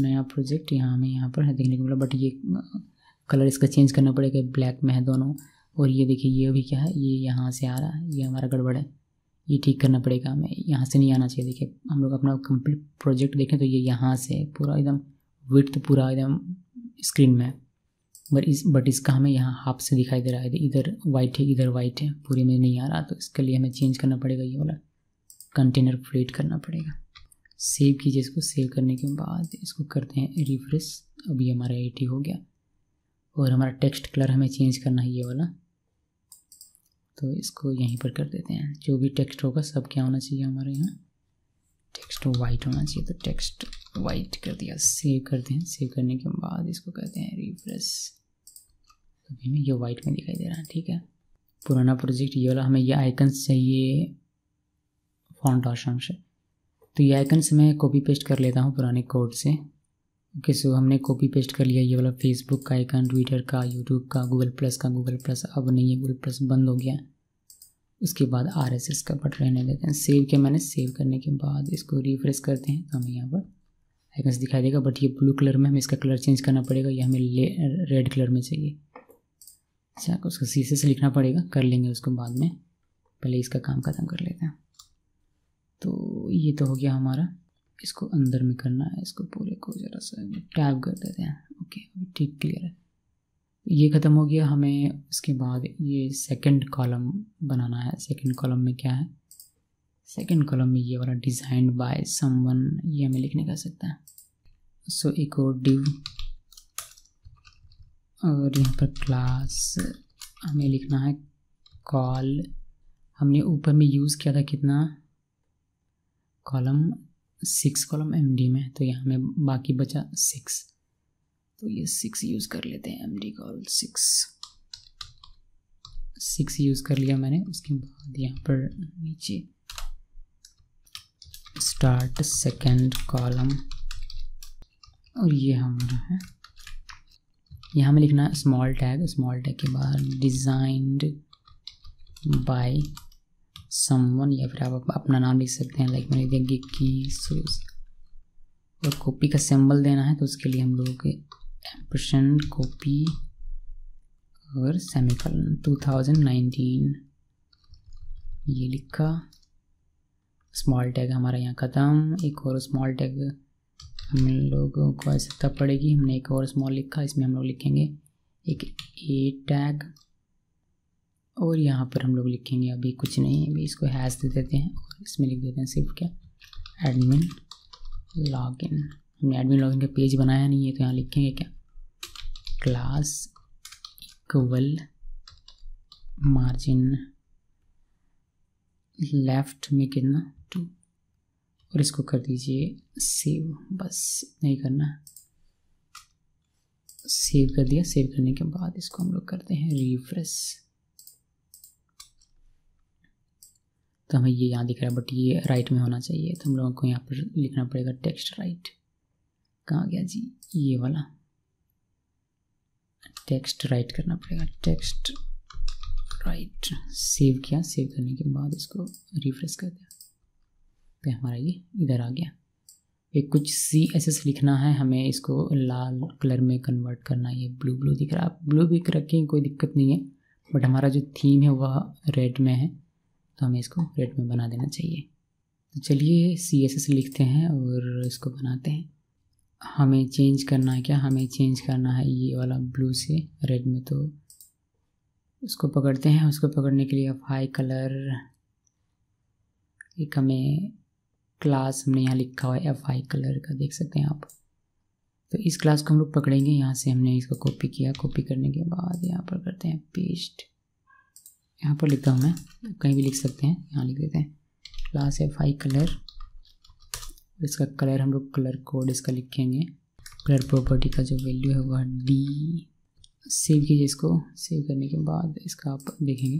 नया प्रोजेक्ट। यहाँ हमें यहाँ पर देखने को मिला, बट ये कलर इसका चेंज करना पड़ेगा, ब्लैक में है दोनों। और ये देखिए ये भी क्या है, ये यहाँ से आ रहा है, ये हमारा गड़बड़ है, ये ठीक करना पड़ेगा हमें, यहाँ से नहीं आना चाहिए। देखिए हम लोग अपना कंप्लीट प्रोजेक्ट देखें तो ये यहाँ से पूरा एकदम विड्थ पूरा एकदम स्क्रीन में है, बट इस बट इसका हमें यहाँ हाफ से दिखाई दे रहा है, इधर वाइट है इधर वाइट है, पूरे में नहीं आ रहा। तो इसके लिए हमें चेंज करना पड़ेगा, ये वाला कंटेनर क्रिएट करना पड़ेगा। सेव कीजिए इसको, सेव करने के बाद इसको करते हैं रिफ्रेश। अभी हमारा ये ठीक हो गया और हमारा टेक्स्ट कलर हमें चेंज करना है, ये वाला। तो इसको यहीं पर कर देते हैं, जो भी टेक्स्ट होगा सब क्या होना चाहिए, हमारे यहाँ टेक्स्ट वाइट होना चाहिए। तो टेक्स्ट वाइट कर दिया, सेव करते हैं। सेव करने के बाद इसको करते हैं रिफ्रेश, अभी हमें ये वाइट में दिखाई दे रहा है, ठीक है। पुराना प्रोजेक्ट ये वाला, हमें ये आइकन्स चाहिए फॉन्ट ऑसम से। तो ये आइकन्स मैं कॉपी पेस्ट कर लेता हूँ पुराने कोड से। ओके okay, सो so हमने कॉपी पेस्ट कर लिया ये वाला फेसबुक का आइकन, ट्विटर का, यूट्यूब का, गूगल प्लस का। गूगल प्लस अब नहीं है, गूगल प्लस बंद हो गया। उसके बाद आरएसएस का बट रहने देते हैं। सेव किया मैंने, सेव करने के बाद इसको रिफ्रेश करते हैं तो हमें यहाँ पर आइकन्स दिखाई देगा, बट ये ब्लू कलर में, हमें इसका कलर चेंज करना पड़ेगा, यह हमें रेड कलर में चाहिए। अच्छा, उसको सी एस एस लिखना पड़ेगा, कर लेंगे उसको बाद में, पहले इसका काम ख़त्म कर लेते हैं। तो ये तो हो गया हमारा, इसको अंदर में करना है, इसको पूरे को ज़रा सा टैब कर देते हैं। ओके, ठीक, क्लियर है, ये ख़त्म हो गया। हमें उसके बाद ये सेकंड कॉलम बनाना है। सेकंड कॉलम में क्या है, सेकंड कॉलम में ये वाला डिज़ाइंड बाय समवन, ये हमें लिखने का सकता है। सो so, एक और डिव और यहाँ पर क्लास हमें लिखना है कॉल। हमने ऊपर में यूज़ किया था कितना column, six column M D में, तो यहाँ में बाकी बचा सिक्स, तो ये सिक्स यूज़ कर लेते हैं। M D col six, six use कर लिया मैंने। उसके बाद यहाँ पर नीचे स्टार्ट सेकंड कॉलम और ये हमारा है, यहाँ में लिखना स्मॉल टैग। स्मॉल टैग के बाद डिज़ाइंड बाय समवन, या फिर आप अपना नाम लिख सकते हैं, लाइक मैंने देंगे की सूस। और कॉपी का सिंबल देना है तो उसके लिए हम लोग एम्परसेंड कॉपी और सेमीकॉलन टू थाउजेंड नाइनटीन ये लिखा। स्मॉल टैग हमारा यहाँ ख़त्म। एक और स्मॉल टैग हम लोगों को आवश्यकता पड़ेगी, हमने एक और स्मॉल लिखा, इसमें हम लोग लिखेंगे एक ए टैग और यहाँ पर हम लोग लिखेंगे अभी कुछ नहीं, अभी इसको हैश दे देते हैं और इसमें लिख देते हैं सिर्फ क्या, एडमिन लॉगिन, हमने एडमिन लॉगिन का पेज बनाया नहीं है, तो यहाँ लिखेंगे क्या, क्लास इक्वल मार्जिन लेफ्ट में कितना टू, और इसको कर दीजिए सेव। बस इतना ही करना, सेव कर दिया। सेव करने के बाद इसको हम लोग करते हैं रिफ्रेश, तो हमें ये यहाँ दिख रहा है, बट ये राइट में होना चाहिए, तो हम लोगों को यहाँ पर लिखना पड़ेगा टेक्स्ट राइट। कहाँ गया जी ये वाला, टेक्स्ट राइट करना पड़ेगा, टेक्स्ट राइट। सेव किया, सेव करने के बाद इसको रिफ्रेश कर दिया, तो हमारा ये इधर आ गया। एक कुछ सी एस एस लिखना है हमें, इसको लाल कलर में कन्वर्ट करना है। ये ब्लू ब्लू दिख रहा है, ब्लू भी रखें कोई दिक्कत नहीं है, बट हमारा जो थीम है वह रेड में है, तो हमें इसको रेड में बना देना चाहिए। तो चलिए सी एस एस लिखते हैं और इसको बनाते हैं। हमें चेंज करना है क्या, हमें चेंज करना है ये वाला ब्लू से रेड में, तो उसको पकड़ते हैं। उसको पकड़ने के लिए अब हाई कलर, एक हमें क्लास हमने यहाँ लिखा हुआ है एफ हाई कलर का, देख सकते हैं आप। तो इस क्लास को हम लोग पकड़ेंगे, यहाँ से हमने इसको कॉपी किया। कॉपी करने के बाद यहाँ पर करते हैं पेस्ट, यहाँ पर लिखता हूँ मैं, कहीं भी लिख सकते हैं, यहाँ लिख देते हैं क्लास एफ हाई कलर। इसका कलर हम लोग कलर कोड इसका लिखेंगे, कलर प्रॉपर्टी का जो वैल्यू है वह डी। सेव कीजिए इसको, सेव करने के बाद इसका आप देखेंगे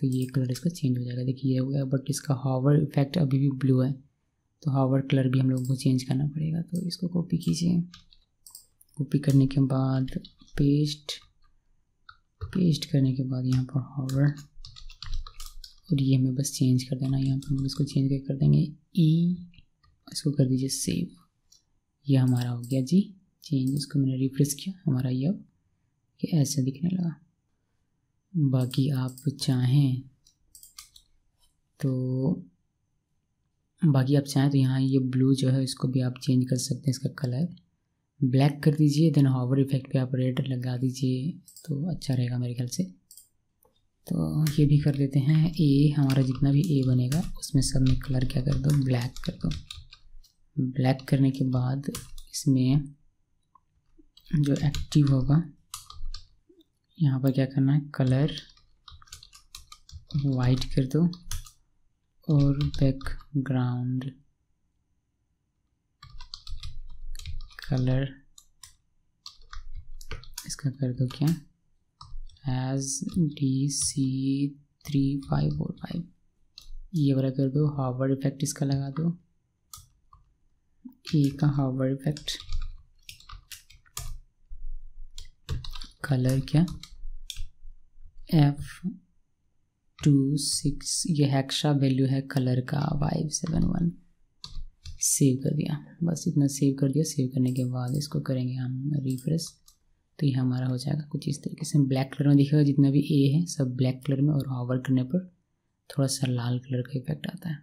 तो ये कलर इसका चेंज हो जाएगा। देखिए ये हो गया, बट इसका हावर इफेक्ट अभी भी ब्लू है, तो हावर कलर भी हम लोग को चेंज करना पड़ेगा। तो इसको कॉपी कीजिए, कॉपी करने के बाद पेस्ट, पेस्ट करने के बाद यहाँ पर हावर, और ये हमें बस चेंज कर देना है। यहाँ पर हम इसको चेंज कर देंगे ई, इसको कर दीजिए सेव। ये हमारा हो गया जी चेंज, इसको मैंने रिफ्रेश किया, हमारा ये अब ये ऐसे दिखने लगा। बाकी आप चाहें तो बाकी आप चाहें तो यहाँ ये ब्लू जो है इसको भी आप चेंज कर सकते हैं, इसका कलर ब्लैक कर दीजिए, देन हॉवर इफेक्ट पे आप रेड लगा दीजिए, तो अच्छा रहेगा मेरे ख्याल से। तो ये भी कर देते हैं। ए हमारा जितना भी ए बनेगा उसमें सब में कलर क्या कर दो, ब्लैक कर दो। ब्लैक करने के बाद इसमें जो एक्टिव होगा यहाँ पर क्या करना है, कलर वाइट कर दो और बैकग्राउंड कलर इसका कर दो क्या, H D C three five four five ये वाला कर दो। हावर इफेक्ट इसका लगा दो, ए का हावर इफेक्ट, कलर क्या एफ टू सिक्स, ये हेक्सा वैल्यू है कलर का फाइव सेवन वन। सेव कर दिया, बस इतना सेव कर दिया। सेव करने के बाद इसको करेंगे हम रिफ्रेश, तो ये हमारा हो जाएगा कुछ इस तरीके से। ब्लैक कलर में दिखेगा, जितना भी ए है सब ब्लैक कलर में, और हॉवर करने पर थोड़ा सा लाल कलर का इफेक्ट आता है।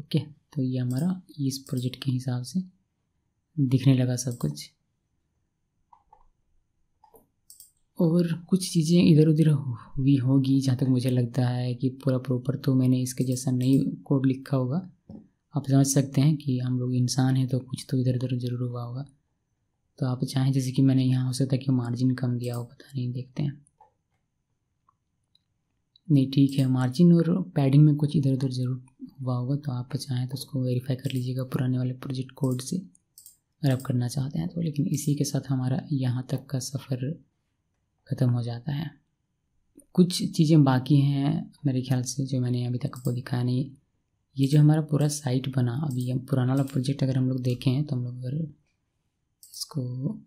ओके, तो ये हमारा इस प्रोजेक्ट के हिसाब से दिखने लगा सब कुछ। और कुछ चीज़ें इधर उधर हुई होगी, जहाँ तक मुझे लगता है कि पूरा प्रॉपर तो मैंने इसके जैसा नहीं कोड लिखा होगा। आप समझ सकते हैं कि हम लोग इंसान हैं, तो कुछ तो इधर उधर ज़रूर हुआ होगा। तो आप चाहें, जैसे कि मैंने यहाँ हो सकता है कि मार्जिन कम दिया हो, पता नहीं, देखते हैं। नहीं, ठीक है, मार्जिन और पैडिंग में कुछ इधर उधर ज़रूर हुआ होगा, तो आप चाहें तो उसको वेरीफाई कर लीजिएगा पुराने वाले प्रोजेक्ट कोड से, अगर आप करना चाहते हैं तो। लेकिन इसी के साथ हमारा यहाँ तक का सफ़र ख़त्म हो जाता है। कुछ चीज़ें बाकी हैं मेरे ख्याल से, जो मैंने अभी तक आपको दिखाया नहीं। ये जो हमारा पूरा साइट बना, अभी हम पुराना वाला प्रोजेक्ट अगर हम लोग देखें, तो हम लोग अगर इसको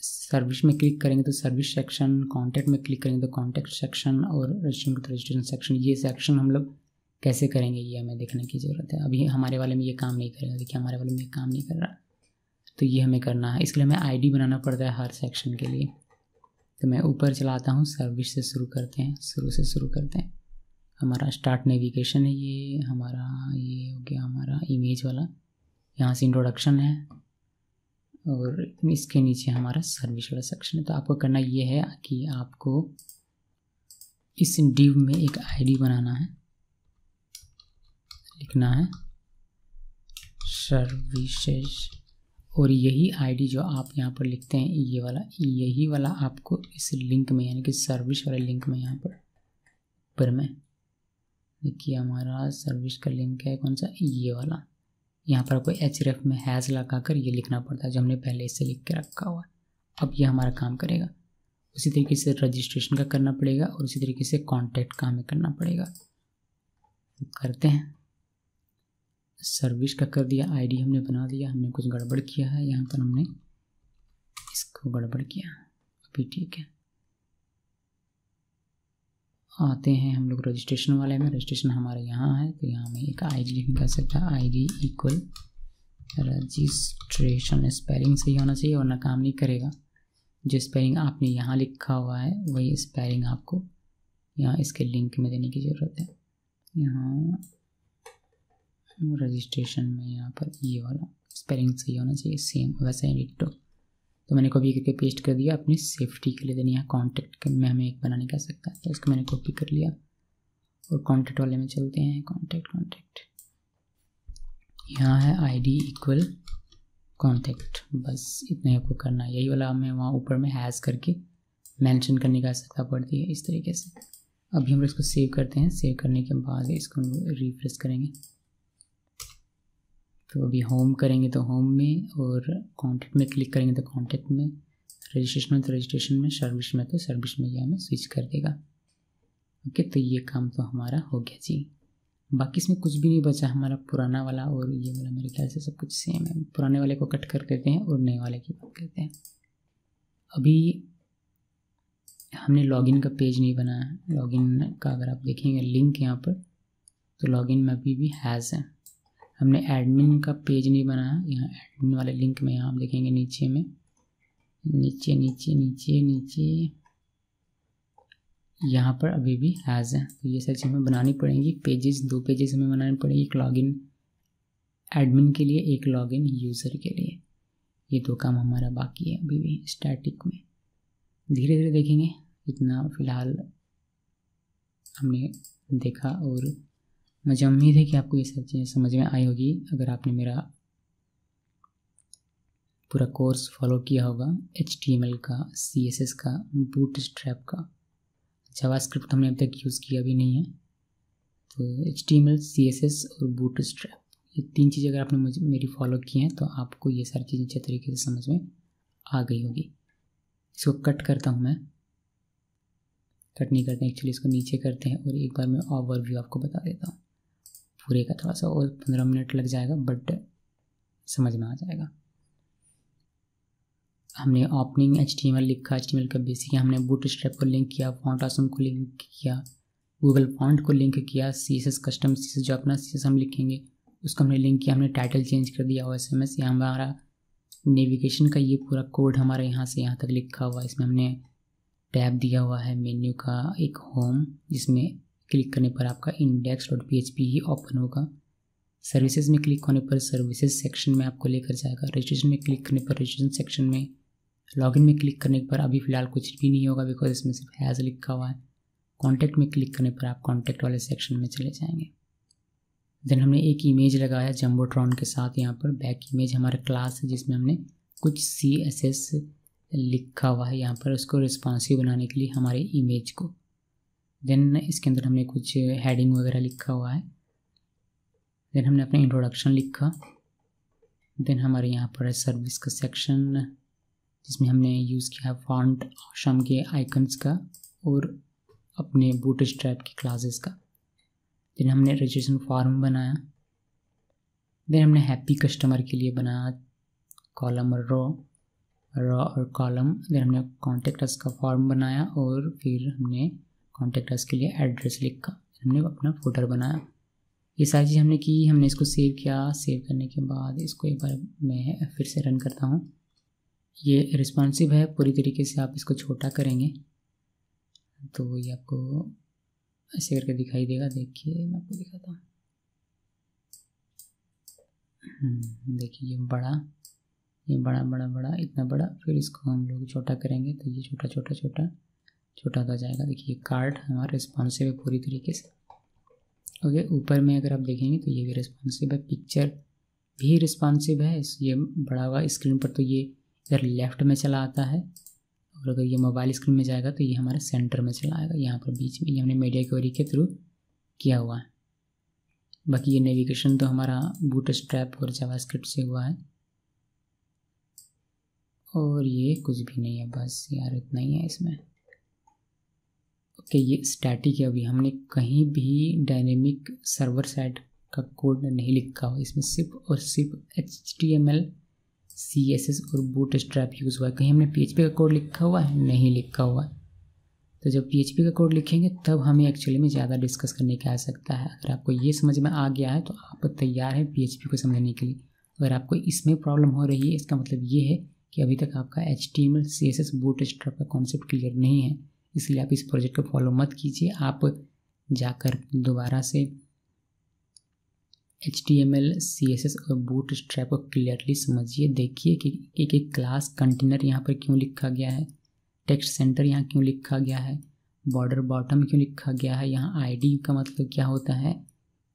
सर्विस में क्लिक करेंगे तो सर्विस सेक्शन, कॉन्टैक्ट में क्लिक करेंगे तो कॉन्टैक्ट सेक्शन, और रजिस्ट्रेशन तो रजिस्ट्रेशन सेक्शन। ये सेक्शन हम लोग कैसे करेंगे, ये हमें देखने की ज़रूरत है। अभी हमारे वाले में ये काम नहीं करेगा, देखिए हमारे वाले में ये काम नहीं कर रहा, तो ये हमें करना है। इसके लिए हमें आई डी बनाना पड़ता है हर सेक्शन के लिए। तो मैं ऊपर चलाता हूँ, सर्विस से शुरू करते हैं, शुरू से शुरू करते हैं। हमारा स्टार्ट नेविगेशन है, ये हमारा ये हो गया हमारा इमेज वाला, यहाँ से इंट्रोडक्शन है, और इसके नीचे हमारा सर्विस वाला सेक्शन है। तो आपको करना ये है कि आपको इस डिव में एक आईडी बनाना है, लिखना है सर्विसेज, और यही आईडी जो आप यहाँ पर लिखते हैं ये वाला, यही वाला आपको इस लिंक में यानी कि सर्विस वाले लिंक में यहाँ पर पर में देखिए हमारा सर्विस का लिंक है कौन सा, ये वाला। यहाँ पर आपको एच रेफ में हैज़ लगाकर ये लिखना पड़ता है जो हमने पहले इससे लिख के रखा हुआ है। अब ये हमारा काम करेगा। उसी तरीके से रजिस्ट्रेशन का करना पड़ेगा और उसी तरीके से कॉन्टैक्ट का हमें करना पड़ेगा। तो करते हैं, सर्विस का कर दिया, आईडी हमने बना दिया, हमने कुछ गड़बड़ किया है यहाँ पर, हमने इसको गड़बड़ किया अभी, ठीक है। आते हैं हम लोग रजिस्ट्रेशन वाले में, रजिस्ट्रेशन हमारे यहाँ है तो यहाँ में एक आईडी लिखने का सकता है, आईडी इक्वल रजिस्ट्रेशन। स्पेलिंग सही होना चाहिए वरना काम नहीं करेगा। जो स्पेलिंग आपने यहाँ लिखा हुआ है वही स्पेलिंग आपको यहाँ इसके लिंक में देने की ज़रूरत है। यहाँ रजिस्ट्रेशन में यहाँ पर ये वाला स्पेलिंग सही होना चाहिए, सेम वैसे ही लिख दो। तो मैंने कॉपी करके पेस्ट कर दिया अपनी सेफ्टी के लिए। देन यहाँ कॉन्टैक्ट में हमें एक बनाने का सकता है तो इसको मैंने कॉपी कर लिया और कॉन्टैक्ट वाले में चलते हैं। कॉन्टैक्ट कॉन्टैक्ट यहाँ है आईडी इक्वल कॉन्टैक्ट, बस इतना ही आपको करना है। यही वाला हमें वहाँ ऊपर में हैज़ करके मेंशन करने का आवश्यकता पड़ती है इस तरीके से। अभी हम इसको सेव करते हैं, सेव करने के बाद इसको रिफ्रेश करेंगे तो अभी होम करेंगे तो होम में, और कॉन्टैक्ट में क्लिक करेंगे तो कॉन्टैक्ट में, रजिस्ट्रेशन में तो रजिस्ट्रेशन में, सर्विस में तो सर्विस में यह हमें स्विच कर देगा। ओके, तो ये काम तो हमारा हो गया जी। बाकी इसमें कुछ भी नहीं बचा, हमारा पुराना वाला और ये वाला मेरे ख्याल से सब कुछ सेम है। पुराने वाले को कट कर देते हैं और नए वाले की बात करते हैं। अभी हमने लॉगिन का पेज नहीं बनाया है। लॉगिन का अगर आप देखेंगे लिंक यहाँ पर तो लॉगिन में अभी भी हैज़ है। हमने एडमिन का पेज नहीं बनाया, यहाँ एडमिन वाले लिंक में यहाँ आप देखेंगे नीचे में, नीचे नीचे नीचे नीचे यहाँ पर अभी भी हैज़ है। तो ये सारी चीज़ हमें बनानी पड़ेंगी। पेजेस दो पेजेस हमें बनाने पड़ेंगे, एक लॉगिन एडमिन के लिए, एक लॉगिन यूज़र के लिए। ये दो काम हमारा बाकी है अभी भी स्टैटिक में। धीरे धीरे देखेंगे, इतना फ़िलहाल हमने देखा और मुझे उम्मीद है कि आपको ये सब चीज़ें समझ में आई होगी। अगर आपने मेरा पूरा कोर्स फॉलो किया होगा एच टी एम एल का, सी एस एस का, बूटस्ट्रैप का, जावास्क्रिप्ट हमने अब तक यूज़ किया भी नहीं है। तो H T M L, C S S और बूटस्ट्रैप ये तीन चीज़ें अगर आपने मुझे मेरी फॉलो की हैं तो आपको ये सारी चीज़ें अच्छे तरीके से समझ में आ गई होगी। इसको कट करता हूँ मैं, कट नहीं करते एक्चुअली, इसको नीचे करते हैं और एक बार मैं ओवरव्यू आपको बता देता हूँ पूरे का। थोड़ा सा और पंद्रह मिनट लग जाएगा बट समझ में आ जाएगा। हमने opening H T M L लिखा, एच टी एम एल का बेसिक है। हमने बूटस्ट्रैप को लिंक किया, फॉन्ट ऑसम को लिंक किया, गूगल फॉन्ट को लिंक किया, C S S custom C S S जो अपना सी एस एस हम लिखेंगे उसको हमने लिंक किया। हमने टाइटल चेंज कर दिया, ओ एस एम एस। यहाँ हमारा नेविगेशन का ये पूरा कोड हमारे यहाँ से यहाँ तक लिखा हुआ है। इसमें हमने टैब दिया हुआ है मेन्यू का, एक होम जिसमें क्लिक करने पर आपका index dot P H P ही ओपन होगा। सर्विसेज में क्लिक होने पर सर्विसेज सेक्शन में आपको लेकर जाएगा। रजिस्ट्रेशन में क्लिक करने पर रजिस्ट्रेशन सेक्शन में, लॉगिन में क्लिक करने पर अभी फ़िलहाल कुछ भी नहीं होगा बिकॉज इसमें सिर्फ हैज़ लिखा हुआ है। कॉन्टैक्ट में क्लिक करने पर आप कॉन्टैक्ट वाले सेक्शन में चले जाएंगे। देन हमने एक इमेज लगाया जम्बोट्रॉन के साथ यहाँ पर। बैक इमेज हमारा क्लास है जिसमें हमने कुछ सी एस एस लिखा हुआ है यहाँ पर, उसको रिस्पॉन्सिव बनाने के लिए हमारे इमेज को। देन इसके अंदर हमने कुछ हेडिंग वगैरह लिखा हुआ है। देन हमने अपना इंट्रोडक्शन लिखा। देन हमारे यहाँ पर है सर्विस का सेक्शन जिसमें हमने यूज़ किया है फॉन्ट ऑसम के आइकन्स का और अपने बूटस्ट्रैप की क्लासेस का। देन हमने रजिस्ट्रेशन फॉर्म बनाया। देन हमने हैप्पी कस्टमर के लिए बनाया कॉलम और रो रॉ और कॉलम। देन हमने कॉन्टेक्टर्स का फॉर्म बनाया और फिर हमने कॉन्टेक्टर्स के लिए एड्रेस लिखा। हमने अपना फोल्डर बनाया। ये सारी चीज़ हमने की, हमने इसको सेव किया। सेव करने के बाद इसको एक बार मैं फिर से रन करता हूँ। ये रिस्पॉन्सिव है पूरी तरीके से, आप इसको छोटा करेंगे तो ये आपको ऐसे करके दिखाई देगा। देखिए मैं आपको दिखाता हूँ, देखिए ये बड़ा, ये बड़ा बड़ा बड़ा इतना बड़ा, फिर इसको हम लोग छोटा करेंगे तो ये छोटा छोटा छोटा छोटा हो जाएगा। देखिए कार्ड हमारा रिस्पॉन्सिव है पूरी तरीके से। ओके, ऊपर में अगर आप देखेंगे तो ये भी रिस्पॉन्सिव है। पिक्चर भी रिस्पॉन्सिव है, ये बड़ा हुआ स्क्रीन पर तो ये इधर लेफ़्ट में चला आता है, और अगर ये मोबाइल स्क्रीन में जाएगा तो ये हमारे सेंटर में चला आएगा, यहाँ पर बीच में। ये हमने मीडिया क्वेरी के थ्रू किया हुआ है। बाकी ये नेविगेशन तो हमारा बूटस्ट्रैप और जावास्क्रिप्ट से हुआ है। और ये कुछ भी नहीं है, बस यार इतना ही है इसमें। ओके, ये स्टैटिक है, अभी हमने कहीं भी डायनेमिक सर्वर साइड का कोड नहीं लिखा हुआ, इसमें सिर्फ और सिर्फ H T M L, C S S और बूटस्ट्रैप यूज़ हुआ है। कहीं हमने पी एच पी का कोड लिखा हुआ है? नहीं लिखा हुआ है। तो जब पी एच पी का कोड लिखेंगे तब हमें एक्चुअली में ज़्यादा डिस्कस करने के आ सकता है। अगर आपको ये समझ में आ गया है तो आप तैयार हैं पी एच पी को समझने के लिए। अगर आपको इसमें प्रॉब्लम हो रही है, इसका मतलब ये है कि अभी तक आपका H T M L, C S S, Bootstrap का कॉन्सेप्ट क्लियर नहीं है। इसलिए आप इस प्रोजेक्ट को फॉलो मत कीजिए, आप जाकर दोबारा से H T M L, C S S और बूटस्ट्रैप को क्लियरली समझिए। देखिए कि एक एक क्लास कंटेनर यहाँ पर क्यों लिखा गया है, टेक्स्ट सेंटर यहाँ क्यों लिखा गया है, बॉर्डर बॉटम क्यों लिखा गया है, यहाँ आईडी का मतलब क्या होता है,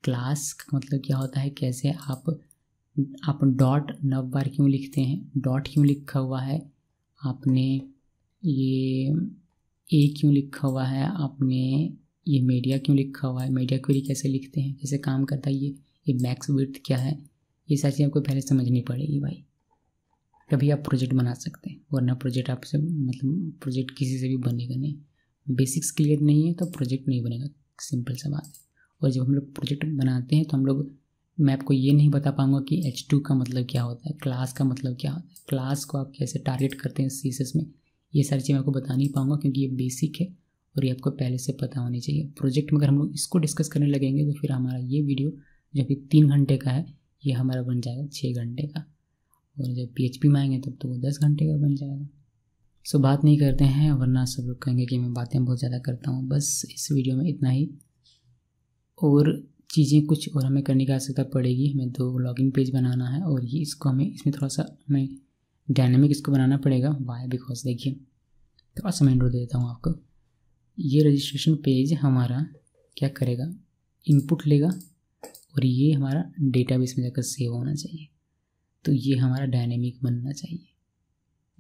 क्लास का मतलब क्या होता है, कैसे आप आप डॉट नव बार क्यों लिखते हैं, डॉट क्यों लिखा हुआ है, आपने ये ए क्यों लिखा हुआ है, आपने ये मीडिया क्यों लिखा हुआ है, मीडिया क्वेरी कैसे लिखते हैं, कैसे काम करता है, ये ये मैक्स विड्थ क्या है, ये सारी चीज़ें आपको पहले समझनी पड़ेगी भाई, तभी आप प्रोजेक्ट बना सकते हैं। वरना प्रोजेक्ट आपसे मतलब प्रोजेक्ट किसी से भी बनेगा नहीं। बेसिक्स क्लियर नहीं है तो प्रोजेक्ट नहीं बनेगा, सिंपल सा बात है। और जब हम लोग प्रोजेक्ट बनाते हैं तो हम लोग, मैं आपको ये नहीं बता पाऊंगा कि एच टू का मतलब क्या होता है, क्लास का मतलब क्या होता है, क्लास को आप कैसे टारगेट करते हैं सी एस एस में, ये सारी चीज़ें मैं आपको बता नहीं पाऊंगा क्योंकि ये बेसिक है और ये आपको पहले से पता होनी चाहिए। प्रोजेक्ट में अगर हम लोग इसको डिस्कस करने लगेंगे तो फिर हमारा ये वीडियो जो कि तीन घंटे का है ये हमारा बन जाएगा छः घंटे का, और जब पी एच पी में आएंगे तब तो वो दस घंटे का बन जाएगा। सो बात नहीं करते हैं, वरना सब लोग कहेंगे कि मैं बातें बहुत ज़्यादा करता हूँ। बस इस वीडियो में इतना ही। और चीज़ें कुछ और हमें करने की आवश्यकता पड़ेगी, हमें दो लॉगिन पेज बनाना है, और ये इसको हमें इसमें थोड़ा सा हमें डायनेमिक इसको बनाना पड़ेगा। वाई? बिकॉज देखिए, थोड़ा सा मैं इंट्रो दे देता हूँ आपको। ये रजिस्ट्रेशन पेज हमारा क्या करेगा, इनपुट लेगा और ये हमारा डेटाबेस में जाकर सेव होना चाहिए। तो ये हमारा डायनेमिक बनना चाहिए।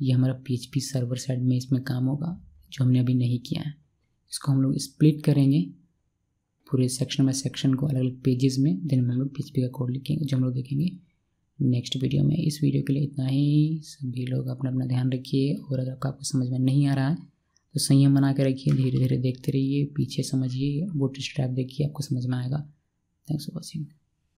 ये हमारा पीएचपी सर्वर साइड में इसमें काम होगा जो हमने अभी नहीं किया है। इसको हम लोग स्प्लिट करेंगे पूरे सेक्शन में, सेक्शन को अलग अलग पेजेस में, देन में हम लोग पीएचपी का कोड लिखेंगे जो हम लोग देखेंगे नेक्स्ट वीडियो में। इस वीडियो के लिए इतना ही। सभी लोग अपना अपना ध्यान रखिए, और अगर आपको समझ में नहीं आ रहा है तो संयम बना के रखिए, धीरे धीरे देखते रहिए, पीछे समझिए, बूटस्ट्रैप देखिए, आपको समझ में आएगा। Thanks for watching.